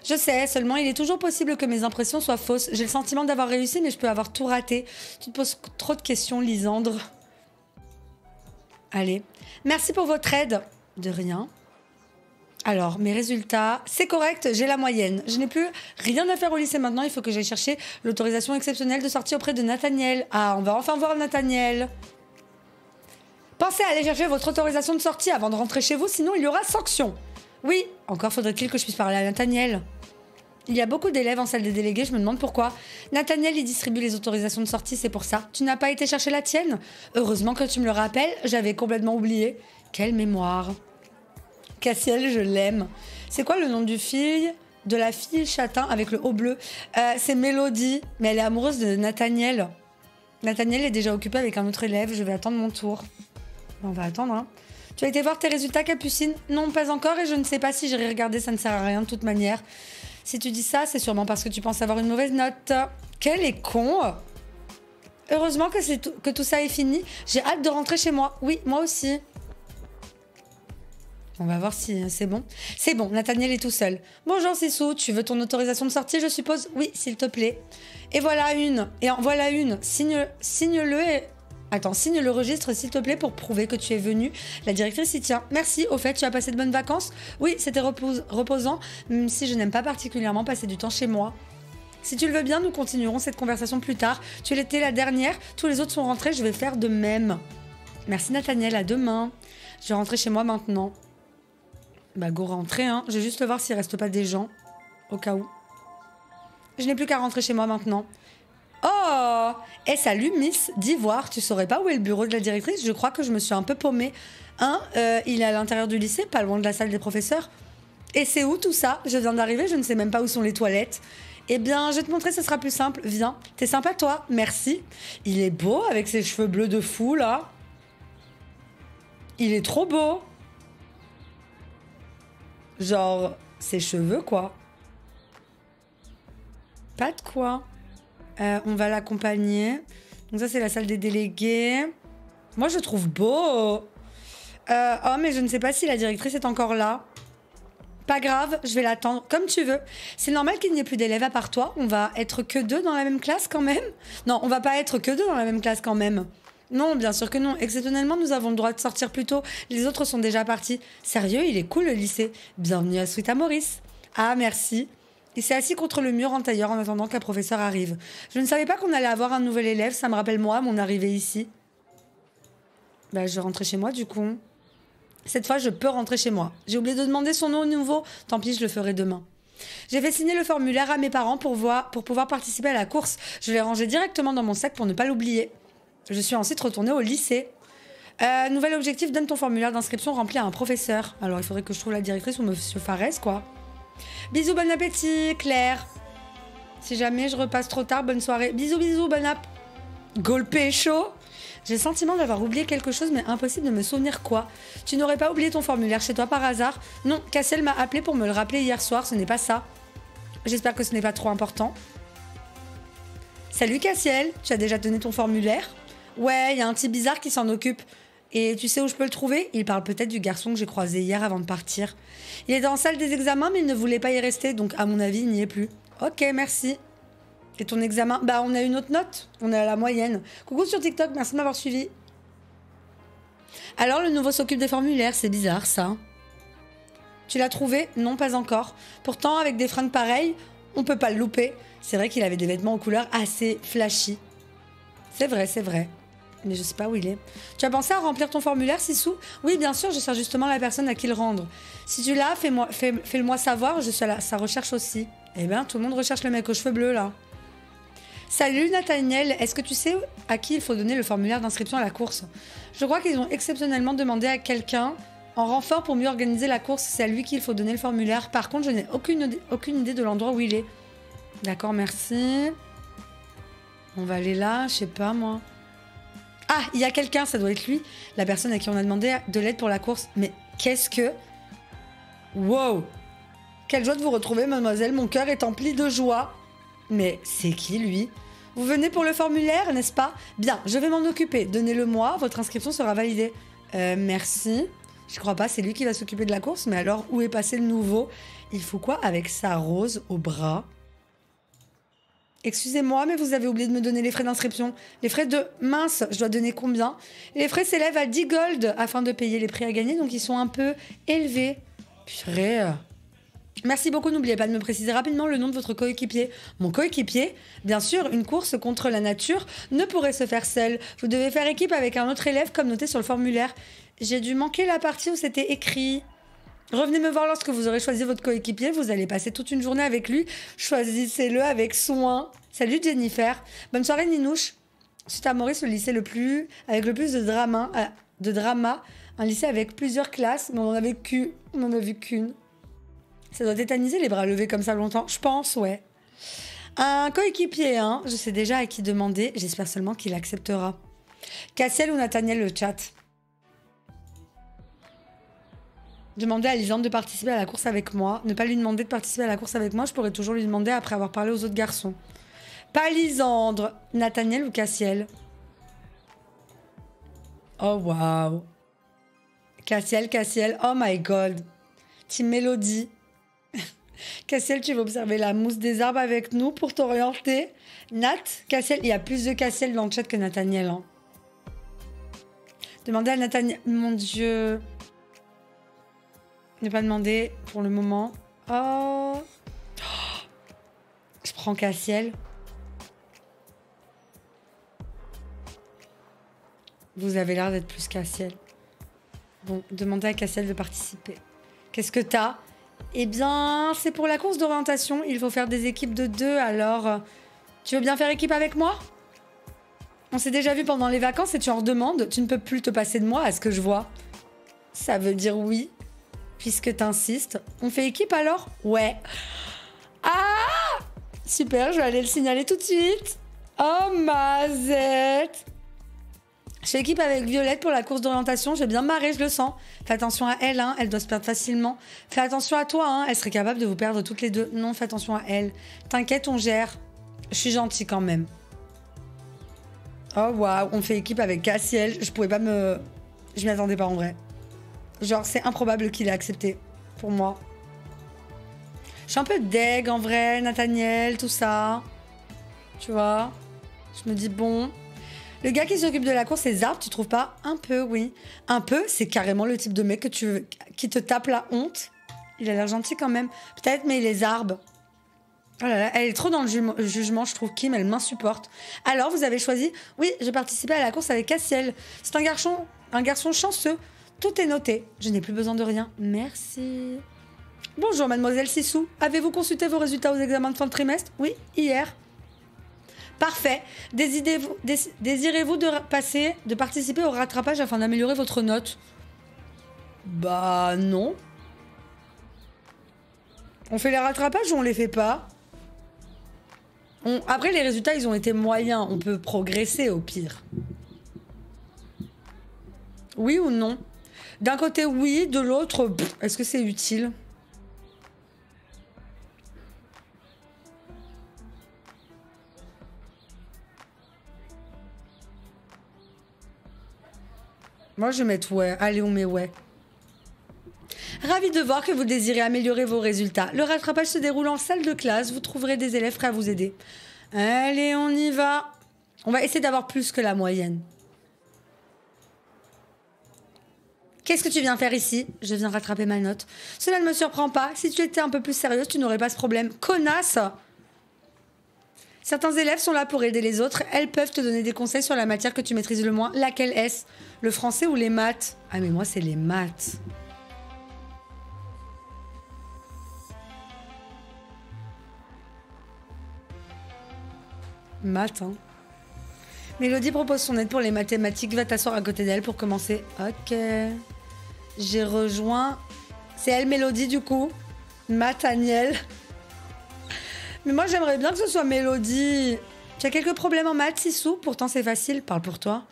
Je sais, seulement il est toujours possible que mes impressions soient fausses. J'ai le sentiment d'avoir réussi, mais je peux avoir tout raté. Tu te poses trop de questions, Lysandre. Allez. Merci pour votre aide. De rien. Alors, mes résultats, c'est correct, j'ai la moyenne. Je n'ai plus rien à faire au lycée maintenant. Il faut que j'aille chercher l'autorisation exceptionnelle de sortie auprès de Nathaniel. Ah, on va enfin voir Nathaniel. Pensez à aller chercher votre autorisation de sortie avant de rentrer chez vous, sinon il y aura sanction. Oui, encore faudrait-il que je puisse parler à Nathaniel. Il y a beaucoup d'élèves en salle des délégués, je me demande pourquoi. Nathaniel, il distribue les autorisations de sortie, c'est pour ça. Tu n'as pas été chercher la tienne? Heureusement que tu me le rappelles, j'avais complètement oublié. Quelle mémoire. Castiel, je l'aime. C'est quoi le nom de la fille châtain avec le haut bleu? C'est Mélodie, mais elle est amoureuse de Nathaniel. Nathaniel est déjà occupé avec un autre élève, je vais attendre mon tour. On va attendre, hein. Tu as été voir tes résultats, Capucine? Non, pas encore, et je ne sais pas si j'irai regarder, ça ne sert à rien de toute manière. Si tu dis ça, c'est sûrement parce que tu penses avoir une mauvaise note. Quel est con! Heureusement que tout ça est fini. J'ai hâte de rentrer chez moi. Oui, moi aussi. On va voir si c'est bon. C'est bon, Nathaniel est tout seul. Bonjour Sissou, tu veux ton autorisation de sortie, je suppose? Oui, s'il te plaît. Et voilà une. Et en voilà une. Signe-le et... Attends, signe le registre, s'il te plaît, pour prouver que tu es venu. La directrice y tient. Merci, au fait, tu as passé de bonnes vacances? Oui, c'était reposant, même si je n'aime pas particulièrement passer du temps chez moi. Si tu le veux bien, nous continuerons cette conversation plus tard. Tu l'étais la dernière, tous les autres sont rentrés, je vais faire de même. Merci Nathaniel, à demain. Je vais rentrer chez moi maintenant. Bah go rentrer, hein. Je vais juste voir s'il reste pas des gens, au cas où. Je n'ai plus qu'à rentrer chez moi maintenant. Oh! Eh salut Miss d'Ivoire, tu saurais pas où est le bureau de la directrice? Je crois que je me suis un peu paumée. Hein? Il est à l'intérieur du lycée, pas loin de la salle des professeurs. Et c'est où tout ça? Je viens d'arriver, je ne sais même pas où sont les toilettes. Eh bien, je vais te montrer, ce sera plus simple. Viens, t'es sympa toi, merci. Il est beau avec ses cheveux bleus de fou, là. Il est trop beau. Genre, ses cheveux, quoi. Pas de quoi. On va l'accompagner. Donc ça, c'est la salle des délégués. Moi, je trouve beau. Oh, mais je ne sais pas si la directrice est encore là. Pas grave, je vais l'attendre comme tu veux. C'est normal qu'il n'y ait plus d'élèves à part toi. On va être que deux dans la même classe quand même. Non, on va pas être que deux dans la même classe quand même. Non, bien sûr que non. Exceptionnellement, nous avons le droit de sortir plus tôt. Les autres sont déjà partis. Sérieux, il est cool le lycée. Bienvenue à Sweet Amoris. Ah, merci. Il s'est assis contre le mur en tailleur en attendant qu'un professeur arrive. Je ne savais pas qu'on allait avoir un nouvel élève. Ça me rappelle moi, mon arrivée ici. Bah, je rentrais chez moi du coup. Cette fois, je peux rentrer chez moi. J'ai oublié de demander son nom au nouveau. Tant pis, je le ferai demain. J'ai fait signer le formulaire à mes parents pour pouvoir participer à la course. Je l'ai rangé directement dans mon sac pour ne pas l'oublier. Je suis ensuite retournée au lycée. Nouvel objectif, donne ton formulaire d'inscription rempli à un professeur. Alors, il faudrait que je trouve la directrice ou Monsieur Fares, quoi. Bisous, bon appétit, Claire. Si jamais je repasse trop tard, bonne soirée. Bisous, bisous, bon app. Golpé chaud. J'ai le sentiment d'avoir oublié quelque chose, mais impossible de me souvenir quoi. Tu n'aurais pas oublié ton formulaire chez toi par hasard? Non, Castiel m'a appelé pour me le rappeler hier soir, ce n'est pas ça. J'espère que ce n'est pas trop important. Salut Castiel, tu as déjà donné ton formulaire? Ouais, il y a un petit bizarre qui s'en occupe. Et tu sais où je peux le trouver? Il parle peut-être du garçon que j'ai croisé hier avant de partir. Il est dans la salle des examens, mais il ne voulait pas y rester, donc à mon avis, il n'y est plus. Ok, merci. Et ton examen? Bah, on a une autre note. On est à la moyenne. Coucou sur TikTok, merci de m'avoir suivi. Alors, le nouveau s'occupe des formulaires. C'est bizarre, ça. Tu l'as trouvé? Non, pas encore. Pourtant, avec des fringues pareilles, on peut pas le louper. C'est vrai qu'il avait des vêtements aux couleurs assez flashy. C'est vrai, c'est vrai. Mais je sais pas où il est. Tu as pensé à remplir ton formulaire, Sissou? Oui, bien sûr, je cherche justement la personne à qui le rendre. Si tu l'as, fais-le-moi savoir, je suis à sa recherche aussi. Eh bien, tout le monde recherche le mec aux cheveux bleus, là. Salut Nathaniel, est-ce que tu sais à qui il faut donner le formulaire d'inscription à la course? Je crois qu'ils ont exceptionnellement demandé à quelqu'un en renfort pour mieux organiser la course. C'est à lui qu'il faut donner le formulaire. Par contre, je n'ai aucune idée de l'endroit où il est. D'accord, merci. On va aller là, je sais pas moi. Ah, il y a quelqu'un, ça doit être lui. La personne à qui on a demandé de l'aide pour la course. Mais qu'est-ce que... Wow! Quelle joie de vous retrouver, mademoiselle. Mon cœur est empli de joie. Mais c'est qui, lui? Vous venez pour le formulaire, n'est-ce pas? Bien, je vais m'en occuper. Donnez-le-moi, votre inscription sera validée. Merci. Je crois pas, c'est lui qui va s'occuper de la course. Mais alors, où est passé le nouveau? Il faut quoi avec sa rose au bras? Excusez-moi, mais vous avez oublié de me donner les frais d'inscription. Les frais de... Mince, je dois donner combien? Les frais s'élèvent à 10 gold afin de payer les prix à gagner, donc ils sont un peu élevés. Purée... Merci beaucoup, n'oubliez pas de me préciser rapidement le nom de votre coéquipier. Mon coéquipier? Bien sûr, une course contre la nature ne pourrait se faire seule. Vous devez faire équipe avec un autre élève comme noté sur le formulaire. J'ai dû manquer la partie où c'était écrit. Revenez me voir lorsque vous aurez choisi votre coéquipier, vous allez passer toute une journée avec lui. Choisissez-le avec soin. Salut Jennifer. Bonne soirée Ninouche. Sweet Amoris, le lycée avec le plus de drama. Un lycée avec plusieurs classes, mais on en a vu qu'une. Ça doit tétaniser les bras levés comme ça longtemps. Je pense, ouais. Un coéquipier, hein. Je sais déjà à qui demander. J'espère seulement qu'il acceptera. Castiel ou Nathaniel, le chat. Demandez à Lysandre de participer à la course avec moi. Ne pas lui demander de participer à la course avec moi. Je pourrais toujours lui demander après avoir parlé aux autres garçons. Pas Lysandre. Nathaniel ou Castiel? Oh, waouh. Castiel, Castiel. Oh my god. Team Mélodie. Castiel, tu vas observer la mousse des arbres avec nous pour t'orienter. Nat, Castiel, il y a plus de Castiel dans le chat que Nathaniel. Hein. Demandez à Nathaniel. Mon Dieu. Ne pas demander pour le moment. Oh. Oh. Je prends Castiel. Vous avez l'air d'être plus Castiel. Bon, demandez à Castiel de participer. Qu'est-ce que t'as? Eh bien, c'est pour la course d'orientation. Il faut faire des équipes de deux, alors... Tu veux bien faire équipe avec moi? On s'est déjà vu pendant les vacances et tu en redemandes. Tu ne peux plus te passer de moi, à ce que je vois. Ça veut dire oui, puisque t'insistes. On fait équipe alors? Ouais. Ah! Super, je vais aller le signaler tout de suite. Oh mazette! Je fais équipe avec Violette pour la course d'orientation. J'ai bien marré, je le sens. Fais attention à elle, hein. Elle doit se perdre facilement. Fais attention à toi, hein. Elle serait capable de vous perdre toutes les deux. Non, fais attention à elle. T'inquiète, on gère. Je suis gentille quand même. Oh waouh, on fait équipe avec Castiel. Je pouvais pas me... Je m'y attendais pas en vrai. Genre, c'est improbable qu'il ait accepté. Pour moi. Je suis un peu deg en vrai, Nathaniel, tout ça. Tu vois? Je me dis bon... Le gars qui s'occupe de la course, les arbres, tu trouves pas? Un peu, oui. Un peu, c'est carrément le type de mec que tu veux, qui te tape la honte. Il a l'air gentil quand même. Peut-être, mais les arbres. Oh là là, elle est trop dans le jugement, je trouve. Kim, elle m'insupporte. Alors, vous avez choisi? Oui, je participais à la course avec Castiel. C'est un garçon chanceux. Tout est noté. Je n'ai plus besoin de rien. Merci. Bonjour, mademoiselle Sissou. Avez-vous consulté vos résultats aux examens de fin de trimestre? Oui, hier. Parfait. Désirez-vous de participer au rattrapage afin d'améliorer votre note? Bah non. On fait les rattrapages ou on les fait pas? Après les résultats ils ont été moyens, on peut progresser au pire. Oui ou non? D'un côté oui, de l'autre est-ce que c'est utile? Moi, je vais mettre ouais. Allez, on met ouais. Ravi de voir que vous désirez améliorer vos résultats. Le rattrapage se déroule en salle de classe. Vous trouverez des élèves prêts à vous aider. Allez, on y va. On va essayer d'avoir plus que la moyenne. Qu'est-ce que tu viens faire ici? Je viens rattraper ma note. Cela ne me surprend pas. Si tu étais un peu plus sérieuse, tu n'aurais pas ce problème. Connasse! Certains élèves sont là pour aider les autres. Elles peuvent te donner des conseils sur la matière que tu maîtrises le moins. Laquelle est-ce? Le français ou les maths? Ah mais moi c'est les maths. Maths, hein. Mélodie propose son aide pour les mathématiques. Va t'asseoir à côté d'elle pour commencer. Ok. J'ai rejoint... C'est elle Mélodie du coup. Nathaniel. Mais moi, j'aimerais bien que ce soit Mélodie. Tu as quelques problèmes en maths, Sissou? Pourtant, c'est facile. Parle pour toi.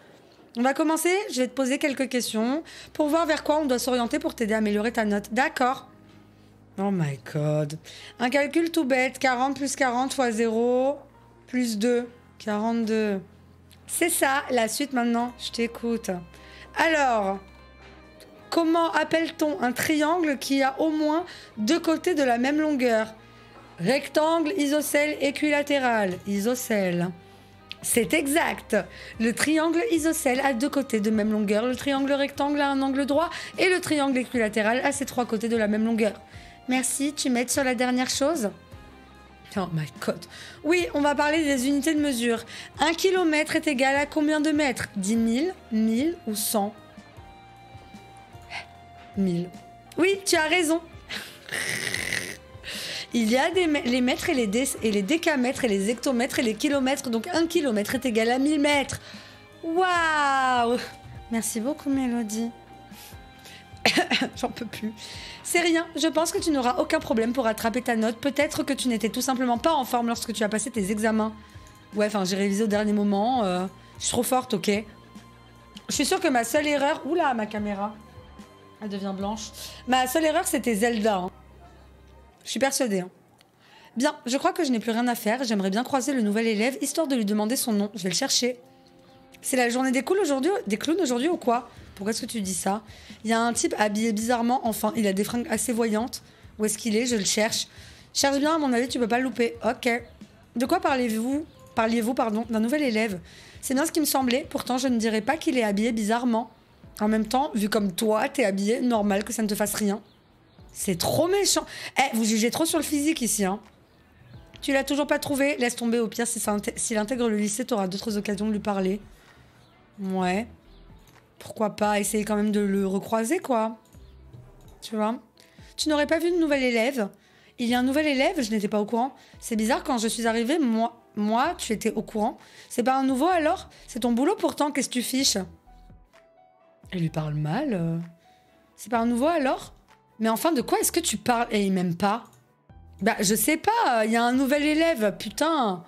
On va commencer. Je vais te poser quelques questions pour voir vers quoi on doit s'orienter pour t'aider à améliorer ta note. D'accord. Oh my god. Un calcul tout bête. 40 plus 40 fois 0 plus 2. 42. C'est ça, la suite maintenant. Je t'écoute. Alors, comment appelle-t-on un triangle qui a au moins deux côtés de la même longueur? Rectangle, isocèle, équilatéral. Isocèle. C'est exact. Le triangle isocèle a deux côtés de même longueur. Le triangle rectangle a un angle droit. Et le triangle équilatéral a ses trois côtés de la même longueur. Merci. Tu m'aides sur la dernière chose? Oh my god. Oui, on va parler des unités de mesure. Un kilomètre est égal à combien de mètres? 10 000, 1000 ou 100? 1000. Oui, tu as raison. Il y a les mètres et les décamètres et les hectomètres et les kilomètres. Donc 1 kilomètre est égal à 1000 mètres. Waouh! Merci beaucoup, Mélodie. J'en peux plus. C'est rien. Je pense que tu n'auras aucun problème pour attraper ta note. Peut-être que tu n'étais tout simplement pas en forme lorsque tu as passé tes examens. Ouais, enfin, j'ai révisé au dernier moment. Je suis trop forte, ok. Je suis sûre que ma seule erreur... Oula, ma caméra. Elle devient blanche. Ma seule erreur, c'était Zelda, hein. Je suis persuadée. Hein. Bien, je crois que je n'ai plus rien à faire. J'aimerais bien croiser le nouvel élève, histoire de lui demander son nom. Je vais le chercher. C'est la journée des clowns aujourd'hui, ou quoi? Pourquoi est-ce que tu dis ça? Il y a un type habillé bizarrement, enfin, il a des fringues assez voyantes. Où est-ce qu'il est? Je le cherche. Cherche bien, à mon avis, tu peux pas le louper. Ok. De quoi parliez-vous, d'un nouvel élève? C'est bien ce qui me semblait, pourtant je ne dirais pas qu'il est habillé bizarrement. En même temps, vu comme toi, t'es habillé, normal que ça ne te fasse rien. C'est trop méchant. Eh, vous jugez trop sur le physique ici, hein. Tu l'as toujours pas trouvé? Laisse tomber, au pire, s'il intègre le lycée, t'auras d'autres occasions de lui parler. Ouais. Pourquoi pas essayer quand même de le recroiser, quoi. Tu vois? Tu n'aurais pas vu de nouvel élève? Il y a un nouvel élève? Je n'étais pas au courant. C'est bizarre, quand je suis arrivée, moi, tu étais au courant. C'est pas un nouveau, alors? C'est ton boulot, pourtant, qu'est-ce que tu fiches? Elle lui parle mal. C'est pas un nouveau, alors? Mais enfin, de quoi est-ce que tu parles? Et il m'aime pas. Bah, je sais pas, il y a un nouvel élève, putain.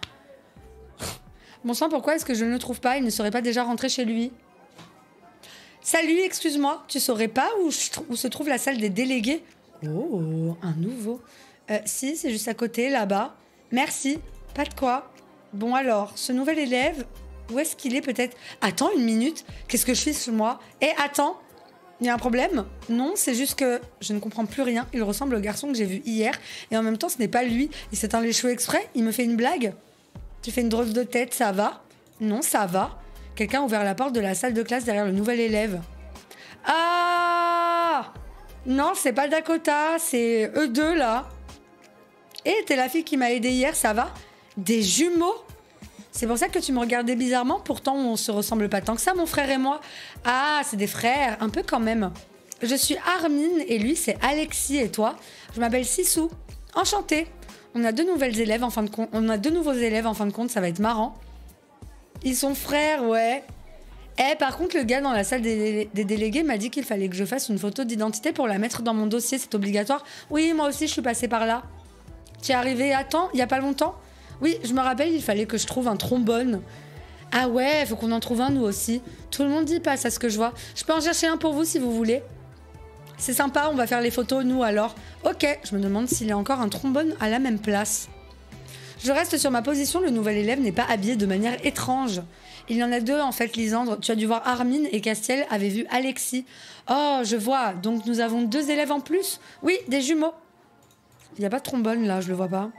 Bon sang, pourquoi est-ce que je ne le trouve pas? Il ne serait pas déjà rentré chez lui? Salut, excuse-moi, tu saurais pas où se trouve la salle des délégués? Oh, un nouveau. Si, c'est juste à côté, là-bas. Merci, pas de quoi. Bon alors, ce nouvel élève, où est-ce qu'il est peut-être? Attends une minute, qu'est-ce que je fais sur moi? Eh, attends, il y a un problème? Non, c'est juste que je ne comprends plus rien. Il ressemble au garçon que j'ai vu hier, et en même temps, ce n'est pas lui. Il s'éteint les cheveux exprès, il me fait une blague. Tu fais une drôle de tête, ça va? Non, ça va. Quelqu'un a ouvert la porte de la salle de classe derrière le nouvel élève. Ah! Non, c'est pas Dakota, c'est eux deux, là. Eh, t'es la fille qui m'a aidée hier, ça va? Des jumeaux? C'est pour ça que tu me regardais bizarrement, pourtant on se ressemble pas tant que ça, mon frère et moi. Ah, c'est des frères, un peu quand même. Je suis Armin et lui c'est Alexis, et toi? Je m'appelle Sissou. Enchantée. On a deux nouveaux élèves en fin de compte, ça va être marrant. Ils sont frères, ouais. Eh, par contre, le gars dans la salle des délégués m'a dit qu'il fallait que je fasse une photo d'identité pour la mettre dans mon dossier, c'est obligatoire. Oui, moi aussi je suis passée par là. Tu es arrivée à temps, il n'y a pas longtemps? Oui, je me rappelle, il fallait que je trouve un trombone. Ah ouais, faut qu'on en trouve un nous aussi. Tout le monde dit passe à ce que je vois. Je peux en chercher un pour vous si vous voulez. C'est sympa, on va faire les photos nous alors. Ok, je me demande s'il y a encore un trombone à la même place. Je reste sur ma position, le nouvel élève n'est pas habillé de manière étrange. Il y en a deux en fait, Lysandre. Tu as dû voir Armin et Castiel avait vu Alexis. Oh, je vois, donc nous avons deux élèves en plus. Oui, des jumeaux. Il n'y a pas de trombone là, je le vois pas.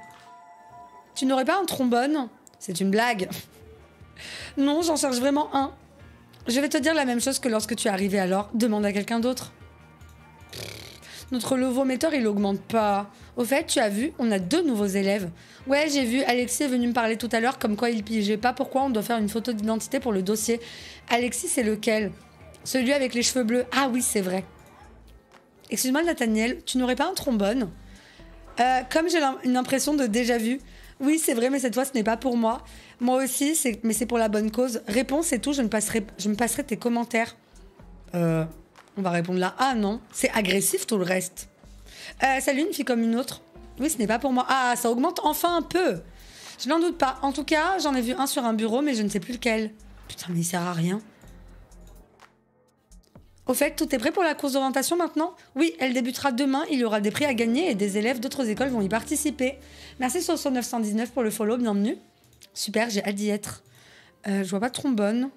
Tu n'aurais pas un trombone? C'est une blague. Non, j'en cherche vraiment un. Je vais te dire la même chose que lorsque tu es arrivé alors. Demande à quelqu'un d'autre. Notre lovométeur, il augmente pas. Au fait, tu as vu, on a deux nouveaux élèves. Ouais, j'ai vu, Alexis est venu me parler tout à l'heure comme quoi il pigeait pas pourquoi on doit faire une photo d'identité pour le dossier. Alexis, c'est lequel? Celui avec les cheveux bleus. Ah oui, c'est vrai. Excuse-moi, Nathaniel, tu n'aurais pas un trombone? Comme j'ai une impression de déjà vu. Oui, c'est vrai, mais cette fois, ce n'est pas pour moi. Moi aussi, mais c'est pour la bonne cause. Réponse et tout, je me passerai tes commentaires. On va répondre là. Ah non, c'est agressif tout le reste. Salut, une fille comme une autre. Oui, ce n'est pas pour moi. Ah, ça augmente enfin un peu. Je n'en doute pas. En tout cas, j'en ai vu un sur un bureau, mais je ne sais plus lequel. Putain, mais il sert à rien. Au fait, tout est prêt pour la course d'orientation maintenant? Oui, elle débutera demain, il y aura des prix à gagner et des élèves d'autres écoles vont y participer. Merci Soso 919 pour le follow, bienvenue. Super, j'ai hâte d'y être. Je vois pas de trombone.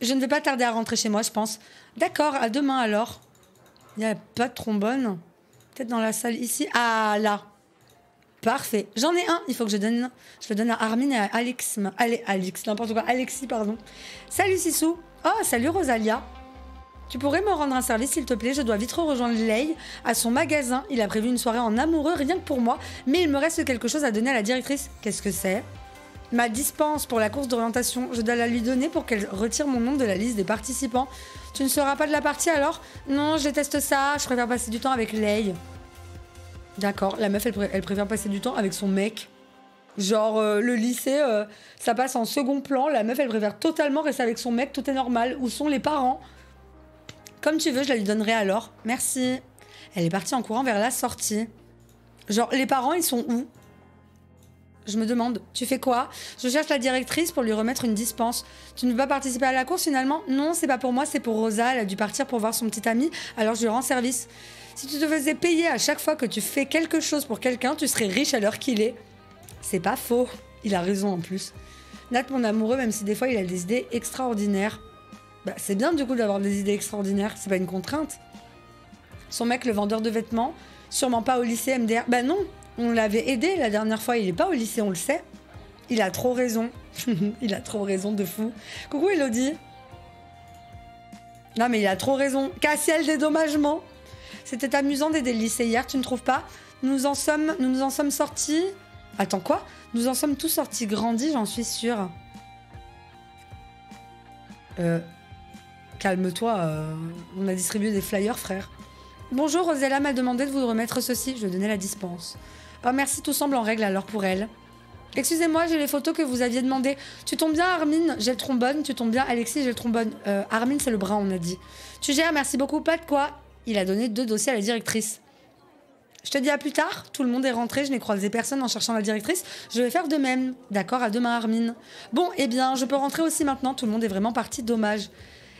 Je ne vais pas tarder à rentrer chez moi, je pense. D'accord, à demain alors. Il n'y a pas de trombone. Peut-être dans la salle ici. Ah là. Parfait. J'en ai un, il faut que je le donne à Armin et à Alex. Allez, Alex, n'importe quoi. Alexis, pardon. Salut Sissou. Oh, salut Rosalya. Tu pourrais me rendre un service, s'il te plaît? Je dois vite rejoindre Leigh à son magasin. Il a prévu une soirée en amoureux rien que pour moi, mais il me reste quelque chose à donner à la directrice. Qu'est-ce que c'est? Ma dispense pour la course d'orientation. Je dois la lui donner pour qu'elle retire mon nom de la liste des participants. Tu ne seras pas de la partie alors? Non, je déteste ça. Je préfère passer du temps avec Leigh. D'accord, la meuf, elle préfère passer du temps avec son mec. Genre le lycée, ça passe en second plan. La meuf, elle préfère totalement rester avec son mec. Tout est normal. Où sont les parents? Comme tu veux, je la lui donnerai alors. Merci. Elle est partie en courant vers la sortie. Genre, les parents, ils sont où? Je me demande. Tu fais quoi? Je cherche la directrice pour lui remettre une dispense. Tu ne veux pas participer à la course finalement? Non, c'est pas pour moi, c'est pour Rosa. Elle a dû partir pour voir son petit ami, alors je lui rends service. Si tu te faisais payer à chaque fois que tu fais quelque chose pour quelqu'un, tu serais riche à l'heure qu'il est. C'est pas faux, il a raison en plus. Nat, mon amoureux, même si des fois il a des idées extraordinaires. Bah, c'est bien du coup d'avoir des idées extraordinaires, c'est pas une contrainte. Son mec, le vendeur de vêtements, sûrement pas au lycée MDR. Bah non, on l'avait aidé la dernière fois, il est pas au lycée, on le sait. Il a trop raison, il a trop raison de fou. Coucou Elodie. Non mais il a trop raison, Cassiel, dédommagement. C'était amusant d'aider le lycée hier, tu ne trouves pas? Nous nous en sommes sortis... Attends, quoi? Nous en sommes tous sortis grandis, j'en suis sûre. Calme-toi, on a distribué des flyers, frère. Bonjour, Rosalya m'a demandé de vous remettre ceci. Je vais donner la dispense. Oh, merci, tout semble en règle alors pour elle. Excusez-moi, j'ai les photos que vous aviez demandées. Tu tombes bien, Armin, j'ai le trombone. Tu tombes bien, Alexis, j'ai le trombone. Armin, c'est le bras, on a dit. Tu gères, merci beaucoup, pas de quoi. Il a donné deux dossiers à la directrice. Je te dis à plus tard, tout le monde est rentré, je n'ai croisé personne en cherchant la directrice, je vais faire de même. D'accord, à demain Armin. Bon, eh bien, je peux rentrer aussi maintenant, tout le monde est vraiment parti, dommage.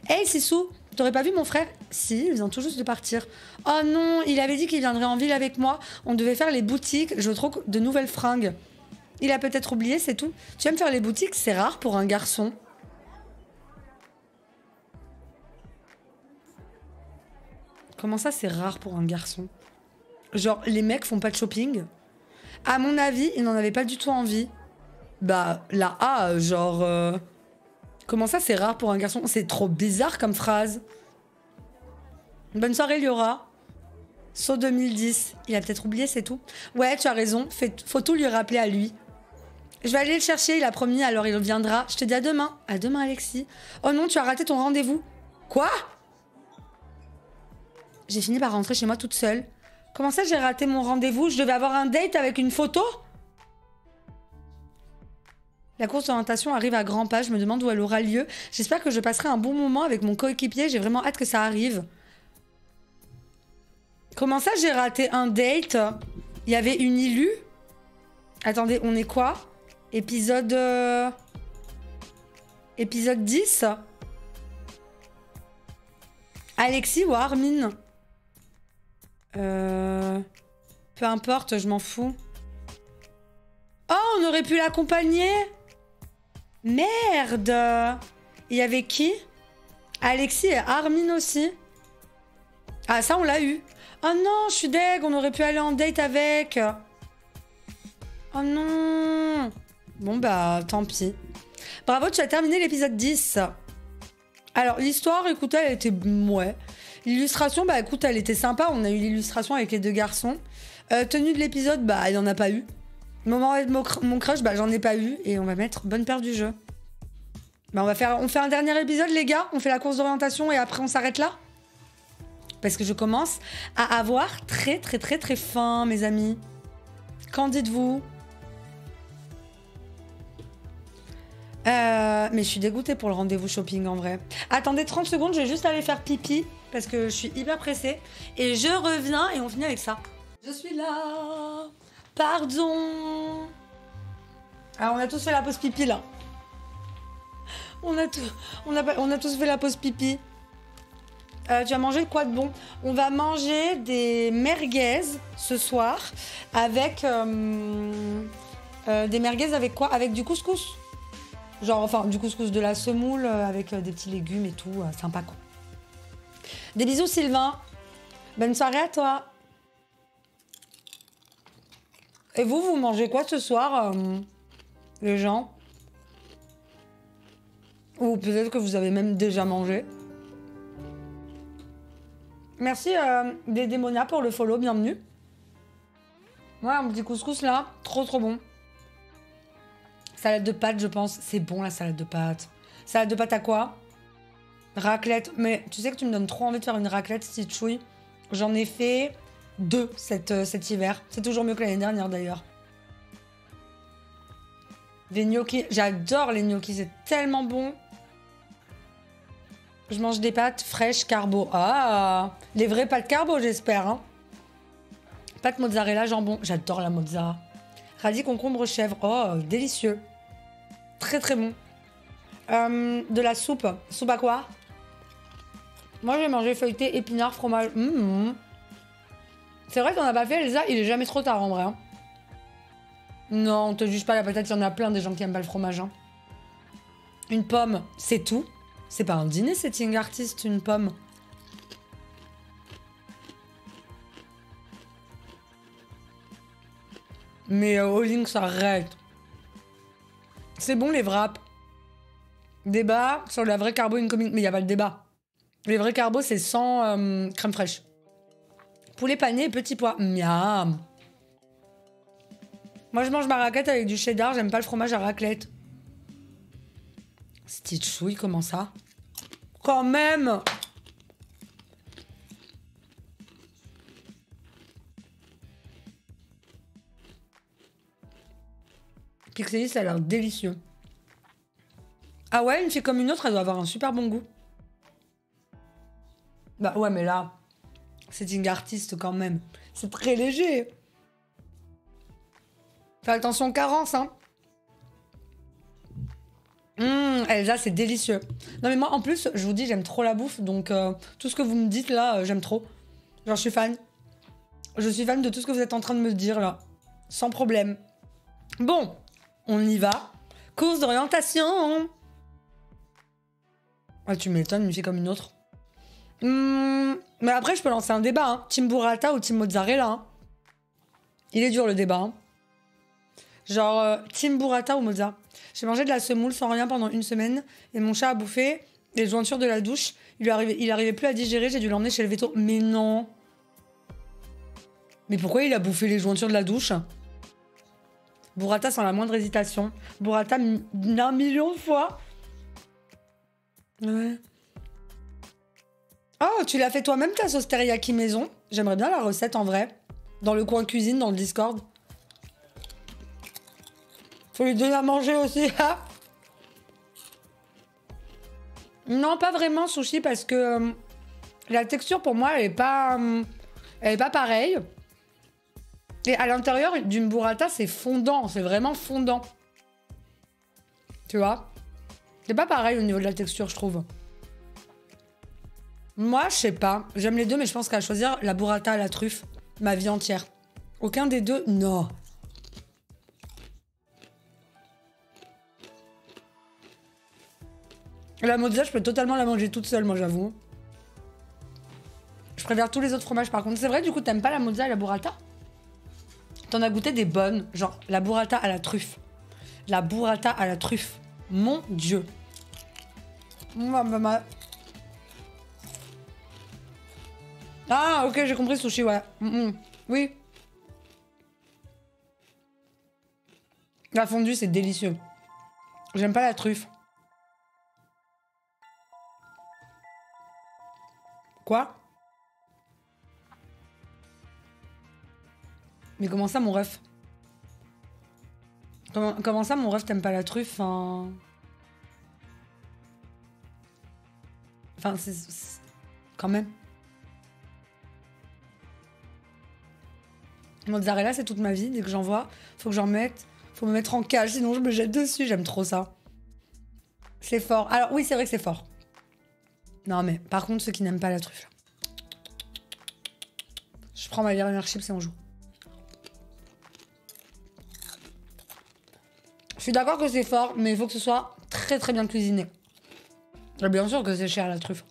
Hey Sissou, t'aurais pas vu mon frère? Si, il vient tout juste de partir. Oh non, il avait dit qu'il viendrait en ville avec moi, on devait faire les boutiques, je trouve de nouvelles fringues. Il a peut-être oublié, c'est tout. Tu aimes faire les boutiques, c'est rare pour un garçon. Comment ça c'est rare pour un garçon? Genre les mecs font pas de shopping? À mon avis, ils n'en avaient pas du tout envie. Bah la A, genre... Comment ça c'est rare pour un garçon? C'est trop bizarre comme phrase. Bonne soirée Liora. Saut 2010. Il a peut-être oublié, c'est tout. Ouais, tu as raison. Faut tout lui rappeler à lui. Je vais aller le chercher, il a promis, alors il reviendra. Je te dis à demain. À demain Alexis. Oh non, tu as raté ton rendez-vous. Quoi? J'ai fini par rentrer chez moi toute seule. Comment ça j'ai raté mon rendez-vous? Je devais avoir un date avec une photo? La course d'orientation arrive à grands pas, je me demande où elle aura lieu. J'espère que je passerai un bon moment avec mon coéquipier, j'ai vraiment hâte que ça arrive. Comment ça j'ai raté un date? Il y avait une illue? Attendez, on est quoi? Épisode... Épisode 10? Alexis ou Armin? Peu importe, je m'en fous. Oh, on aurait pu l'accompagner. Merde. Il y avait qui? Alexis et Armin aussi. Ah, ça, on l'a eu. Oh non, je suis deg, on aurait pu aller en date avec. Oh non. Bon, bah, tant pis. Bravo, tu as terminé l'épisode 10. Alors, l'histoire, écoutez, elle était... Ouais. L'illustration, bah écoute, elle était sympa. On a eu l'illustration avec les deux garçons. Tenue de l'épisode, bah il n'y en a pas eu. Moment avec mon crush, bah j'en ai pas eu. Et on va mettre bonne paire du jeu. Bah on fait un dernier épisode, les gars. On fait la course d'orientation et après on s'arrête là. Parce que je commence à avoir très faim, mes amis. Qu'en dites-vous? Mais je suis dégoûtée pour le rendez-vous shopping en vrai. Attendez 30 secondes, je vais juste aller faire pipi parce que je suis hyper pressée. Et je reviens et on finit avec ça. Je suis là. Pardon. Alors on a tous fait la pause pipi là. On a tous fait la pause pipi. Tu as mangé quoi de bon? On va manger des merguez ce soir avec des merguez avec quoi? Avec du couscous. Genre, enfin, du couscous, de la semoule avec des petits légumes et tout. Sympa, quoi. Des bisous, Sylvain. Bonne soirée à toi. Et vous, vous mangez quoi ce soir, les gens? Ou peut-être que vous avez même déjà mangé. Merci, des démonias pour le follow. Bienvenue. Ouais, un petit couscous, là. Trop bon. Salade de pâtes, je pense. C'est bon, la salade de pâtes. Salade de pâtes à quoi? Raclette. Mais tu sais que tu me donnes trop envie de faire une raclette, si tu chouilles. J'en ai fait 2 cet hiver. C'est toujours mieux que l'année dernière, d'ailleurs. Des gnocchis. J'adore les gnocchis. C'est tellement bon. Je mange des pâtes fraîches carbo. Ah! Les vraies pâtes carbo, j'espère. Hein. Pâtes mozzarella, jambon. J'adore la mozzarella. Radis, concombre, chèvre. Oh, délicieux. Très bon. De la soupe. Soupe à quoi? Moi, j'ai mangé feuilleté, épinards, fromage. C'est vrai qu'on n'a pas fait, Elsa. Il est jamais trop tard, en vrai. Hein. Non, on te juge pas la patate. Il y en a plein des gens qui aiment pas le fromage. Hein. Une pomme, c'est tout. C'est pas un dîner, c'est une artiste, une pomme. Mais Holling s'arrête. C'est bon les wraps. Débat sur la vraie carbo incoming. Mais il n'y a pas de débat. Les vrais carbo, c'est sans crème fraîche. Poulet pané et petits pois. Miam. Moi, je mange ma raclette avec du cheddar. J'aime pas le fromage à raclette. Petite chouille, comment ça? Quand même. Pixelis, ça a l'air délicieux. Ah ouais, une fille comme une autre, elle doit avoir un super bon goût. Bah ouais, mais là, setting artiste quand même. C'est très léger. Fais attention carence, hein. Elsa, c'est délicieux. Non mais moi, en plus, je vous dis, j'aime trop la bouffe, donc tout ce que vous me dites là, j'aime trop. Genre, je suis fan. Je suis fan de tout ce que vous êtes en train de me dire là. Sans problème. Bon, on y va. Course d'orientation. Ah, tu m'étonnes, une fille comme une autre. Mais après, je peux lancer un débat. Hein. Team Burrata ou Team Mozzarella. Hein. Il est dur le débat. Hein. Genre, Team Burrata ou Mozzarella. J'ai mangé de la semoule sans rien pendant une semaine et mon chat a bouffé les jointures de la douche. Il arrivait plus à digérer, j'ai dû l'emmener chez le véto. Mais non. Mais pourquoi il a bouffé les jointures de la douche? Burrata sans la moindre hésitation. Burrata d'un million de fois. Ouais. Oh, tu l'as fait toi-même ta sauce teriyaki maison? J'aimerais bien la recette en vrai. Dans le coin cuisine, dans le Discord. Faut lui donner à manger aussi. Non, pas vraiment sushi parce que la texture pour moi elle est pas pareille. Et à l'intérieur d'une burrata, c'est fondant, c'est vraiment fondant. Tu vois? C'est pas pareil au niveau de la texture, je trouve. Moi, je sais pas. J'aime les deux, mais je pense qu'à choisir la burrata à la truffe, ma vie entière. Aucun des deux, non. La mozzarella, je peux totalement la manger toute seule, moi, j'avoue. Je préfère tous les autres fromages, par contre. C'est vrai, du coup, t'aimes pas la mozzarella et la burrata? T'en as goûté des bonnes, genre la burrata à la truffe. La burrata à la truffe. Mon Dieu. Ah, ok, j'ai compris, sushi, ouais. Oui. La fondue, c'est délicieux. J'aime pas la truffe. Quoi? Mais comment ça, mon ref? Comment ça, mon ref, t'aimes pas la truffe? Enfin, c'est... Quand même. Mozzarella, c'est toute ma vie. Dès que j'en vois, faut que j'en mette. Faut me mettre en cage, sinon je me jette dessus. J'aime trop ça. C'est fort. Alors, oui, c'est vrai que c'est fort. Non, mais par contre, ceux qui n'aiment pas la truffe, je prends ma dernière chips et on joue. Je suis d'accord que c'est fort, mais il faut que ce soit très très bien cuisiné. Et bien sûr que c'est cher la truffe.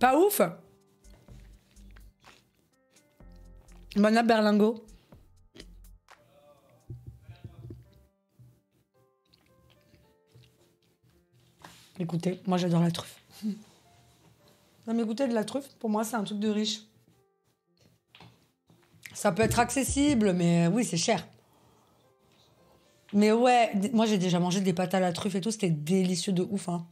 Pas ouf. Bon app berlingot. Écoutez, moi j'adore la truffe. Non mais goûter de la truffe, pour moi c'est un truc de riche. Ça peut être accessible, mais oui c'est cher. Mais ouais, moi j'ai déjà mangé des pâtes à la truffe et tout, c'était délicieux de ouf. Hein.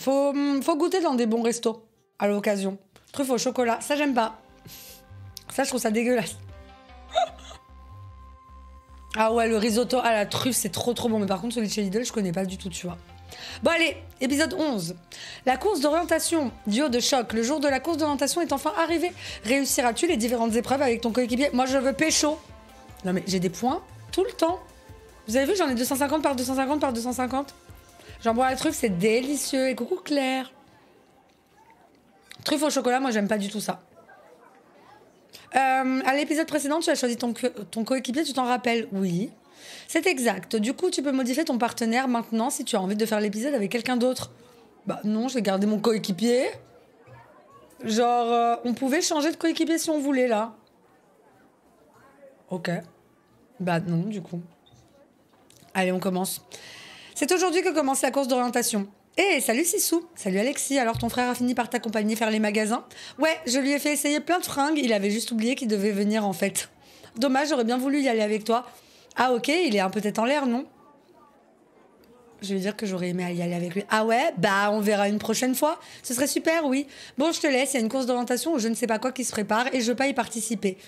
Faut goûter dans des bons restos, à l'occasion. Truffe au chocolat, ça j'aime pas. Ça je trouve ça dégueulasse. Ah ouais, le risotto à la truffe c'est trop trop bon, mais par contre celui de chez Lidl je connais pas du tout, tu vois. Bon allez, épisode 11. La course d'orientation, duo de choc. Le jour de la course d'orientation est enfin arrivé. Réussiras-tu les différentes épreuves avec ton coéquipier? Moi je veux pécho. Non mais j'ai des points tout le temps. Vous avez vu, j'en ai 250 par 250 par 250. J'en bois la truffe, c'est délicieux. Et coucou Claire. Truffe au chocolat, moi j'aime pas du tout ça. À l'épisode précédent, tu as choisi ton coéquipier, tu t'en rappelles? Oui. C'est exact. Du coup, tu peux modifier ton partenaire maintenant si tu as envie de faire l'épisode avec quelqu'un d'autre. Bah non, je vais garder mon coéquipier. Genre, on pouvait changer de coéquipier si on voulait, là. Ok. Bah non, du coup. Allez, on commence. C'est aujourd'hui que commence la course d'orientation. Eh, salut Sissou. Salut Alexis. Alors, ton frère a fini par t'accompagner faire les magasins? Ouais, je lui ai fait essayer plein de fringues. Il avait juste oublié qu'il devait venir, en fait. Dommage, j'aurais bien voulu y aller avec toi. Ah ok, il est un peu tête en l'air, non? Je veux dire que j'aurais aimé y aller avec lui. Ah ouais? Bah on verra une prochaine fois. Ce serait super, oui. Bon, je te laisse, il y a une course d'orientation ou je ne sais pas quoi qui se prépare et je veux pas y participer.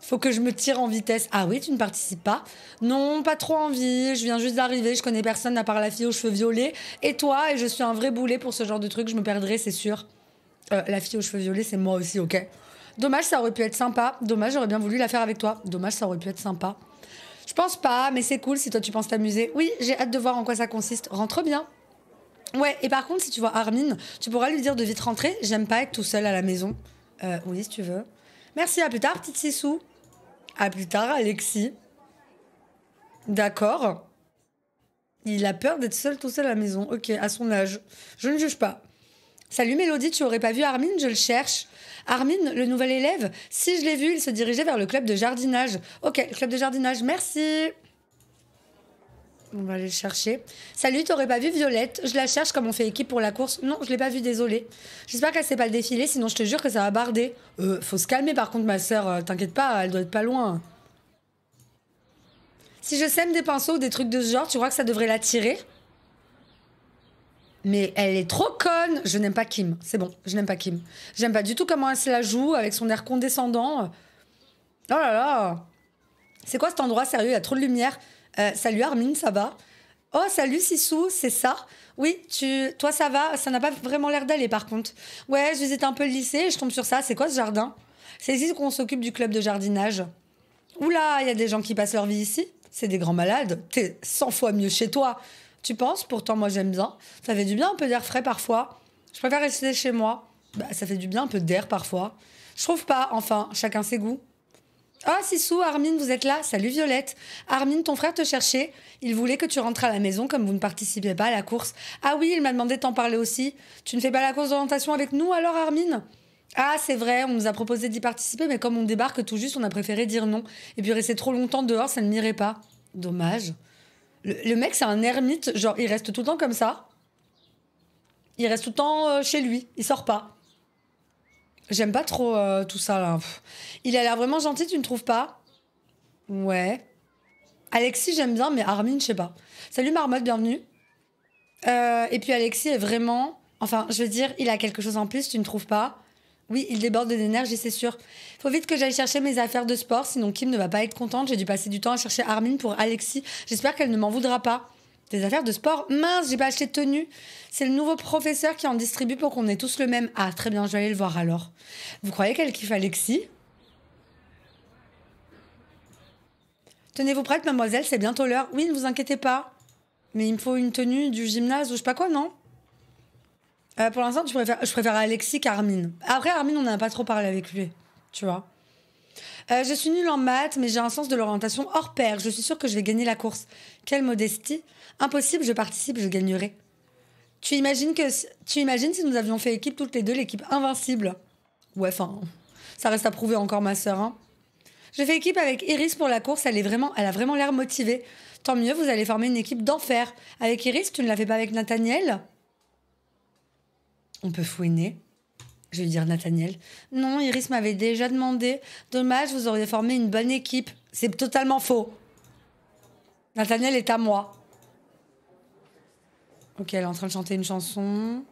Faut que je me tire en vitesse. Ah oui, tu ne participes pas? Non, pas trop envie. Je viens juste d'arriver, je connais personne à part la fille aux cheveux violets. Et toi, et je suis un vrai boulet pour ce genre de truc, je me perdrai, c'est sûr. La fille aux cheveux violets, c'est moi aussi, ok. Dommage, ça aurait pu être sympa. Dommage, j'aurais bien voulu la faire avec toi. Dommage, ça aurait pu être sympa. Je pense pas, mais c'est cool si toi tu penses t'amuser. Oui, j'ai hâte de voir en quoi ça consiste. Rentre bien. Ouais, et par contre, si tu vois Armin, tu pourras lui dire de vite rentrer. J'aime pas être tout seul à la maison. Oui, si tu veux. Merci, à plus tard, petite Sissou. À plus tard, Alexis. D'accord. Il a peur d'être seul tout seul à la maison. Ok, à son âge. Je ne juge pas. Salut Mélodie, tu aurais pas vu Armin? Je le cherche. Armin, le nouvel élève? Si, je l'ai vu, il se dirigeait vers le club de jardinage. Ok, le club de jardinage, merci. On va aller le chercher. Salut, t'aurais pas vu Violette? Je la cherche comme on fait équipe pour la course. Non, je l'ai pas vue, désolée. J'espère qu'elle s'est pas défilée, sinon je te jure que ça va barder. Faut se calmer par contre ma soeur, t'inquiète pas, elle doit être pas loin. Si je sème des pinceaux ou des trucs de ce genre, tu crois que ça devrait l'attirer? Mais elle est trop conne. Je n'aime pas Kim. C'est bon, je n'aime pas Kim. J'aime pas du tout comment elle se la joue avec son air condescendant. Oh là là. C'est quoi cet endroit, sérieux? Il y a trop de lumière. Salut Armin, ça va? Oh, salut Sissou, c'est ça? Oui, toi ça va? Ça n'a pas vraiment l'air d'aller par contre. Ouais, je visite un peu le lycée et je tombe sur ça. C'est quoi ce jardin? C'est ici qu'on s'occupe du club de jardinage. Oula, il y a des gens qui passent leur vie ici. C'est des grands malades. T'es 100 fois mieux chez toi. Tu penses? Pourtant, moi, j'aime bien. Ça fait du bien un peu d'air frais parfois. Je préfère rester chez moi. Bah, ça fait du bien un peu d'air parfois. Je trouve pas, enfin, chacun ses goûts. Ah, Sissou, Armin, vous êtes là? Salut Violette. Armin, ton frère te cherchait. Il voulait que tu rentres à la maison comme vous ne participiez pas à la course. Ah oui, il m'a demandé de t'en parler aussi. Tu ne fais pas la course d'orientation avec nous alors, Armin? Ah, c'est vrai, on nous a proposé d'y participer, mais comme on débarque tout juste, on a préféré dire non. Et puis rester trop longtemps dehors, ça ne m'irait pas. Dommage. Le mec, c'est un ermite, genre, il reste tout le temps comme ça. Il reste tout le temps chez lui, il sort pas. J'aime pas trop tout ça, là. Pff. Il a l'air vraiment gentil, tu ne trouves pas? Ouais. Alexis, j'aime bien, mais Armin, je sais pas. Salut Marmotte, bienvenue. Et puis Alexis est vraiment... Enfin, je veux dire, il a quelque chose en plus, tu ne trouves pas? Oui, il déborde d'énergie, c'est sûr. Faut vite que j'aille chercher mes affaires de sport, sinon Kim ne va pas être contente. J'ai dû passer du temps à chercher Armin pour Alexis. J'espère qu'elle ne m'en voudra pas. Des affaires de sport? Mince, j'ai pas acheté de tenue. C'est le nouveau professeur qui en distribue pour qu'on ait tous le même. Ah, très bien, je vais aller le voir alors. Vous croyez qu'elle kiffe Alexis? Tenez-vous prête, mademoiselle, c'est bientôt l'heure. Oui, ne vous inquiétez pas. Mais il me faut une tenue du gymnase ou je sais pas quoi, non? Pour l'instant, je préfère Alexis qu'Armin. Après, Armin, on n'a pas trop parlé avec lui, tu vois. Je suis nulle en maths, mais j'ai un sens de l'orientation hors pair. Je suis sûre que je vais gagner la course. Quelle modestie. Impossible, je participe, je gagnerai. Tu imagines si nous avions fait équipe toutes les deux, l'équipe invincible? Ouais, enfin, ça reste à prouver encore, ma sœur. Hein. Je fais équipe avec Iris pour la course, elle a vraiment l'air motivée. Tant mieux, vous allez former une équipe d'enfer. Avec Iris, tu ne la fais pas avec Nathaniel? On peut fouiner. Je vais dire Nathaniel. Non, Iris m'avait déjà demandé. Dommage, vous auriez formé une bonne équipe. C'est totalement faux. Nathaniel est à moi. Ok, elle est en train de chanter une chanson.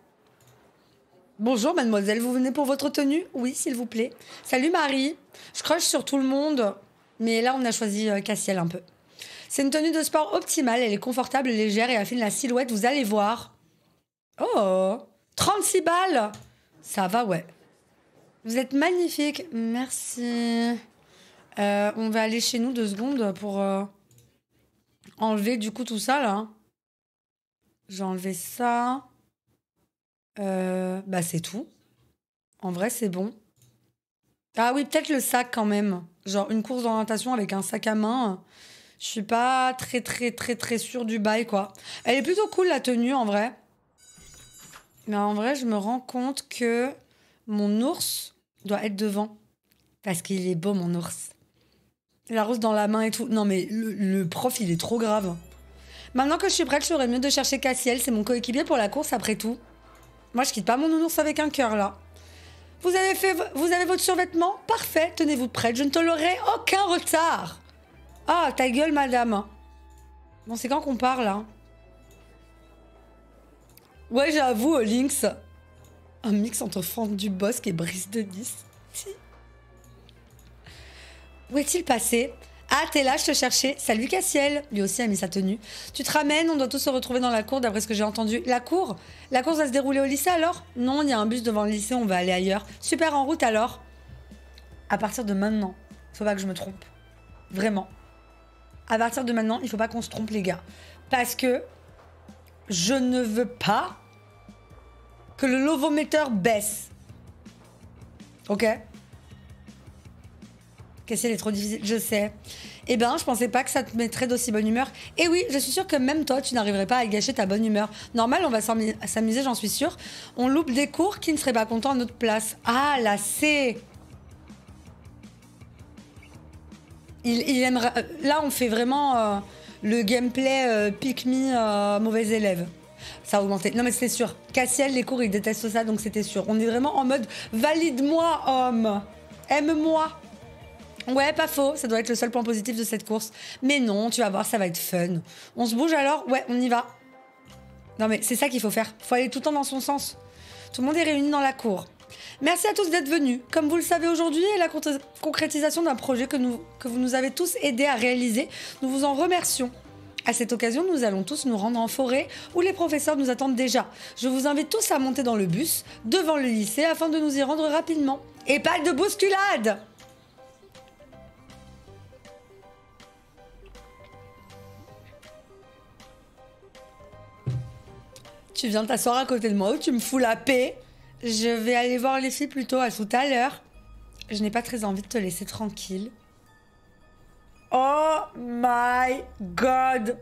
Bonjour mademoiselle, vous venez pour votre tenue? Oui, s'il vous plaît. Salut Marie. Je croche sur tout le monde. Mais là, on a choisi Castiel un peu. C'est une tenue de sport optimale. Elle est confortable, légère et affine la silhouette. Vous allez voir. Oh! 36 balles! Ça va, ouais. Vous êtes magnifique. Merci. On va aller chez nous 2 secondes pour enlever du coup tout ça, là. J'ai enlevé ça. Bah, c'est tout. En vrai, c'est bon. Ah oui, peut-être le sac quand même. Genre une course d'orientation avec un sac à main. Je suis pas très sûre du bail, quoi. Elle est plutôt cool, la tenue, en vrai. Mais en vrai, je me rends compte que mon ours doit être devant. Parce qu'il est beau, mon ours. La rose dans la main et tout. Non, mais le prof, il est trop grave. Maintenant que je suis prête, je serais mieux de chercher Castiel. C'est mon coéquipier pour la course, après tout. Moi, je quitte pas mon ours avec un cœur, là. Vous avez votre survêtement? Parfait, tenez-vous prête. Je ne tolérerai aucun retard. Ah, ta gueule, madame. Bon, c'est quand qu'on part, là? Ouais, j'avoue, Lynx. Un mix entre Franck Dubosc et Brice Denis. Où est-il passé? Ah, t'es là, je te cherchais. Salut Castiel. Lui aussi a mis sa tenue. Tu te ramènes, on doit tous se retrouver dans la cour d'après ce que j'ai entendu. La cour? La course va se dérouler au lycée alors? Non, il y a un bus devant le lycée, on va aller ailleurs. Super, en route alors. À partir de maintenant, faut pas que je me trompe. Vraiment. À partir de maintenant, il faut pas qu'on se trompe les gars. Parce que je ne veux pas que le lovomètre baisse. Ok? Castiel est trop difficile, je sais. Eh ben, je pensais pas que ça te mettrait d'aussi bonne humeur. Et oui, je suis sûre que même toi, tu n'arriverais pas à gâcher ta bonne humeur. Normal, on va s'amuser, j'en suis sûre. On loupe des cours qui ne seraient pas contents à notre place. Ah, là, c'est... Il aimerait... Là, on fait vraiment le gameplay pick me mauvais élève. Ça a augmenté. Non, mais c'est sûr. Castiel, les cours, ils détestent ça, donc c'était sûr. On est vraiment en mode valide-moi, homme. Aime-moi. Ouais, pas faux, ça doit être le seul point positif de cette course. Mais non, tu vas voir, ça va être fun. On se bouge alors? Ouais, on y va. Non mais c'est ça qu'il faut faire, faut aller tout le temps dans son sens. Tout le monde est réuni dans la cour. Merci à tous d'être venus. Comme vous le savez aujourd'hui, est la concrétisation d'un projet que vous nous avez tous aidés à réaliser. Nous vous en remercions. À cette occasion, nous allons tous nous rendre en forêt où les professeurs nous attendent déjà. Je vous invite tous à monter dans le bus devant le lycée afin de nous y rendre rapidement. Et pas de bousculade! Tu viens t'asseoir à côté de moi ou tu me fous la paix? Je vais aller voir les filles plutôt, à tout à l'heure. Je n'ai pas très envie de te laisser tranquille. Oh my god!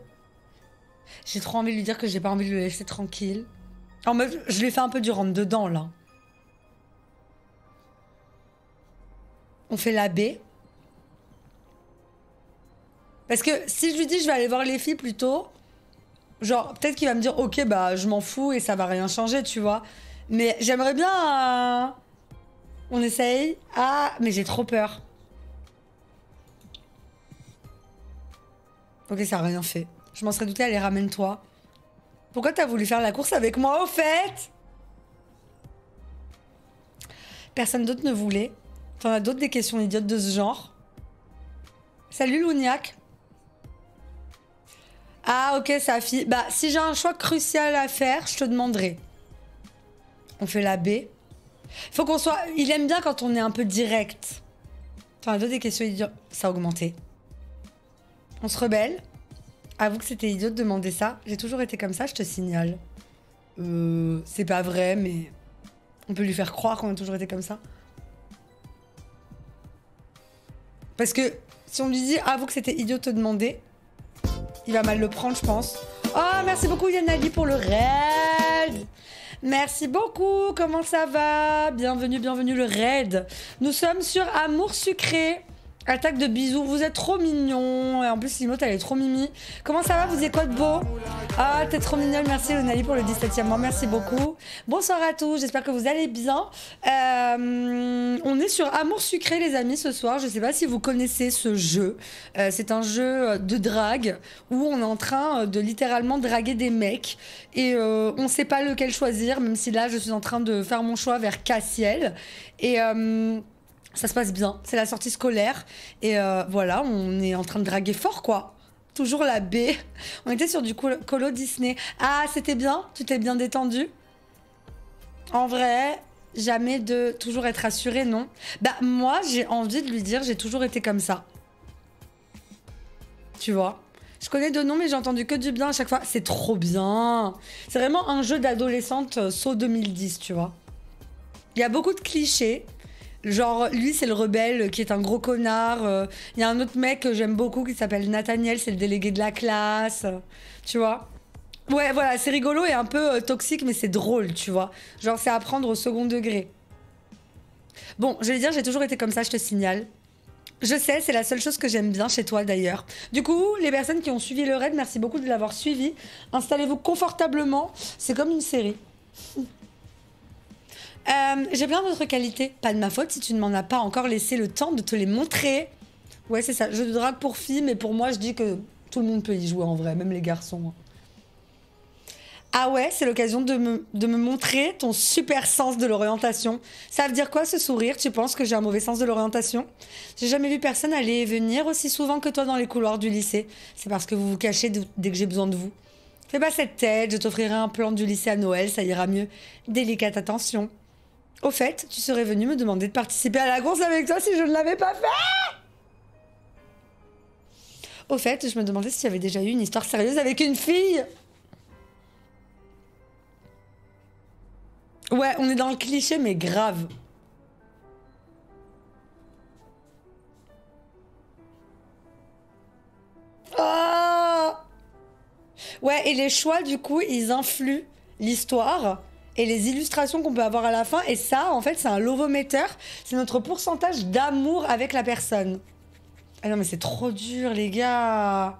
J'ai trop envie de lui dire que j'ai pas envie de le laisser tranquille. En mode, je lui ai fait un peu du rentre-dedans là. On fait la baie. Parce que si je lui dis je vais aller voir les filles plutôt... Genre, peut-être qu'il va me dire, ok, bah, je m'en fous et ça va rien changer, tu vois. Mais j'aimerais bien... On essaye. Ah, mais j'ai trop peur. Ok, ça a rien fait. Je m'en serais doutée, allez, ramène-toi. Pourquoi t'as voulu faire la course avec moi, au fait? Personne d'autre ne voulait. T'en as d'autres des questions idiotes de ce genre? Salut, Louniac. Ah ok sa fille, bah si j'ai un choix crucial à faire, je te demanderai. On fait la B. Faut qu'on soit... Il aime bien quand on est un peu direct. Enfin, d'autres des questions idiotes. Ça a augmenté. On se rebelle. Avoue que c'était idiot de demander ça. J'ai toujours été comme ça, je te signale. C'est pas vrai, mais... On peut lui faire croire qu'on a toujours été comme ça. Parce que si on lui dit, avoue que c'était idiot de te demander... Il va mal le prendre, je pense. Oh, merci beaucoup, Yanali, pour le raid. Merci beaucoup. Comment ça va? Bienvenue, bienvenue, le raid. Nous sommes sur Amour sucré. Attaque de bisous. Vous êtes trop mignons. Et en plus, Simot, elle est trop mimi. Comment ça va? Vous êtes quoi de beau? Ah, t'es trop mignonne. Merci, Yanali, pour le 17e mois. Merci beaucoup. Bonsoir à tous. J'espère que vous allez bien. On est sur Amour sucré, les amis, ce soir. Je sais pas si vous connaissez ce jeu. C'est un jeu de drague où on est en train de littéralement draguer des mecs. Et on sait pas lequel choisir, même si là, je suis en train de faire mon choix vers Castiel. Et... ça se passe bien, c'est la sortie scolaire et voilà, on est en train de draguer fort quoi. Toujours la B. On était sur du colo Disney. Ah, c'était bien, tu t'es bien détendu. En vrai, jamais de toujours être assuré, non? Bah moi, j'ai envie de lui dire j'ai toujours été comme ça. Tu vois? Je connais deux noms mais j'ai entendu que du bien à chaque fois. C'est trop bien. C'est vraiment un jeu d'adolescente saut 2010, tu vois. Il y a beaucoup de clichés. Genre, lui, c'est le rebelle qui est un gros connard. Il y a un autre mec que j'aime beaucoup qui s'appelle Nathaniel, c'est le délégué de la classe. Tu vois? Ouais, voilà, c'est rigolo et un peu toxique, mais c'est drôle, tu vois? Genre, c'est à prendre au second degré. Bon, je vais dire, j'ai toujours été comme ça, je te signale. Je sais, c'est la seule chose que j'aime bien chez toi, d'ailleurs. Du coup, les personnes qui ont suivi le raid, merci beaucoup de l'avoir suivi. Installez-vous confortablement, c'est comme une série. J'ai plein d'autres qualités. Pas de ma faute si tu ne m'en as pas encore laissé le temps de te les montrer. Ouais, c'est ça. Jeu de drague pour filles, mais pour moi, je dis que tout le monde peut y jouer en vrai, même les garçons. Ah ouais, c'est l'occasion de me montrer ton super sens de l'orientation. Ça veut dire quoi ce sourire? Tu penses que j'ai un mauvais sens de l'orientation? J'ai jamais vu personne aller et venir aussi souvent que toi dans les couloirs du lycée. C'est parce que vous vous cachez dès que j'ai besoin de vous. Fais pas cette tête, je t'offrirai un plan du lycée à Noël, ça ira mieux. Délicate attention. Au fait, tu serais venu me demander de participer à la course avec toi si je ne l'avais pas fait! Au fait, je me demandais si tu avais déjà eu une histoire sérieuse avec une fille. Ouais, on est dans le cliché, mais grave. Oh! Ouais, et les choix, du coup, ils influent l'histoire et les illustrations qu'on peut avoir à la fin. Et ça, en fait, c'est un lovométer. C'est notre pourcentage d'amour avec la personne. Ah non mais c'est trop dur les gars.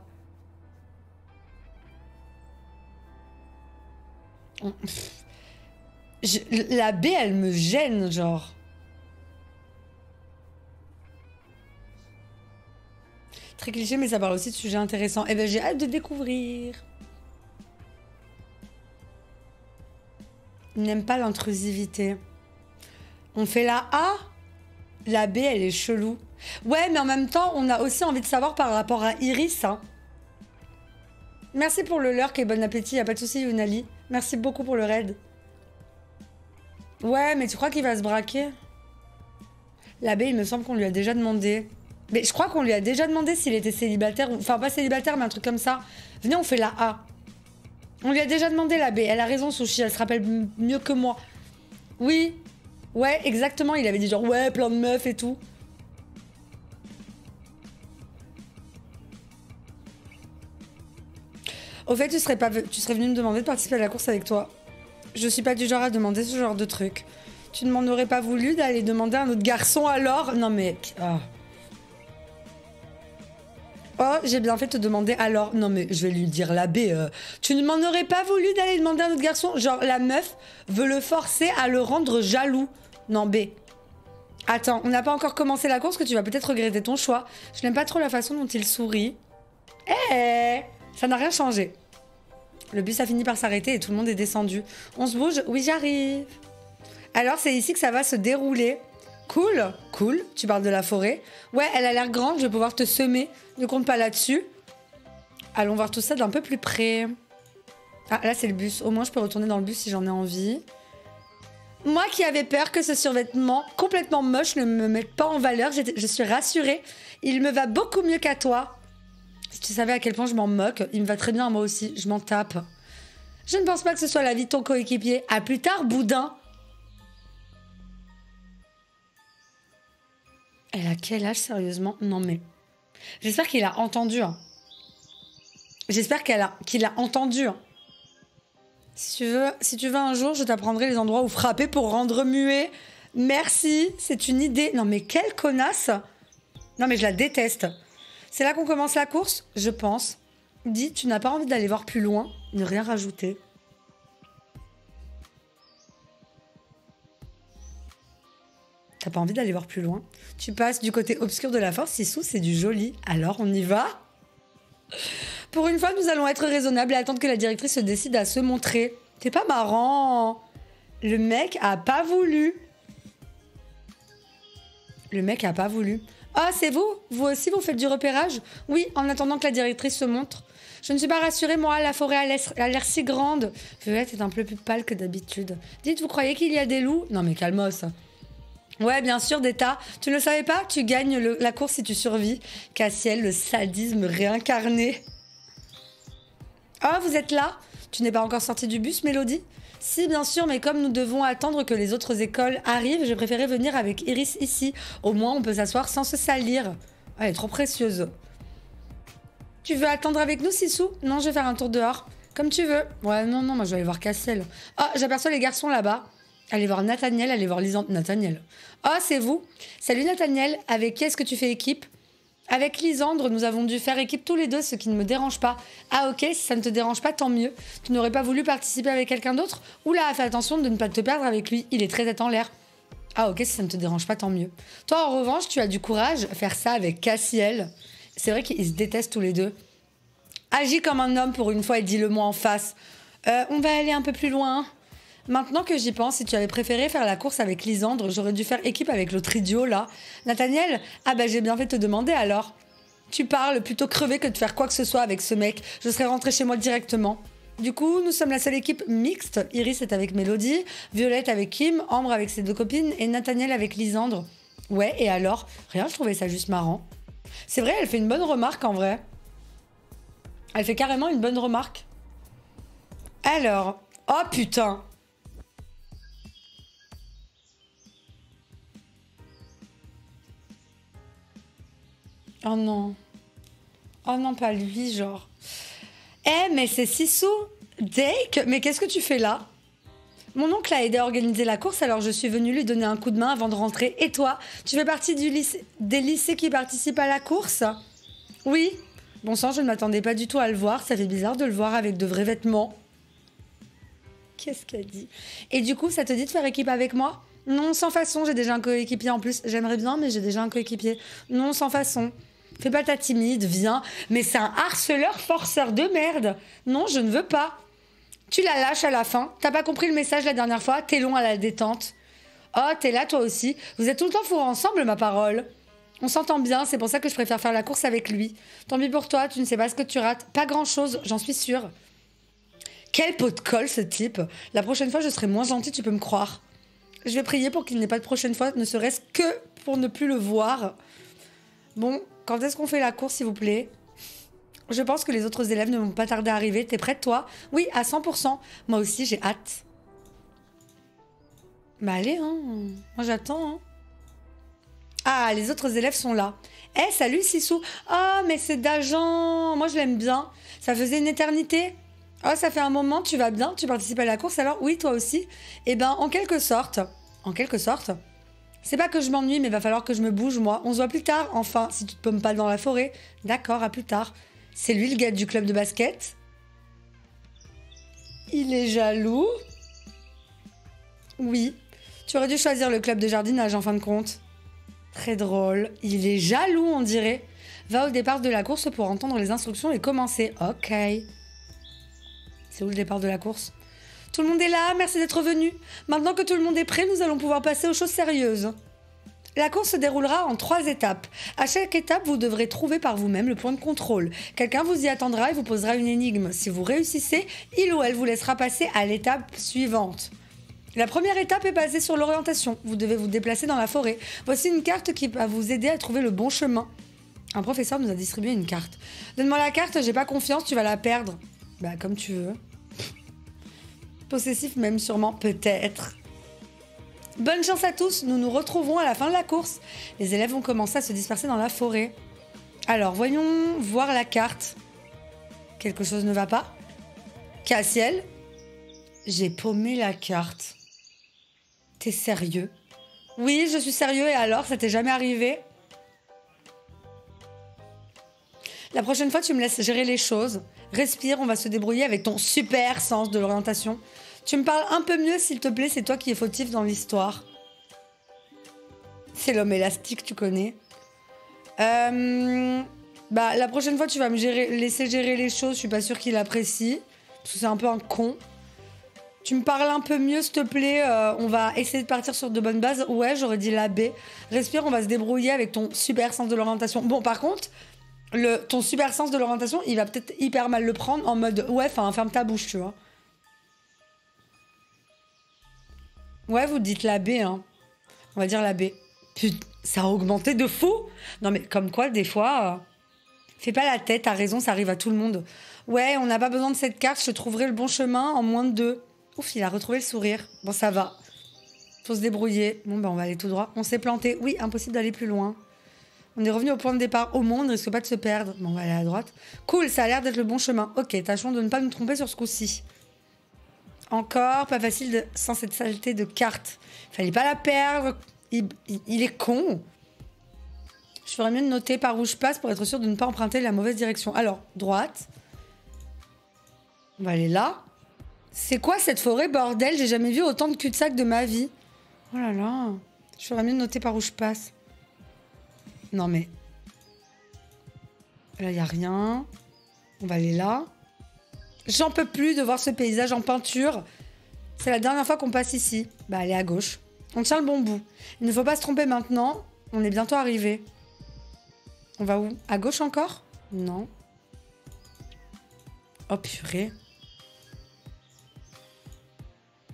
La B elle me gêne genre. Très cliché mais ça parle aussi de sujets intéressants. Eh ben j'ai hâte de découvrir. N'aime pas l'intrusivité. On fait la A. La B elle est chelou. Ouais, mais en même temps, on a aussi envie de savoir par rapport à Iris. Hein. Merci pour le lurk et bon appétit, y a pas de souci, Yunali. Merci beaucoup pour le raid. Ouais, mais tu crois qu'il va se braquer? La B, il me semble qu'on lui a déjà demandé. Mais je crois qu'on lui a déjà demandé s'il était célibataire. Enfin, pas célibataire, mais un truc comme ça. Venez, on fait la A. On lui a déjà demandé la B. Elle a raison, Sushi, elle se rappelle mieux que moi. Oui, ouais, exactement. Il avait dit genre, ouais, plein de meufs et tout. Au fait, tu serais venu me demander de participer à la course avec toi. Je suis pas du genre à demander ce genre de truc. Tu ne m'en aurais pas voulu d'aller demander à un autre garçon alors? Non mais... Oh, j'ai bien fait de te demander alors. Non mais je vais lui dire la B. Tu ne m'en aurais pas voulu d'aller demander à un autre garçon? Genre la meuf veut le forcer à le rendre jaloux. Non B. Attends, on n'a pas encore commencé la course que tu vas peut-être regretter ton choix. Je n'aime pas trop la façon dont il sourit. Eh! Ça n'a rien changé. Le bus a fini par s'arrêter et tout le monde est descendu. On se bouge? Oui, j'arrive. Alors, c'est ici que ça va se dérouler. Cool, cool. Tu parles de la forêt. Ouais, elle a l'air grande, je vais pouvoir te semer. Ne compte pas là-dessus. Allons voir tout ça d'un peu plus près. Ah, là, c'est le bus. Au moins, je peux retourner dans le bus si j'en ai envie. Moi qui avais peur que ce survêtement complètement moche ne me mette pas en valeur, je suis rassurée. Il me va beaucoup mieux qu'à toi. Si tu savais à quel point je m'en moque, il me va très bien moi aussi, je m'en tape. Je ne pense pas que ce soit l'avis de ton coéquipier. À plus tard, boudin. Elle a quel âge, sérieusement? Non mais... J'espère qu'il a entendu. Hein. J'espère qu'il a entendu. Hein. Si tu veux un jour, je t'apprendrai les endroits où frapper pour rendre muet. Merci, c'est une idée. Non mais quelle connasse! Non mais je la déteste. C'est là qu'on commence la course, je pense. Dis, tu n'as pas envie d'aller voir plus loin, ne rien rajouter. T'as pas envie d'aller voir plus loin? Tu passes du côté obscur de la force, Sissou, c'est du joli. Alors, on y va? Pour une fois, nous allons être raisonnables et attendre que la directrice se décide à se montrer. T'es pas marrant! Le mec a pas voulu. Le mec a pas voulu. Ah, c'est vous? Vous aussi, vous faites du repérage? Oui, en attendant que la directrice se montre. Je ne suis pas rassurée, moi, la forêt a l'air si grande. Violette est un peu plus pâle que d'habitude. Dites, vous croyez qu'il y a des loups? Non, mais calmos. Ouais, bien sûr, des tas. Tu ne le savais pas? Tu gagnes la course si tu survis. Castiel, le sadisme réincarné. Ah, vous êtes là? Tu n'es pas encore sortie du bus, Mélodie? Si, bien sûr, mais comme nous devons attendre que les autres écoles arrivent, j'ai préféré venir avec Iris ici. Au moins, on peut s'asseoir sans se salir. Elle est trop précieuse. Tu veux attendre avec nous, Sissou? Non, je vais faire un tour dehors. Comme tu veux. Ouais, non, non, moi, je vais aller voir Castiel. Oh, j'aperçois les garçons là-bas. Allez voir Nathaniel, allez voir Lysandre. Nathaniel. Oh, c'est vous? Salut, Nathaniel. Avec qui est-ce que tu fais équipe? Avec Lysandre, nous avons dû faire équipe tous les deux, ce qui ne me dérange pas. Ah ok, si ça ne te dérange pas, tant mieux. Tu n'aurais pas voulu participer avec quelqu'un d'autre? Oula, fais attention de ne pas te perdre avec lui, il est très tête en l'air. Ah ok, si ça ne te dérange pas, tant mieux. Toi, en revanche, tu as du courage, faire ça avec Castiel. C'est vrai qu'ils se détestent tous les deux. Agis comme un homme pour une fois et dis-le-moi en face. On va aller un peu plus loin. Maintenant que j'y pense, si tu avais préféré faire la course avec Lysandre, j'aurais dû faire équipe avec l'autre idiot là. Nathaniel, ah bah j'ai bien fait de te demander alors. Tu parles plutôt crevé que de faire quoi que ce soit avec ce mec. Je serais rentrée chez moi directement. Du coup, nous sommes la seule équipe mixte. Iris est avec Mélodie, Violette avec Kim, Ambre avec ses deux copines et Nathaniel avec Lysandre. Ouais, et alors? Rien, je trouvais ça juste marrant. C'est vrai, elle fait une bonne remarque en vrai. Elle fait carrément une bonne remarque. Alors, oh putain! Oh non. Oh non, pas lui, genre. Eh, mais c'est Sissou Dake, mais qu'est-ce que tu fais là? Mon oncle a aidé à organiser la course, alors je suis venue lui donner un coup de main avant de rentrer. Et toi, tu fais partie du des lycées qui participent à la course? Oui. Bon sang, je ne m'attendais pas du tout à le voir. Ça fait bizarre de le voir avec de vrais vêtements. Qu'est-ce qu'elle dit? Et du coup, ça te dit de faire équipe avec moi? Non, sans façon, j'ai déjà un coéquipier en plus. J'aimerais bien, mais j'ai déjà un coéquipier. Non, sans façon. Fais pas ta timide, viens. Mais c'est un harceleur forceur de merde. Non, je ne veux pas. Tu la lâches à la fin. T'as pas compris le message la dernière fois? T'es long à la détente. Oh, t'es là toi aussi. Vous êtes tout le temps fourrés ensemble, ma parole. On s'entend bien, c'est pour ça que je préfère faire la course avec lui. Tant pis pour toi, tu ne sais pas ce que tu rates. Pas grand-chose, j'en suis sûre. Quel pot de colle ce type. La prochaine fois, je serai moins gentille, tu peux me croire. Je vais prier pour qu'il n'ait pas de prochaine fois, ne serait-ce que pour ne plus le voir. Bon... quand est-ce qu'on fait la course, s'il vous plaît? Je pense que les autres élèves ne vont pas tarder à arriver. T'es prête, toi? Oui, à 100%. Moi aussi, j'ai hâte. Bah allez, hein. Moi, j'attends, hein. Ah, les autres élèves sont là. Eh, hey, salut, Sissou. Oh, mais c'est D'Agent. Moi, je l'aime bien. Ça faisait une éternité. Oh, ça fait un moment. Tu vas bien? Tu participes à la course, alors? Oui, toi aussi? Eh ben, en quelque sorte. En quelque sorte. C'est pas que je m'ennuie, mais va falloir que je me bouge, moi. On se voit plus tard, enfin, si tu te paumes pas dans la forêt. D'accord, à plus tard. C'est lui, le gars du club de basket. Il est jaloux. Oui. Tu aurais dû choisir le club de jardinage, en fin de compte. Très drôle. Il est jaloux, on dirait. Va au départ de la course pour entendre les instructions et commencer. Ok. C'est où le départ de la course ? Tout le monde est là, merci d'être venu. Maintenant que tout le monde est prêt, nous allons pouvoir passer aux choses sérieuses. La course se déroulera en 3 étapes. À chaque étape, vous devrez trouver par vous-même le point de contrôle. Quelqu'un vous y attendra et vous posera une énigme. Si vous réussissez, il ou elle vous laissera passer à l'étape suivante. La première étape est basée sur l'orientation. Vous devez vous déplacer dans la forêt. Voici une carte qui va vous aider à trouver le bon chemin. Un professeur nous a distribué une carte. Donne-moi la carte, j'ai pas confiance, tu vas la perdre. Bah, comme tu veux. Possessif même sûrement, peut-être. Bonne chance à tous, nous nous retrouvons à la fin de la course. Les élèves vont commencer à se disperser dans la forêt. Alors, voyons voir la carte. Quelque chose ne va pas? Castiel? J'ai paumé la carte. T'es sérieux? Oui, je suis sérieux, et alors, ça t'est jamais arrivé? La prochaine fois, tu me laisses gérer les choses. Respire, on va se débrouiller avec ton super sens de l'orientation. Tu me parles un peu mieux, s'il te plaît, c'est toi qui es fautif dans l'histoire. C'est l'homme élastique, tu connais. Bah, la prochaine fois, tu vas me laisser gérer les choses, je suis pas sûre qu'il apprécie, parce que c'est un peu un con. Tu me parles un peu mieux, s'il te plaît, on va essayer de partir sur de bonnes bases. Ouais, j'aurais dit la B. Respire, on va se débrouiller avec ton super sens de l'orientation. Bon, par contre... ton super sens de l'orientation, il va peut-être hyper mal le prendre en mode ouais, enfin ferme ta bouche, tu vois. Ouais, vous dites la B, hein. On va dire la B. Putain, ça a augmenté de fou. Non mais comme quoi, des fois, fais pas la tête, t'as raison, ça arrive à tout le monde. Ouais, on n'a pas besoin de cette carte, je trouverai le bon chemin en moins de 2. Ouf, il a retrouvé le sourire. Bon, ça va. Faut se débrouiller. Bon, ben on va aller tout droit. On s'est planté. Oui, impossible d'aller plus loin. On est revenu au point de départ. Au moins, on ne risque pas de se perdre. Bon, on va aller à droite. Cool, ça a l'air d'être le bon chemin. Ok, tâchons de ne pas nous tromper sur ce coup-ci. Encore, pas facile sans cette saleté de carte. Fallait pas la perdre. Il est con. Je ferais mieux de noter par où je passe pour être sûr de ne pas emprunter la mauvaise direction. Alors, droite. On va aller là. C'est quoi cette forêt, bordel? J'ai jamais vu autant de cul-de-sac de ma vie. Oh là là. Je ferais mieux de noter par où je passe. Non mais... là, il n'y a rien. On va aller là. J'en peux plus de voir ce paysage en peinture. C'est la dernière fois qu'on passe ici. Bah, elle est à gauche. On tient le bon bout. Il ne faut pas se tromper maintenant. On est bientôt arrivé. On va où? À gauche encore? Non. Oh purée.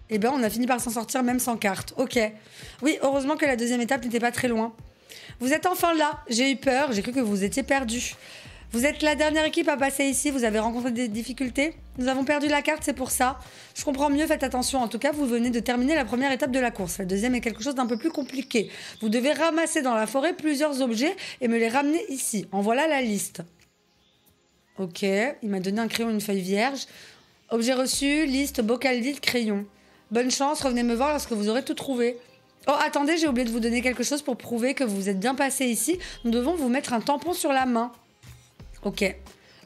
Eh ben, on a fini par s'en sortir même sans carte. Ok. Oui, heureusement que la deuxième étape n'était pas très loin. Vous êtes enfin là. J'ai eu peur. J'ai cru que vous étiez perdus. Vous êtes la dernière équipe à passer ici, vous avez rencontré des difficultés. Nous avons perdu la carte, c'est pour ça. Je comprends mieux, faites attention. En tout cas, vous venez de terminer la première étape de la course. La deuxième est quelque chose d'un peu plus compliqué. Vous devez ramasser dans la forêt plusieurs objets et me les ramener ici. En voilà la liste. Ok, il m'a donné un crayon et une feuille vierge. Objets reçus, liste, bocal vide, crayon. Bonne chance, revenez me voir lorsque vous aurez tout trouvé. Oh, attendez, j'ai oublié de vous donner quelque chose pour prouver que vous êtes bien passé ici. Nous devons vous mettre un tampon sur la main. Ok.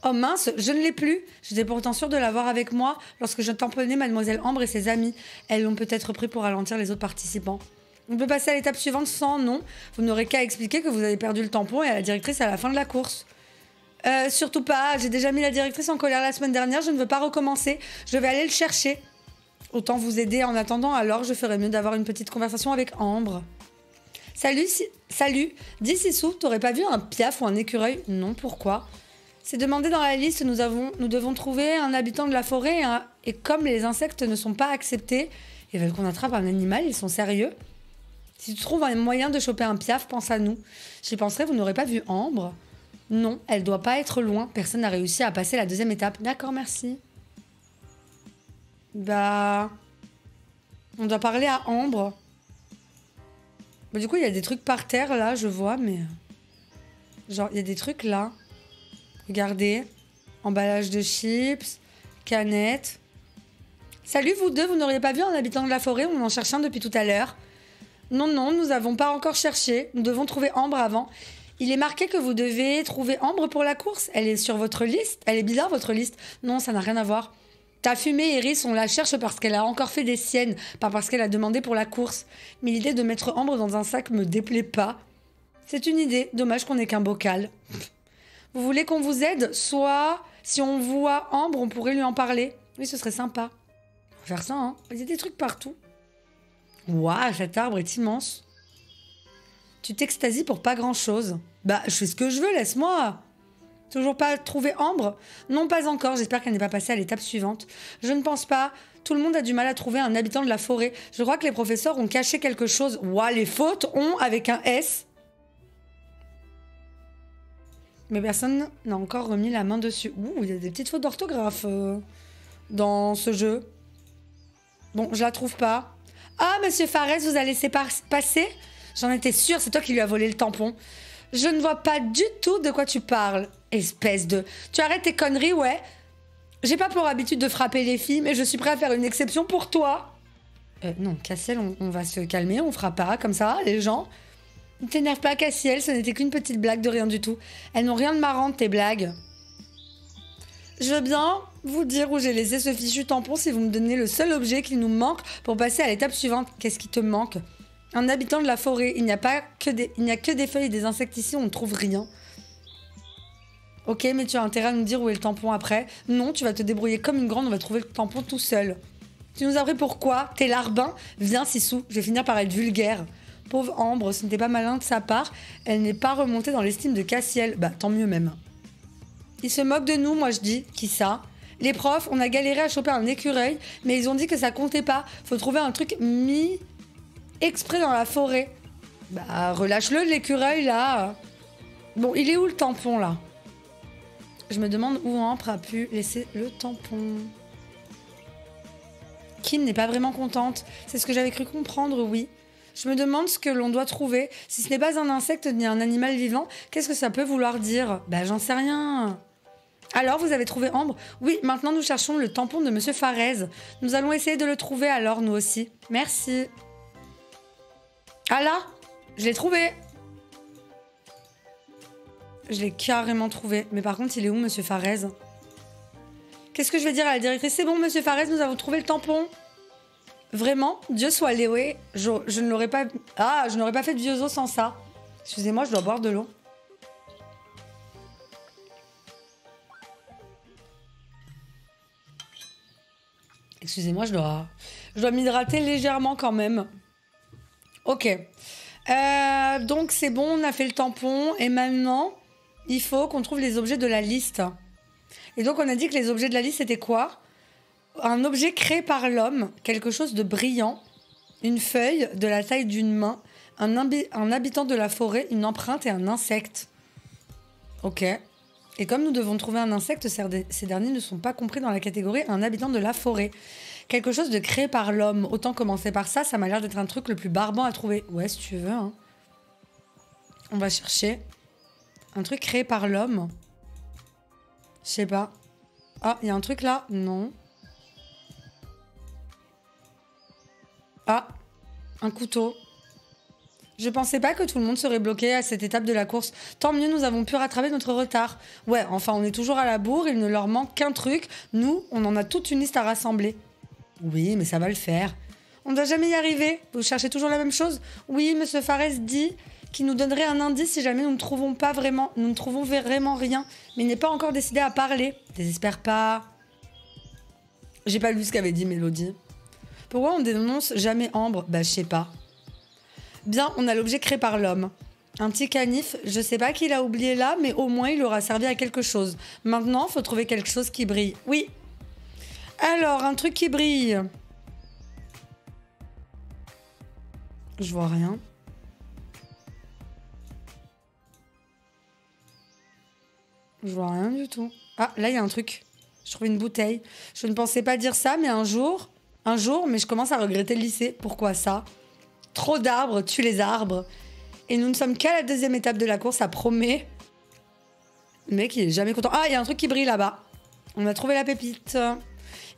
Oh mince, je ne l'ai plus. J'étais pourtant sûre de l'avoir avec moi lorsque je tamponnais Mademoiselle Ambre et ses amis. Elles l'ont peut-être pris pour ralentir les autres participants. On peut passer à l'étape suivante sans nom. Vous n'aurez qu'à expliquer que vous avez perdu le tampon et à la directrice à la fin de la course. Surtout pas, j'ai déjà mis la directrice en colère la semaine dernière, je ne veux pas recommencer. Je vais aller le chercher. Autant vous aider en attendant, alors je ferais mieux d'avoir une petite conversation avec Ambre. Salut, salut. 10 sous, t'aurais pas vu un piaf ou un écureuil? Non, pourquoi? C'est demandé dans la liste, nous devons trouver un habitant de la forêt et comme les insectes ne sont pas acceptés, ils veulent qu'on attrape un animal, ils sont sérieux. Si tu trouves un moyen de choper un piaf, pense à nous. J'y penserai, vous n'aurez pas vu Ambre? Non, elle doit pas être loin, personne n'a réussi à passer la deuxième étape. D'accord, merci. Bah... on doit parler à Ambre. Bah, du coup, il y a des trucs par terre là, je vois, mais... genre, il y a des trucs là. Regardez, emballage de chips, canette. Salut vous deux, vous n'auriez pas vu un habitant de la forêt? On en cherche un depuis tout à l'heure. Non, non, nous n'avons pas encore cherché. Nous devons trouver Ambre avant. Il est marqué que vous devez trouver Ambre pour la course. Elle est sur votre liste. Elle est bizarre votre liste. Non, ça n'a rien à voir. T'as fumé, Iris, on la cherche parce qu'elle a encore fait des siennes, pas parce qu'elle a demandé pour la course. Mais l'idée de mettre Ambre dans un sac me déplaît pas. C'est une idée. Dommage qu'on n'ait qu'un bocal. Vous voulez qu'on vous aide? Soit, si on voit Ambre, on pourrait lui en parler. Oui, ce serait sympa. On va faire ça, hein. Il y a des trucs partout. Waouh, cet arbre est immense. Tu t'extasies pour pas grand-chose. Bah, je fais ce que je veux, laisse-moi. Toujours pas trouvé Ambre? Non, pas encore. J'espère qu'elle n'est pas passée à l'étape suivante. Je ne pense pas. Tout le monde a du mal à trouver un habitant de la forêt. Je crois que les professeurs ont caché quelque chose. Waouh, les fautes ont avec un S. Mais personne n'a encore remis la main dessus. Ouh, il y a des petites fautes d'orthographe dans ce jeu. Bon, je la trouve pas. Ah, Monsieur Fares vous a laissé passer? J'en étais sûre, c'est toi qui lui as volé le tampon. Je ne vois pas du tout de quoi tu parles. Espèce de... tu arrêtes tes conneries, ouais. J'ai pas pour habitude de frapper les filles, mais je suis prêt à faire une exception pour toi. Non, Castiel, on va se calmer, on fera pas comme ça, les gens... Ne t'énerve pas, Castiel, ce n'était qu'une petite blague de rien du tout. Elles n'ont rien de marrant, tes blagues. Je veux bien vous dire où j'ai laissé ce fichu tampon si vous me donnez le seul objet qui nous manque pour passer à l'étape suivante. Qu'est-ce qui te manque? Un habitant de la forêt. Il n'y a que des feuilles et des insectes ici, on ne trouve rien. Ok, mais tu as intérêt à nous dire où est le tampon après. Non, tu vas te débrouiller comme une grande, on va trouver le tampon tout seul. Tu nous as pris pourquoi? T'es larbin? Viens, Sissou, je vais finir par être vulgaire. Pauvre Ambre, ce n'était pas malin de sa part. Elle n'est pas remontée dans l'estime de Castiel. Bah, tant mieux même. Ils se moquent de nous, moi je dis. Qui ça? Les profs, on a galéré à choper un écureuil, mais ils ont dit que ça comptait pas. Faut trouver un truc mis exprès dans la forêt. Bah, relâche-le, l'écureuil, là. Bon, il est où le tampon, là? Je me demande où Ambre a pu laisser le tampon. Kim n'est pas vraiment contente. C'est ce que j'avais cru comprendre, oui. Je me demande ce que l'on doit trouver. Si ce n'est pas un insecte ni un animal vivant, qu'est-ce que ça peut vouloir dire? Bah, j'en sais rien. Alors, vous avez trouvé Ambre? Oui, maintenant nous cherchons le tampon de Monsieur Fares. Nous allons essayer de le trouver alors, nous aussi. Merci. Ah là, je l'ai trouvé. Je l'ai carrément trouvé. Mais par contre, il est où, Monsieur Fares? Qu'est-ce que je vais dire à la directrice? C'est bon, Monsieur Fares, nous avons trouvé le tampon. Vraiment, Dieu soit loué, je ne l'aurais pas... ah, je n'aurais pas fait de vieux os sans ça. Excusez-moi, je dois boire de l'eau. Excusez-moi, je dois m'hydrater légèrement quand même. Ok. Donc c'est bon, on a fait le tampon. Et maintenant, il faut qu'on trouve les objets de la liste. Et donc on a dit que les objets de la liste, c'était quoi? Un objet créé par l'homme, quelque chose de brillant, une feuille de la taille d'une main, un habitant de la forêt, une empreinte et un insecte. Ok. Et comme nous devons trouver un insecte, ces derniers ne sont pas compris dans la catégorie un habitant de la forêt. Quelque chose de créé par l'homme. Autant commencer par ça, ça m'a l'air d'être un truc le plus barbant à trouver. Ouais, si tu veux. Hein. On va chercher. Un truc créé par l'homme. Je sais pas. Ah, il y a un truc là? Non. Ah, un couteau. Je pensais pas que tout le monde serait bloqué à cette étape de la course. Tant mieux, nous avons pu rattraper notre retard. Ouais, enfin, on est toujours à la bourre, il ne leur manque qu'un truc. Nous, on en a toute une liste à rassembler. Oui, mais ça va le faire. On ne doit jamais y arriver. Vous cherchez toujours la même chose? Oui, Monsieur Fares dit qu'il nous donnerait un indice si jamais nous ne trouvons vraiment rien. Mais il n'est pas encore décidé à parler. Désespère pas. J'ai pas lu ce qu'avait dit Mélodie. Pourquoi on dénonce jamais Ambre? Bah, je sais pas. Bien, on a l'objet créé par l'homme. Un petit canif, je sais pas qui l'a oublié là, mais au moins il aura servi à quelque chose. Maintenant, faut trouver quelque chose qui brille. Oui. Alors, un truc qui brille. Je vois rien. Je vois rien du tout. Ah, là il y a un truc. Je trouve une bouteille. Je ne pensais pas dire ça, mais un jour, mais je commence à regretter le lycée. Pourquoi ça ? Trop d'arbres tue les arbres. Et nous ne sommes qu'à la deuxième étape de la course, ça promet. Le mec, il est jamais content. Ah, il y a un truc qui brille là-bas. On a trouvé la pépite.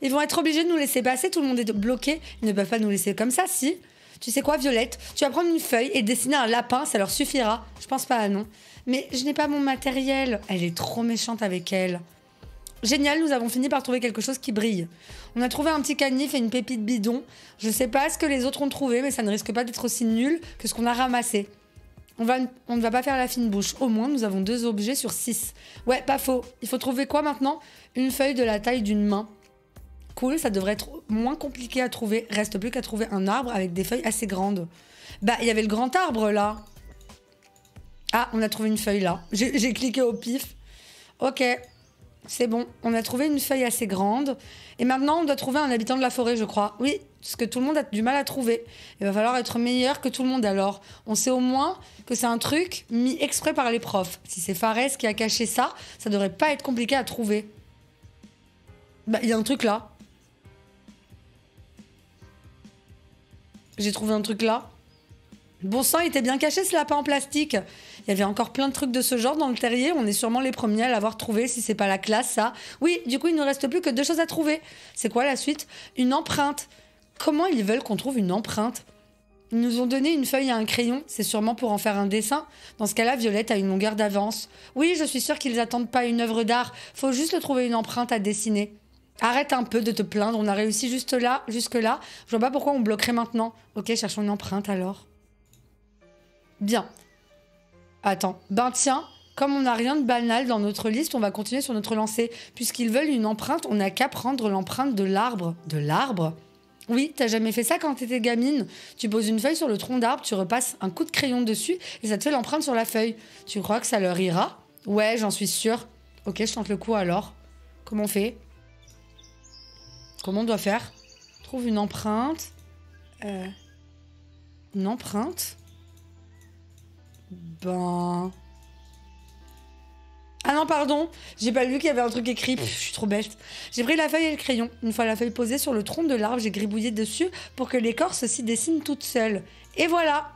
Ils vont être obligés de nous laisser passer, tout le monde est bloqué. Ils ne peuvent pas nous laisser comme ça, si. Tu sais quoi, Violette? Tu vas prendre une feuille et dessiner un lapin, ça leur suffira. Je pense pas, non. Mais je n'ai pas mon matériel. Elle est trop méchante avec elle. Génial, nous avons fini par trouver quelque chose qui brille. On a trouvé un petit canif et une pépite bidon. Je sais pas ce que les autres ont trouvé, mais ça ne risque pas d'être aussi nul que ce qu'on a ramassé. On ne va pas faire la fine bouche. Au moins, nous avons 2 objets sur 6. Ouais, pas faux. Il faut trouver quoi maintenant? Une feuille de la taille d'une main. Cool, ça devrait être moins compliqué à trouver. Reste plus qu'à trouver un arbre avec des feuilles assez grandes. Bah, il y avait le grand arbre, là. Ah, on a trouvé une feuille, là. J'ai cliqué au pif. Ok. C'est bon, on a trouvé une feuille assez grande. Et maintenant, on doit trouver un habitant de la forêt, je crois. Oui, parce que tout le monde a du mal à trouver. Il va falloir être meilleur que tout le monde, alors. On sait au moins que c'est un truc mis exprès par les profs. Si c'est Fares qui a caché ça, ça devrait pas être compliqué à trouver. Bah, il y a un truc là. J'ai trouvé un truc là. Bon sang, il était bien caché ce lapin en plastique. Il y avait encore plein de trucs de ce genre dans le terrier. On est sûrement les premiers à l'avoir trouvé, si c'est pas la classe, ça. Oui, du coup, il ne reste plus que 2 choses à trouver. C'est quoi la suite? Une empreinte. Comment ils veulent qu'on trouve une empreinte? Ils nous ont donné une feuille et un crayon. C'est sûrement pour en faire un dessin. Dans ce cas-là, Violette a une longueur d'avance. Oui, je suis sûre qu'ils n'attendent pas une œuvre d'art. Faut juste le trouver une empreinte à dessiner. Arrête un peu de te plaindre. On a réussi jusque-là. Je vois pas pourquoi on bloquerait maintenant. Ok, cherchons une empreinte alors. Bien. Attends. Ben tiens, comme on n'a rien de banal dans notre liste, on va continuer sur notre lancée. Puisqu'ils veulent une empreinte, on n'a qu'à prendre l'empreinte de l'arbre. De l'arbre? Oui, t'as jamais fait ça quand t'étais gamine. Tu poses une feuille sur le tronc d'arbre, tu repasses un coup de crayon dessus et ça te fait l'empreinte sur la feuille. Tu crois que ça leur ira? Ouais, j'en suis sûre. Ok, je tente le coup alors. Comment on fait? Comment on doit faire? Trouve une empreinte. Une empreinte? Ben... Ah non, pardon, j'ai pas lu qu'il y avait un truc écrit, je suis trop bête. J'ai pris la feuille et le crayon. Une fois la feuille posée sur le tronc de l'arbre, j'ai gribouillé dessus pour que l'écorce s'y dessine toute seule. Et voilà.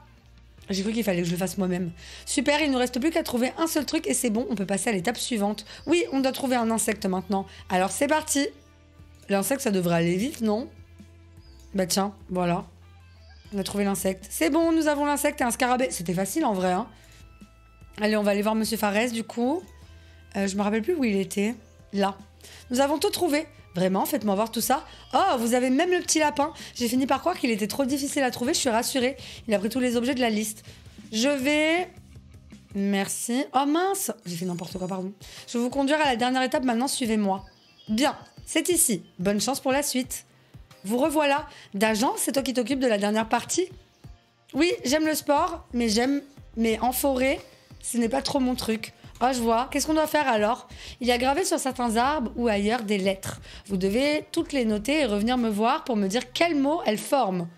J'ai cru qu'il fallait que je le fasse moi-même. Super, il ne nous reste plus qu'à trouver un seul truc et c'est bon, on peut passer à l'étape suivante. Oui, on doit trouver un insecte maintenant. Alors c'est parti. L'insecte, ça devrait aller vite, non? Bah tiens, voilà. On a trouvé l'insecte. C'est bon, nous avons l'insecte et un scarabée. C'était facile en vrai. Hein. Allez, on va aller voir Monsieur Fares du coup. Je me rappelle plus où il était. Là. Nous avons tout trouvé. Vraiment, faites-moi voir tout ça. Oh, vous avez même le petit lapin. J'ai fini par croire qu'il était trop difficile à trouver. Je suis rassurée. Il a pris tous les objets de la liste. Je vais... Merci. Oh mince. J'ai fait n'importe quoi, pardon. Je vais vous conduire à la dernière étape maintenant. Suivez-moi. Bien. C'est ici. Bonne chance pour la suite. vous revoilà. D'Agent, c'est toi qui t'occupes de la dernière partie? Oui, j'aime le sport, mais j'aime... Mais en forêt, ce n'est pas trop mon truc. Ah, je vois. Qu'est-ce qu'on doit faire alors? Il y a gravé sur certains arbres ou ailleurs des lettres. Vous devez toutes les noter et revenir me voir pour me dire quels mots elles forment.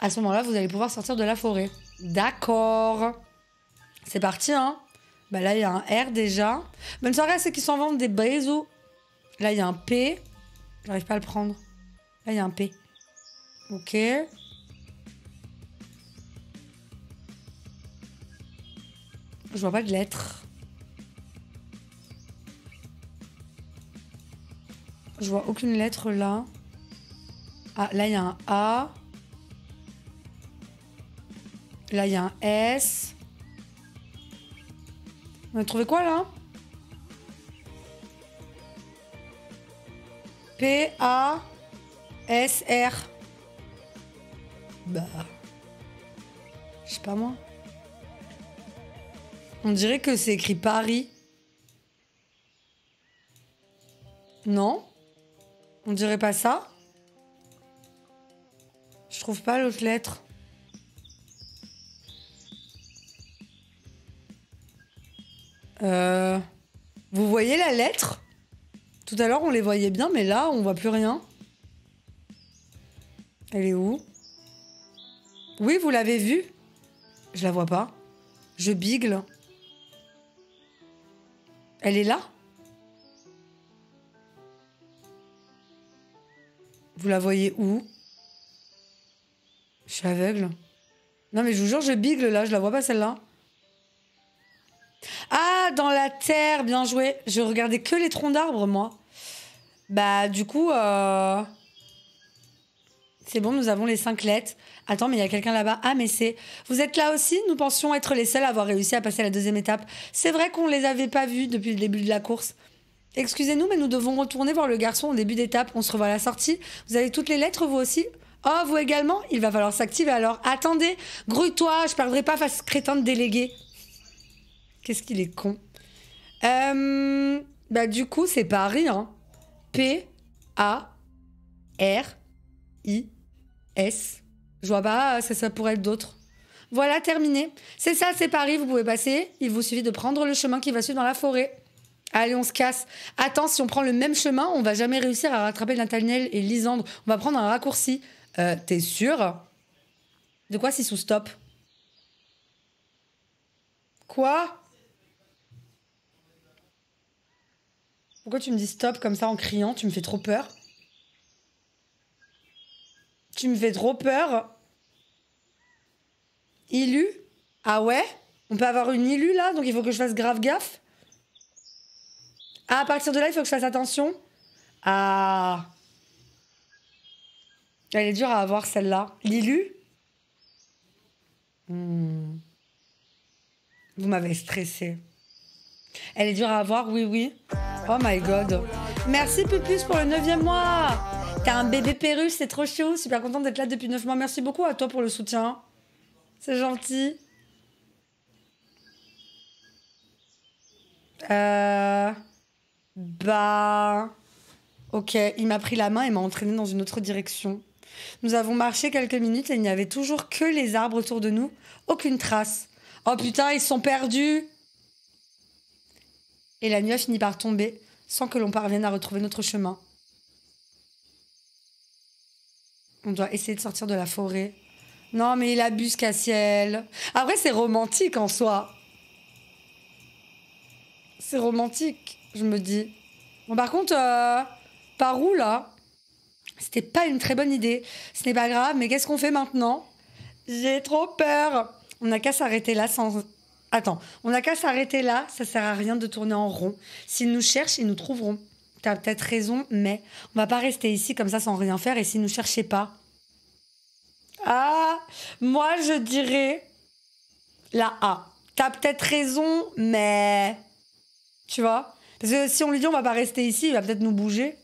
À ce moment-là, vous allez pouvoir sortir de la forêt. D'accord. C'est parti, hein? Bah là, il y a un R déjà. Bonne soirée à ceux qui s'en vendent des bisous. Là, il y a un P. J'arrive pas à le prendre. Là, il y a un P. Ok. Je vois pas de lettres. Je vois aucune lettre là. Ah, là, il y a un A. Là, il y a un S. On a trouvé quoi, là? P, A, S, R. Bah... Je sais pas, moi. On dirait que c'est écrit Paris. Non? On dirait pas ça? Je trouve pas l'autre lettre. Vous voyez la lettre? Tout à l'heure on les voyait bien, mais là on voit plus rien. Elle est où? Oui, vous l'avez vue? Je la vois pas. Je bigle. Elle est là? Vous la voyez où? Je suis aveugle. Non mais je vous jure, je bigle là, je la vois pas celle-là. Ah, dans la terre, bien joué. Je regardais que les troncs d'arbres, moi. Bah, du coup... C'est bon, nous avons les 5 lettres. Attends, mais il y a quelqu'un là-bas. Ah, mais c'est... Vous êtes là aussi? Nous pensions être les seuls à avoir réussi à passer à la deuxième étape. C'est vrai qu'on ne les avait pas vus depuis le début de la course. Excusez-nous, mais nous devons retourner voir le garçon au début d'étape. On se revoit à la sortie. Vous avez toutes les lettres, vous aussi? Oh, vous également? Il va falloir s'activer alors. Attendez, grouille-toi, je perdrai pas face crétin de délégué. Qu'est-ce qu'il est con. Bah du coup, c'est Paris, hein. P-A-R-I-S. Je vois pas, ça pourrait être d'autres. Voilà, terminé. C'est ça, c'est Paris, vous pouvez passer. Il vous suffit de prendre le chemin qui va suivre dans la forêt. Allez, on se casse. Attends, si on prend le même chemin, on va jamais réussir à rattraper Nathaniel et Lysandre. On va prendre un raccourci. T'es sûr? De quoi si sous stop? Quoi? Pourquoi tu me dis stop comme ça en criant? Tu me fais trop peur. Tu me fais trop peur. Ilu? Ah ouais? On peut avoir une ilu là? Donc il faut que je fasse grave gaffe? Ah, à partir de là, il faut que je fasse attention? Ah... Elle est dure à avoir celle-là. L'ilu? Vous m'avez stressée. Elle est dure à avoir, oui, oui. Oh my god. Merci Pupus pour le 9e mois. T'as un bébé perruche, c'est trop chou. Super contente d'être là depuis 9 mois. Merci beaucoup à toi pour le soutien. C'est gentil. Bah... Ok, il m'a pris la main et m'a entraînée dans une autre direction. Nous avons marché quelques minutes et il n'y avait toujours que les arbres autour de nous. Aucune trace. Oh putain, ils sont perdus! Et la nuit a fini par tomber, sans que l'on parvienne à retrouver notre chemin. On doit essayer de sortir de la forêt. Non, mais il abuse, Castiel. Après, c'est romantique en soi. C'est romantique, je me dis. Bon, par contre, par où, là? C'était pas une très bonne idée. Ce n'est pas grave, mais qu'est-ce qu'on fait maintenant? J'ai trop peur! On n'a qu'à s'arrêter là sans... Attends, on n'a qu'à s'arrêter là, ça sert à rien de tourner en rond. S'ils nous cherchent, ils nous trouveront. T'as peut-être raison, mais on va pas rester ici comme ça sans rien faire et s'ils nous cherchaient pas. Ah, moi je dirais la A. T'as peut-être raison, mais... Tu vois? Parce que si on lui dit on va pas rester ici, il va peut-être nous bouger.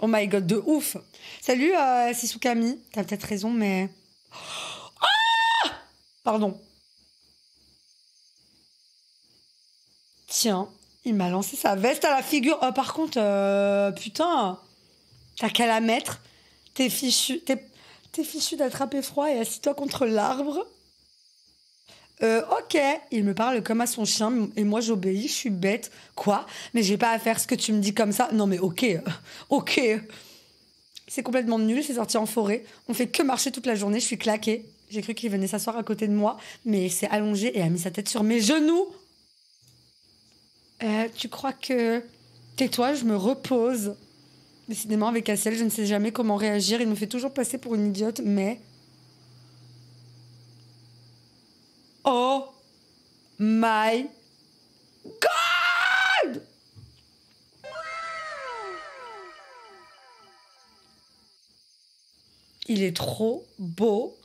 Oh my god, de ouf! Salut Sisukami, t'as peut-être raison, mais... Pardon. Tiens, il m'a lancé sa veste à la figure. Oh, par contre, putain, t'as qu'à la mettre. T'es fichu d'attraper froid et assis-toi contre l'arbre. Ok, il me parle comme à son chien et moi j'obéis, je suis bête. Quoi? Mais j'ai pas à faire ce que tu me dis comme ça. Non mais ok, ok. C'est complètement nul, c'est sorti en forêt. On fait que marcher toute la journée, je suis claquée. J'ai cru qu'il venait s'asseoir à côté de moi, mais il s'est allongé et a mis sa tête sur mes genoux. Tu crois que... Tais-toi, je me repose. Décidément, avec Castiel, je ne sais jamais comment réagir. Il me fait toujours passer pour une idiote, mais... Oh my God! Il est trop beau.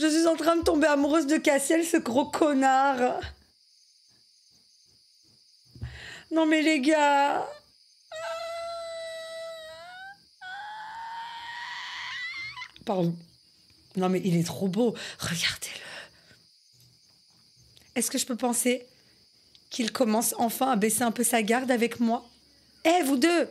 Je suis en train de tomber amoureuse de Castiel, ce gros connard. Non mais les gars... Pardon. Non mais il est trop beau. Regardez-le. Est-ce que je peux penser qu'il commence enfin à baisser un peu sa garde avec moi? Eh, hey, vous deux!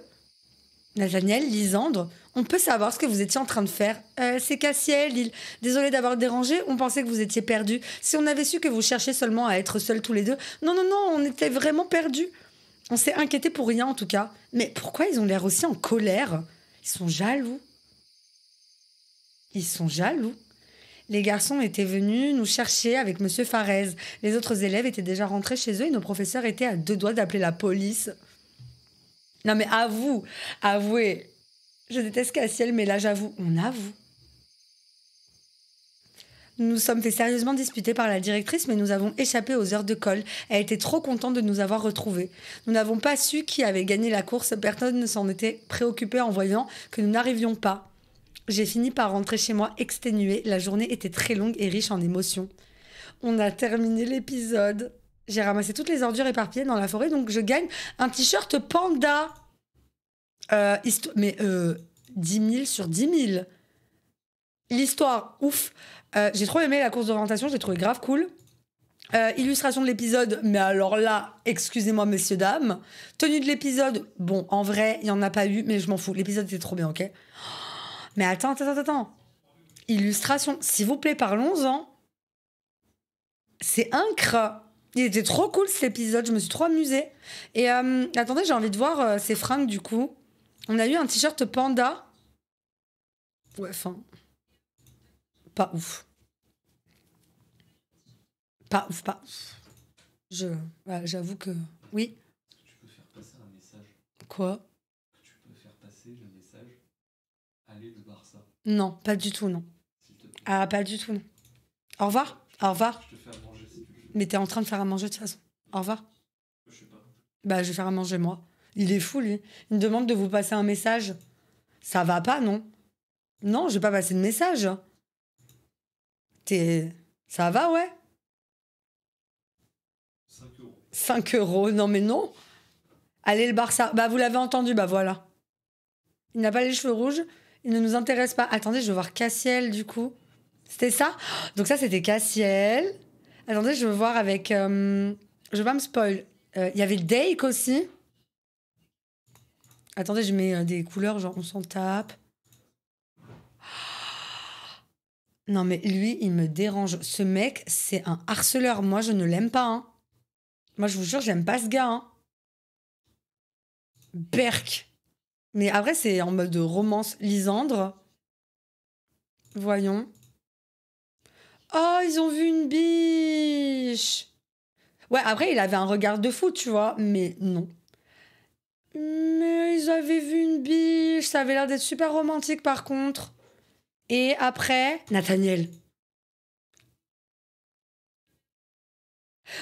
Nathaniel, Lysandre, on peut savoir ce que vous étiez en train de faire. C'est Castiel, il... Désolée d'avoir dérangé, on pensait que vous étiez perdus. Si on avait su que vous cherchiez seulement à être seuls tous les deux... Non, non, non, on était vraiment perdus. On s'est inquiétés pour rien, en tout cas. Mais pourquoi ils ont l'air aussi en colère? Ils sont jaloux. Ils sont jaloux. Les garçons étaient venus nous chercher avec Monsieur Fares. Les autres élèves étaient déjà rentrés chez eux et nos professeurs étaient à deux doigts d'appeler la police. Non mais avoue, avouez. Je déteste Castiel, mais là j'avoue, on avoue. Nous nous sommes fait sérieusement disputer par la directrice, mais nous avons échappé aux heures de colle. Elle était trop contente de nous avoir retrouvés. Nous n'avons pas su qui avait gagné la course. Personne ne s'en était préoccupé en voyant que nous n'arrivions pas. J'ai fini par rentrer chez moi exténuée. La journée était très longue et riche en émotions. On a terminé l'épisode. J'ai ramassé toutes les ordures éparpillées dans la forêt, donc je gagne un t-shirt panda. Mais 10 000 sur 10 000. L'histoire, ouf. J'ai trop aimé la course d'orientation, j'ai trouvé grave cool. Illustration de l'épisode, mais alors là, excusez-moi messieurs, dames. Tenue de l'épisode, bon, en vrai, il n'y en a pas eu, mais je m'en fous. L'épisode était trop bien, ok? Mais attends. Illustration, s'il vous plaît, parlons-en. C'est incroyable. Il était trop cool cet épisode, je me suis trop amusée. Et attendez, j'ai envie de voir ces fringues du coup. On a eu un t-shirt panda. Ouais, enfin... Pas ouf. Pas ouf. J'avoue que... Oui. Tu peux faire passer un message. Quoi ? Tu peux faire passer le message. Allez le Barça. Non, pas du tout, non. Ah, pas du tout, non. Au revoir. Au revoir. Je te fais à manger si tu veux. Mais t'es en train de faire à manger de toute façon. Au revoir. Je sais pas. Bah, je vais faire à manger moi. Il est fou, lui. Il me demande de vous passer un message. Ça va pas, non? Non, j'ai pas passé de message. T'es... Ça va, ouais? 5 €. 5 €, non mais non. Allez le Barça. Bah, vous l'avez entendu, bah voilà. Il n'a pas les cheveux rouges. Il ne nous intéresse pas. Attendez, je veux voir Castiel, du coup. C'était ça? Donc ça, c'était Castiel. Attendez, je veux voir avec... Je vais pas me spoil. Il y avait le Dake aussi. Attendez, je mets des couleurs, genre on s'en tape. Non, mais lui, il me dérange. Ce mec, c'est un harceleur. Moi, je ne l'aime pas. Hein. Moi, je vous jure, j'aime pas ce gars. Hein. Berk. Mais après, c'est en mode romance Lysandre. Voyons. Oh, ils ont vu une biche. Ouais, après, il avait un regard de fou, tu vois. Mais non. Mais ils avaient vu une biche. Ça avait l'air d'être super romantique, par contre. Et après... Nathaniel.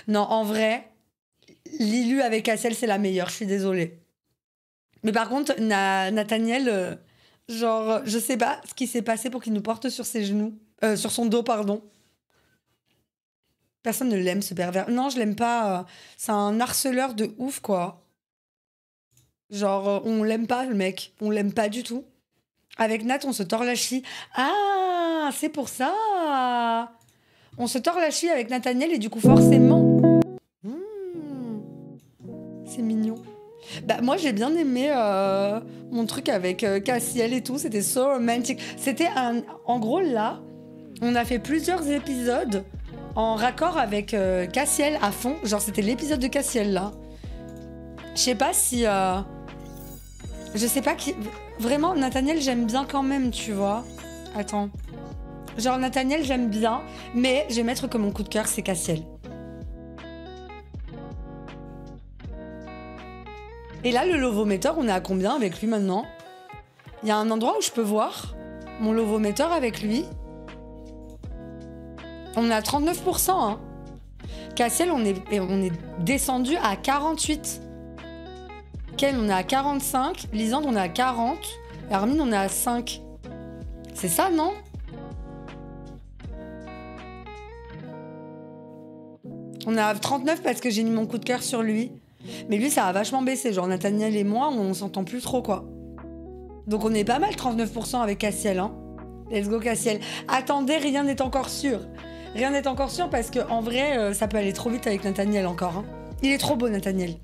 Non, en vrai, Lilu avec Castiel, c'est la meilleure. Je suis désolée. Mais par contre, Nathaniel, genre, je sais pas ce qui s'est passé pour qu'il nous porte sur ses genoux. Sur son dos, pardon. Personne ne l'aime, ce pervers. Non, je l'aime pas. C'est un harceleur de ouf, quoi. Genre, on l'aime pas, le mec. On l'aime pas du tout. Avec Nat, on se tord la chie. Ah, c'est pour ça. On se tord la chie avec Nathaniel et du coup, forcément... C'est mignon. Bah, moi j'ai bien aimé mon truc avec Castiel et tout, c'était so romantique. C'était un... En gros là, on a fait plusieurs épisodes en raccord avec Castiel à fond. Genre c'était l'épisode de Castiel là. Je sais pas si... Je sais pas qui... Vraiment Nathaniel j'aime bien quand même tu vois. Attends. Genre Nathaniel j'aime bien, mais je vais mettre que mon coup de cœur c'est Castiel. Et là, le lovometteur, on est à combien avec lui maintenant? Il y a un endroit où je peux voir mon lovometteur avec lui. On est à 39%. Hein. Castiel, on est descendu à 48. Ken, on est à 45. Lysandre, on est à 40. Et Armin, on est à 5. C'est ça, non? On est à 39 parce que j'ai mis mon coup de cœur sur lui. Mais lui, ça a vachement baissé. Genre, Nathaniel et moi, on s'entend plus trop, quoi. Donc, on est pas mal 39% avec Castiel, hein. Let's go, Castiel. Attendez, rien n'est encore sûr. Rien n'est encore sûr parce qu'en vrai, ça peut aller trop vite avec Nathaniel encore. Hein. Il est trop beau, Nathaniel.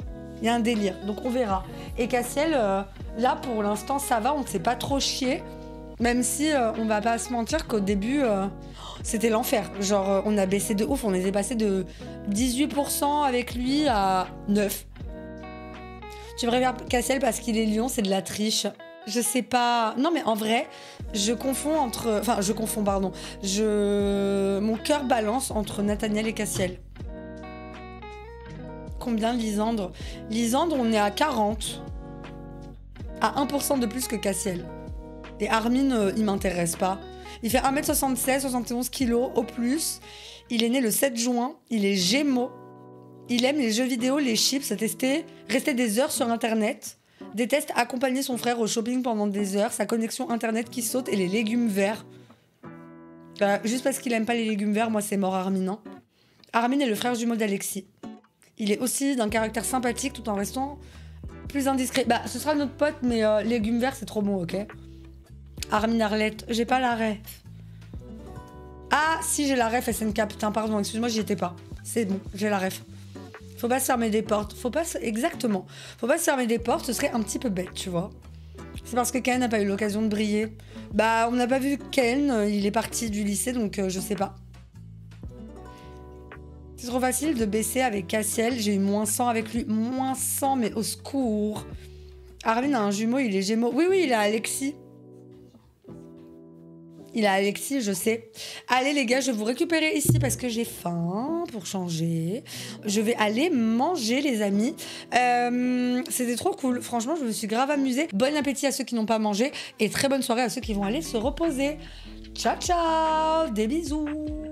Il y a un délire. Donc, on verra. Et Castiel, là, pour l'instant, ça va. On ne s'est pas trop chier. Même si on va pas se mentir qu'au début, c'était l'enfer. Genre, on a baissé de ouf. On est passé de 18% avec lui à 9%. Tu préfères Castiel parce qu'il est lion, c'est de la triche. Je sais pas... Non, mais en vrai, je confonds entre... Enfin, je confonds, pardon. Mon cœur balance entre Nathaniel et Castiel. Combien Lysandre? Lysandre, on est à 40. À 1% de plus que Castiel. Et Armin, il m'intéresse pas. Il fait 1m76, 71 kg au plus. Il est né le 7 juin. Il est gémeaux. Il aime les jeux vidéo, les chips, rester des heures sur Internet. Déteste accompagner son frère au shopping pendant des heures. Sa connexion Internet qui saute et les légumes verts. Juste parce qu'il aime pas les légumes verts, moi c'est mort Armin. Hein. Armin est le frère jumeau d'Alexis. Il est aussi d'un caractère sympathique tout en restant plus indiscret. Bah, ce sera notre pote, mais légumes verts c'est trop bon, ok? Armin Arlette, j'ai pas la ref. Ah, si j'ai la ref, SNK, putain, pardon, excuse-moi, j'y étais pas. C'est bon, j'ai la ref. Faut pas se fermer des portes, faut pas se... Exactement. Faut pas se fermer des portes, ce serait un petit peu bête, tu vois. C'est parce que Ken n'a pas eu l'occasion de briller. Bah, on n'a pas vu Ken, il est parti du lycée, donc je sais pas. C'est trop facile de baisser avec Castiel, j'ai eu moins 100 avec lui. Moins 100, mais au secours. Armin a un jumeau, il est gémeaux. Oui, oui, il a Alexis. Il a Alexis, je sais. Allez les gars, je vais vous récupérer ici parce que j'ai faim pour changer. Je vais aller manger les amis. C'était trop cool. Franchement, je me suis grave amusée. Bon appétit à ceux qui n'ont pas mangé et très bonne soirée à ceux qui vont aller se reposer. Ciao, ciao. Des bisous.